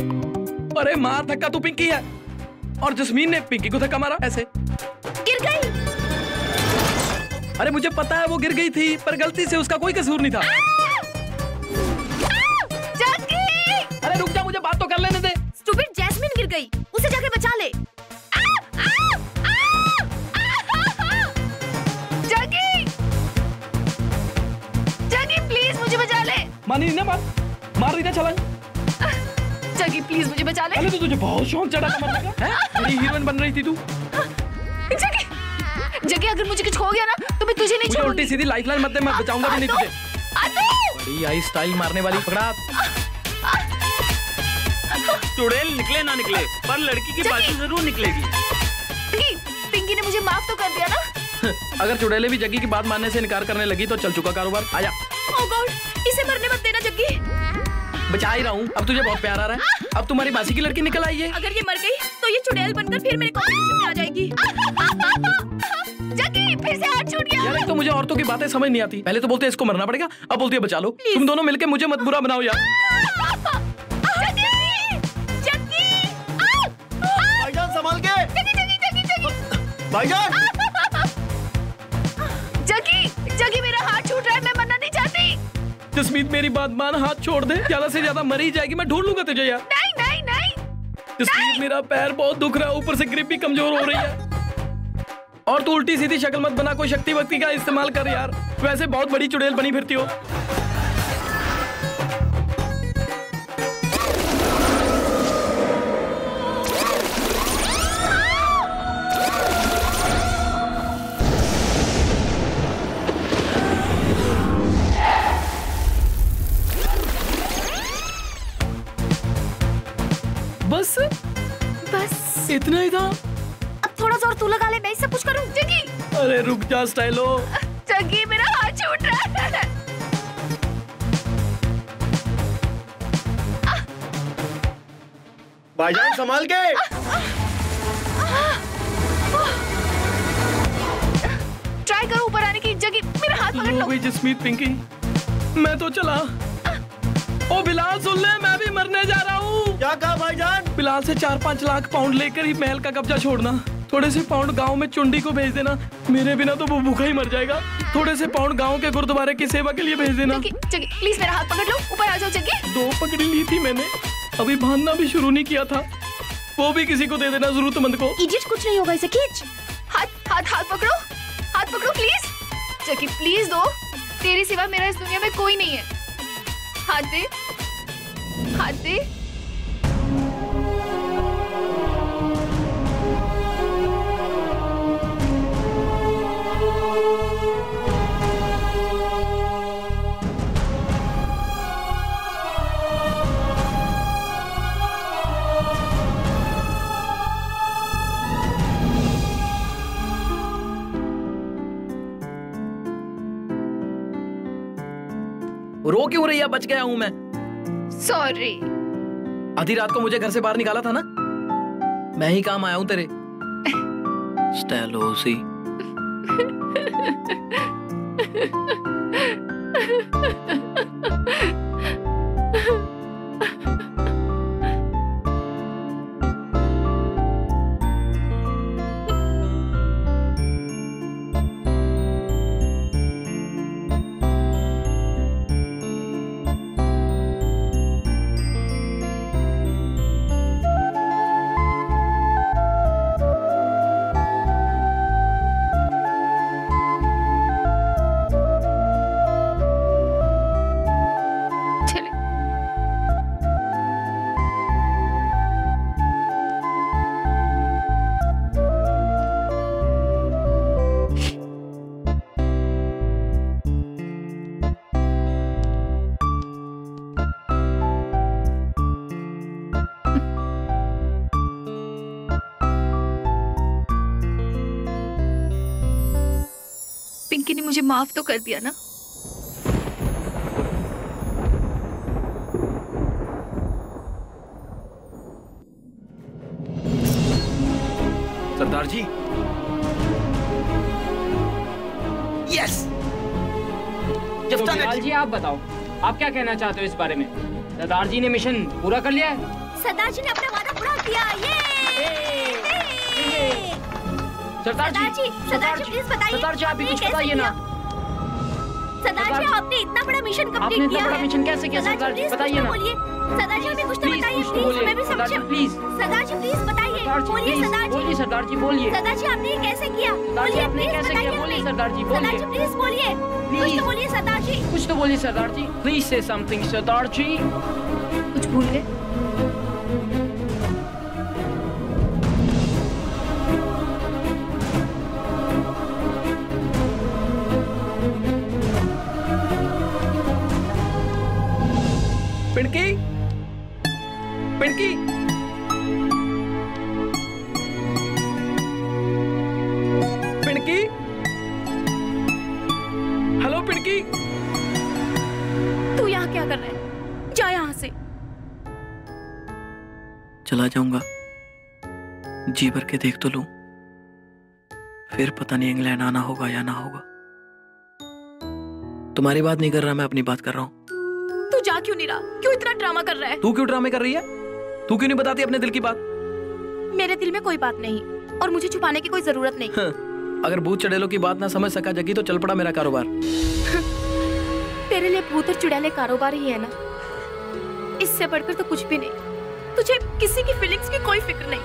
अरे मार धक्का, तू पिंकी है। और जस्मीन ने पिंकी को धक्का मारा, ऐसे गिर गई। अरे मुझे पता है वो गिर गई थी, पर गलती से उसका कोई कसूर नहीं था। अरे रुक जा, मुझे बात तो कर लेने दे। स्टूपिड जैस्मिन गिर गई, उसे जाके बचा ले। मानी ना मार, मार रही ना छलांग। जगी प्लीज मुझे बचा ले। अरे तो तुझे बहुत शौक चढ़ा था मरने का, हैं? मेरी हीरोइन बन रही थी तू। जगी, जगी अगर मुझे कुछ हो गया ना तो मैं तुझे नहीं छोड़ूंगी। उल्टी सीधी लाइफलाइन मत दे, मैं बचाऊंगा भी नहीं तुझे। बड़ी आई स्टाइल मारने वाली, पकड़ा। चुड़ैल निकले ना निकले, पर लड़की की बातें जरूर निकलेगी। पिंकी ने मुझे माफ तो कर दिया ना। अगर चुड़ैले भी जगी की बात मानने से इनकार करने लगी तो चल चुका कारोबार। आजा। ओह गॉड, इसे मरने मत देना जग्गी। बचा ही रहा हूँ, अब तुझे बहुत प्यार आ रहा है। अब तुम्हारी बासी की लड़की निकल आई है। अगर ये मर गई तो ये चुड़ैल बनकर फिर मेरे कॉम्पिटिशन में आ जाएगी। जग्गी फिर से हाथ छूट गया। यार एक तो मुझे औरतों की बातें समझ नहीं आती। पहले तो बोलते हैं इसको मरना पड़ेगा, अब बोलती है बचा लो। तुम दोनों मिलकर मुझे मत बुरा बनाओ यार। भाईजान संभाल के। भाईजान जस्मीन मेरी बात मान, हाथ छोड़ दे। ज्यादा से ज्यादा मरी जाएगी, मैं ढूंढ लूंगा तुझे यार। नहीं नहीं नहीं जस्मीन, मेरा पैर बहुत दुख रहा है, ऊपर से ग्रिप भी कमजोर हो रही है। और तू उल्टी सीधी शक्ल मत बना, कोई शक्ति वक्ति का इस्तेमाल कर यार। वैसे बहुत बड़ी चुड़ैल बनी फिरती हो। इतना ही था, अब थोड़ा जोर तू लगा ले, मैं सब कुछ करूँ। जगी अरे रुक जा स्टाइलो। जगी मेरा हाथ छूट रहा है। भाईजान संभाल के। ट्राई करो ऊपर आने की। जगी मेरा हाथ पकड़ लो। जस्मीत पिंकी मैं तो चला। ओ बिलाल सुन ले, मैं भी मरने जा रहा हूँ। क्या कहा भाईजान? बिलाल से चार पाँच लाख पाउंड लेकर ही महल का कब्जा छोड़ना। थोड़े से पाउंड गांव में चुंडी को भेज देना, मेरे बिना तो वो भूखा ही मर जाएगा। थोड़े से पाउंड गांव के गुरुद्वारे की सेवा के लिए भेज देना। जगी प्लीज मेरा हाथ पकड़ लो, ऊपर आ जाओ जगी। दो पकड़ी ली थी मैंने, अभी बांधना भी शुरू नहीं किया था। वो भी किसी को दे देना, जरूरतमंद को। इडियट कुछ नहीं होगा, इसे खींच। हाथ हाथ हाथ पकड़ो, हाथ पकड़ो प्लीज। जगी प्लीज दो, तेरे सिवा मेरा इस दुनिया में कोई नहीं है। हाथ दे, हाथ दे। रो क्यों रही है? बच गया हूं मैं। सॉरी। आधी रात को मुझे घर से बाहर निकाला था ना, मैं ही काम आया हूं तेरे। स्टेलोसी। मुझे माफ तो कर दिया ना। सरदार जी, यस। तो बिलाल जी आप बताओ, आप क्या कहना चाहते हो इस बारे में? सरदार जी ने मिशन पूरा कर लिया है। सरदार जी ने अपना वादा पूरा किया। ये सरदार जी, सरदार जी प्लीज बताइए। सरदार जी आप ही कुछ बताइए ना। सरदार जी आपने इतना बड़ा मिशन कंप्लीट किया है। आपने इतना बड़ा मिशन कैसे किया? सरदार जी बताइए ना। सरदार जी हमें कुछ तो बताइए प्लीज, हमें भी समझाइए प्लीज। सरदार जी प्लीज बताइए, बोलिए सरदार जी। बोलिए सरदार जी, बोलिए। सरदार जी आपने ये कैसे किया? बोलिए आपने कैसे किया? बोलिए सरदार जी, बोलिए। सरदार जी प्लीज बोलिए, कुछ तो बोलिए सरदार जी। कुछ तो बोलिए सरदार जी, प्लीज से समथिंग। सरदार जी कुछ भूल गए? पिंकी, पिंकी, पिंकी, हेलो पिंकी। तू यहाँ क्या कर रहा है? जा यहाँ से। चला जाऊंगा, जी भर के देख तो लूं, फिर पता नहीं इंग्लैंड आना होगा या ना होगा। तुम्हारी बात नहीं कर रहा मैं, अपनी बात कर रहा हूँ। तू जा क्यों नहीं रहा? क्यों इतना ड्रामा कर रहा है? तू क्यों ड्रामे कर रही है? तू क्यों नहीं बताती अपने दिल की बात? मेरे दिल में कोई बात नहीं और मुझे छुपाने की कोई जरूरत नहीं। हाँ, अगर भूत चुड़ैलों की बात ना समझ सका जगी तो चल पड़ा मेरा कारोबार। तेरे लिए भूत और चुड़ैले कारोबार ही है ना, इससे बढ़कर तो कुछ भी नहीं। तुझे किसी की फीलिंग्स की कोई फिक्र नहीं,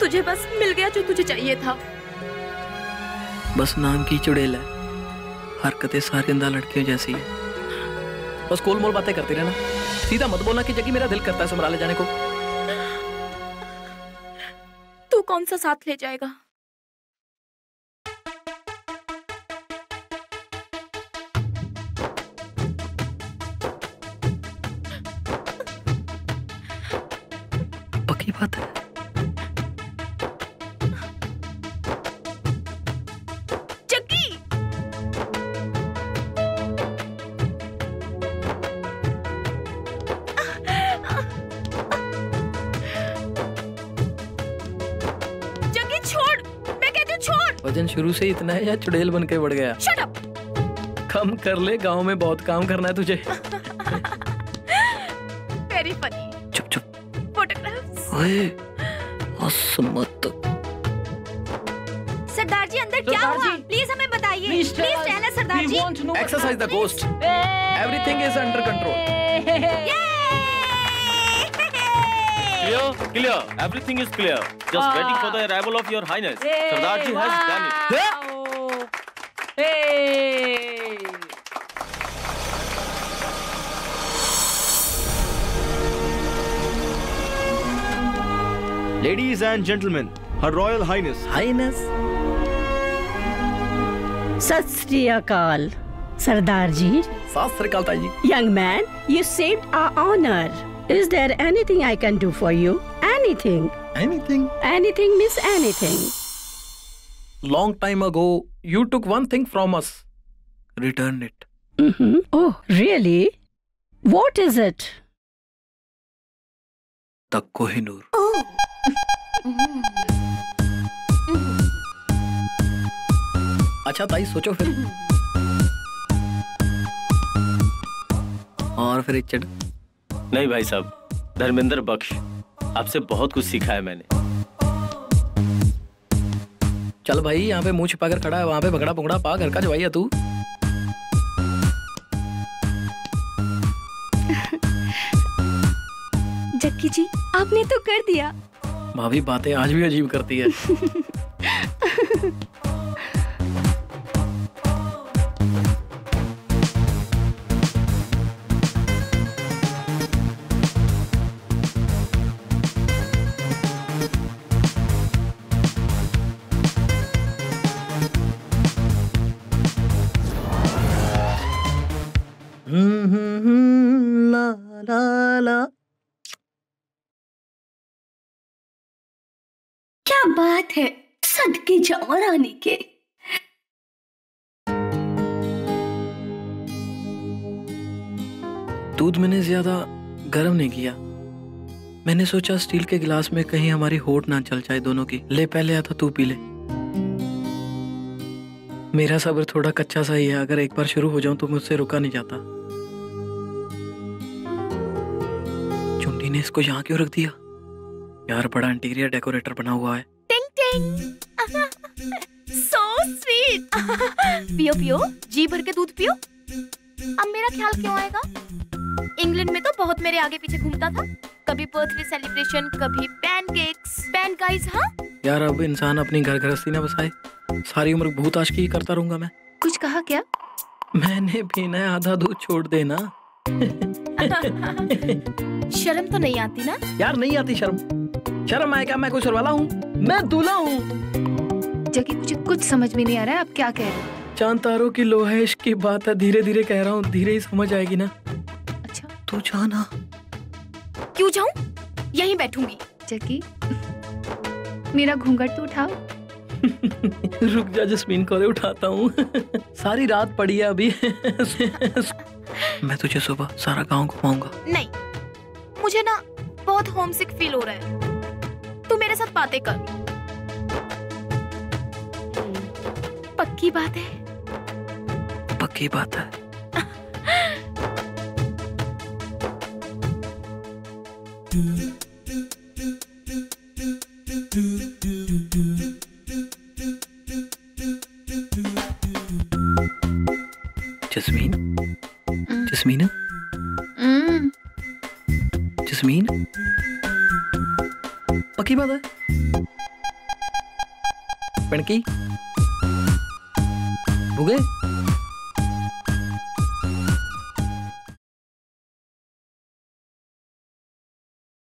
तुझे बस मिल गया जो तुझे चाहिए था। बस नाम की चुड़ैल है, हरकतें सारिंदा लड़कियों जैसी है। बस कोल मोल बातें करते रहना, सीधा मत बोलना कि जगी मेरा दिल करता है समराले जाने को। तू कौन सा साथ ले जाएगा? पक्की बात है। शुरू से इतना है या चुड़ैल बन के बढ़ गया? Shut up! कम कर ले, गांव में बहुत काम करना है तुझे। Very funny. चुप चुप। Photographs. ओए, असमत। सरदार जी अंदर क्या हुआ? प्लीज हमें बताइए। Please tell us Sardar ji. Exercise the ghost. Everything is under control. Clear, clear. Everything is clear. Just ah. waiting for the arrival of your highness. Hey, Sardaarji wow. has done it. Wow. Hey. Ladies and gentlemen, Her Royal Highness. Highness. Sat Sri Akal, Sardaarji. Sat Sri Akal, Taiji. Young man, you saved our honor. Is there anything I can do for you? Anything. Anything? Anything means anything. Long time ago, you took one thing from us. Return it. Mm-hmm. Oh, really? What is it? The Kohinoor. Oh. mm-hmm. Mm-hmm. अच्छा ताई सोचो फिर। mm-hmm. और फिर रिचर्ड? नहीं भाई साहब, धर्मेंद्र बख्श, आपसे बहुत कुछ सीखा है मैंने। चल भाई, यहाँ पे मुंह छिपा कर खड़ा है, वहाँ पे भगड़ा पुगड़ा पा घर का जवाई है तू। जक्की जी आपने तो कर दिया। भाभी बातें आज भी अजीब करती है। क्या बात है, सदके जाओ रानी के, दूध मैंने ज्यादा गर्म नहीं किया। मैंने सोचा स्टील के गिलास में कहीं हमारी होट ना जल जाए दोनों की। ले पहले आता तू पी ले। मेरा सब्र थोड़ा कच्चा सा ही है, अगर एक बार शुरू हो जाऊं तो मुझसे रुका नहीं जाता। चुंडी ने इसको यहाँ क्यों रख दिया यार? बड़ा इंटीरियर डेकोरेटर बना हुआ है। टिंग टिंग। So sweet. पियो पियो, जी भर के दूध पियो। अब मेरा ख्याल क्यों आएगा? इंग्लैंड में तो बहुत मेरे आगे पीछे घूमता था, कभी बर्थडे सेलिब्रेशन, कभी पैनकेक्स, पैन गाइस। हाँ यार, अब इंसान अपनी घर गृहस्थी ना बसाए, सारी उम्र भूत आशकी ही करता रहूंगा मैं। कुछ कहा क्या? मैंने पीना आधा दूध छोड़ देना। शर्म तो नहीं आती ना? यार नहीं आती शर्म। शर्म आएगा? मैं कोई सरवाला हूँ? मैं दूल्हा हूँ। जबकि मुझे कुछ समझ में नहीं आ रहा है आप क्या कह रहे हो। चांद तारों की लोहेश की बात है, धीरे धीरे कह रहा हूँ, धीरे ही समझ आएगी ना। अच्छा तू जा ना। क्यों जाऊँ? यहीं बैठूंगी। जकी मेरा घूंघट तो उठाओ। रुक जा जस्मीन, कोरे उठाता हूँ। सारी रात पड़ी है अभी। मैं तुझे सुबह सारा गांव घुमाऊंगा। नहीं, मुझे ना बहुत होमसिक फील हो रहा है, तू मेरे साथ बातें कर। पक्की बात है? पक्की बात है। जस्मीन, जस्मीन, जस्मीन, पक्की बात है। पिंकी, हो गए?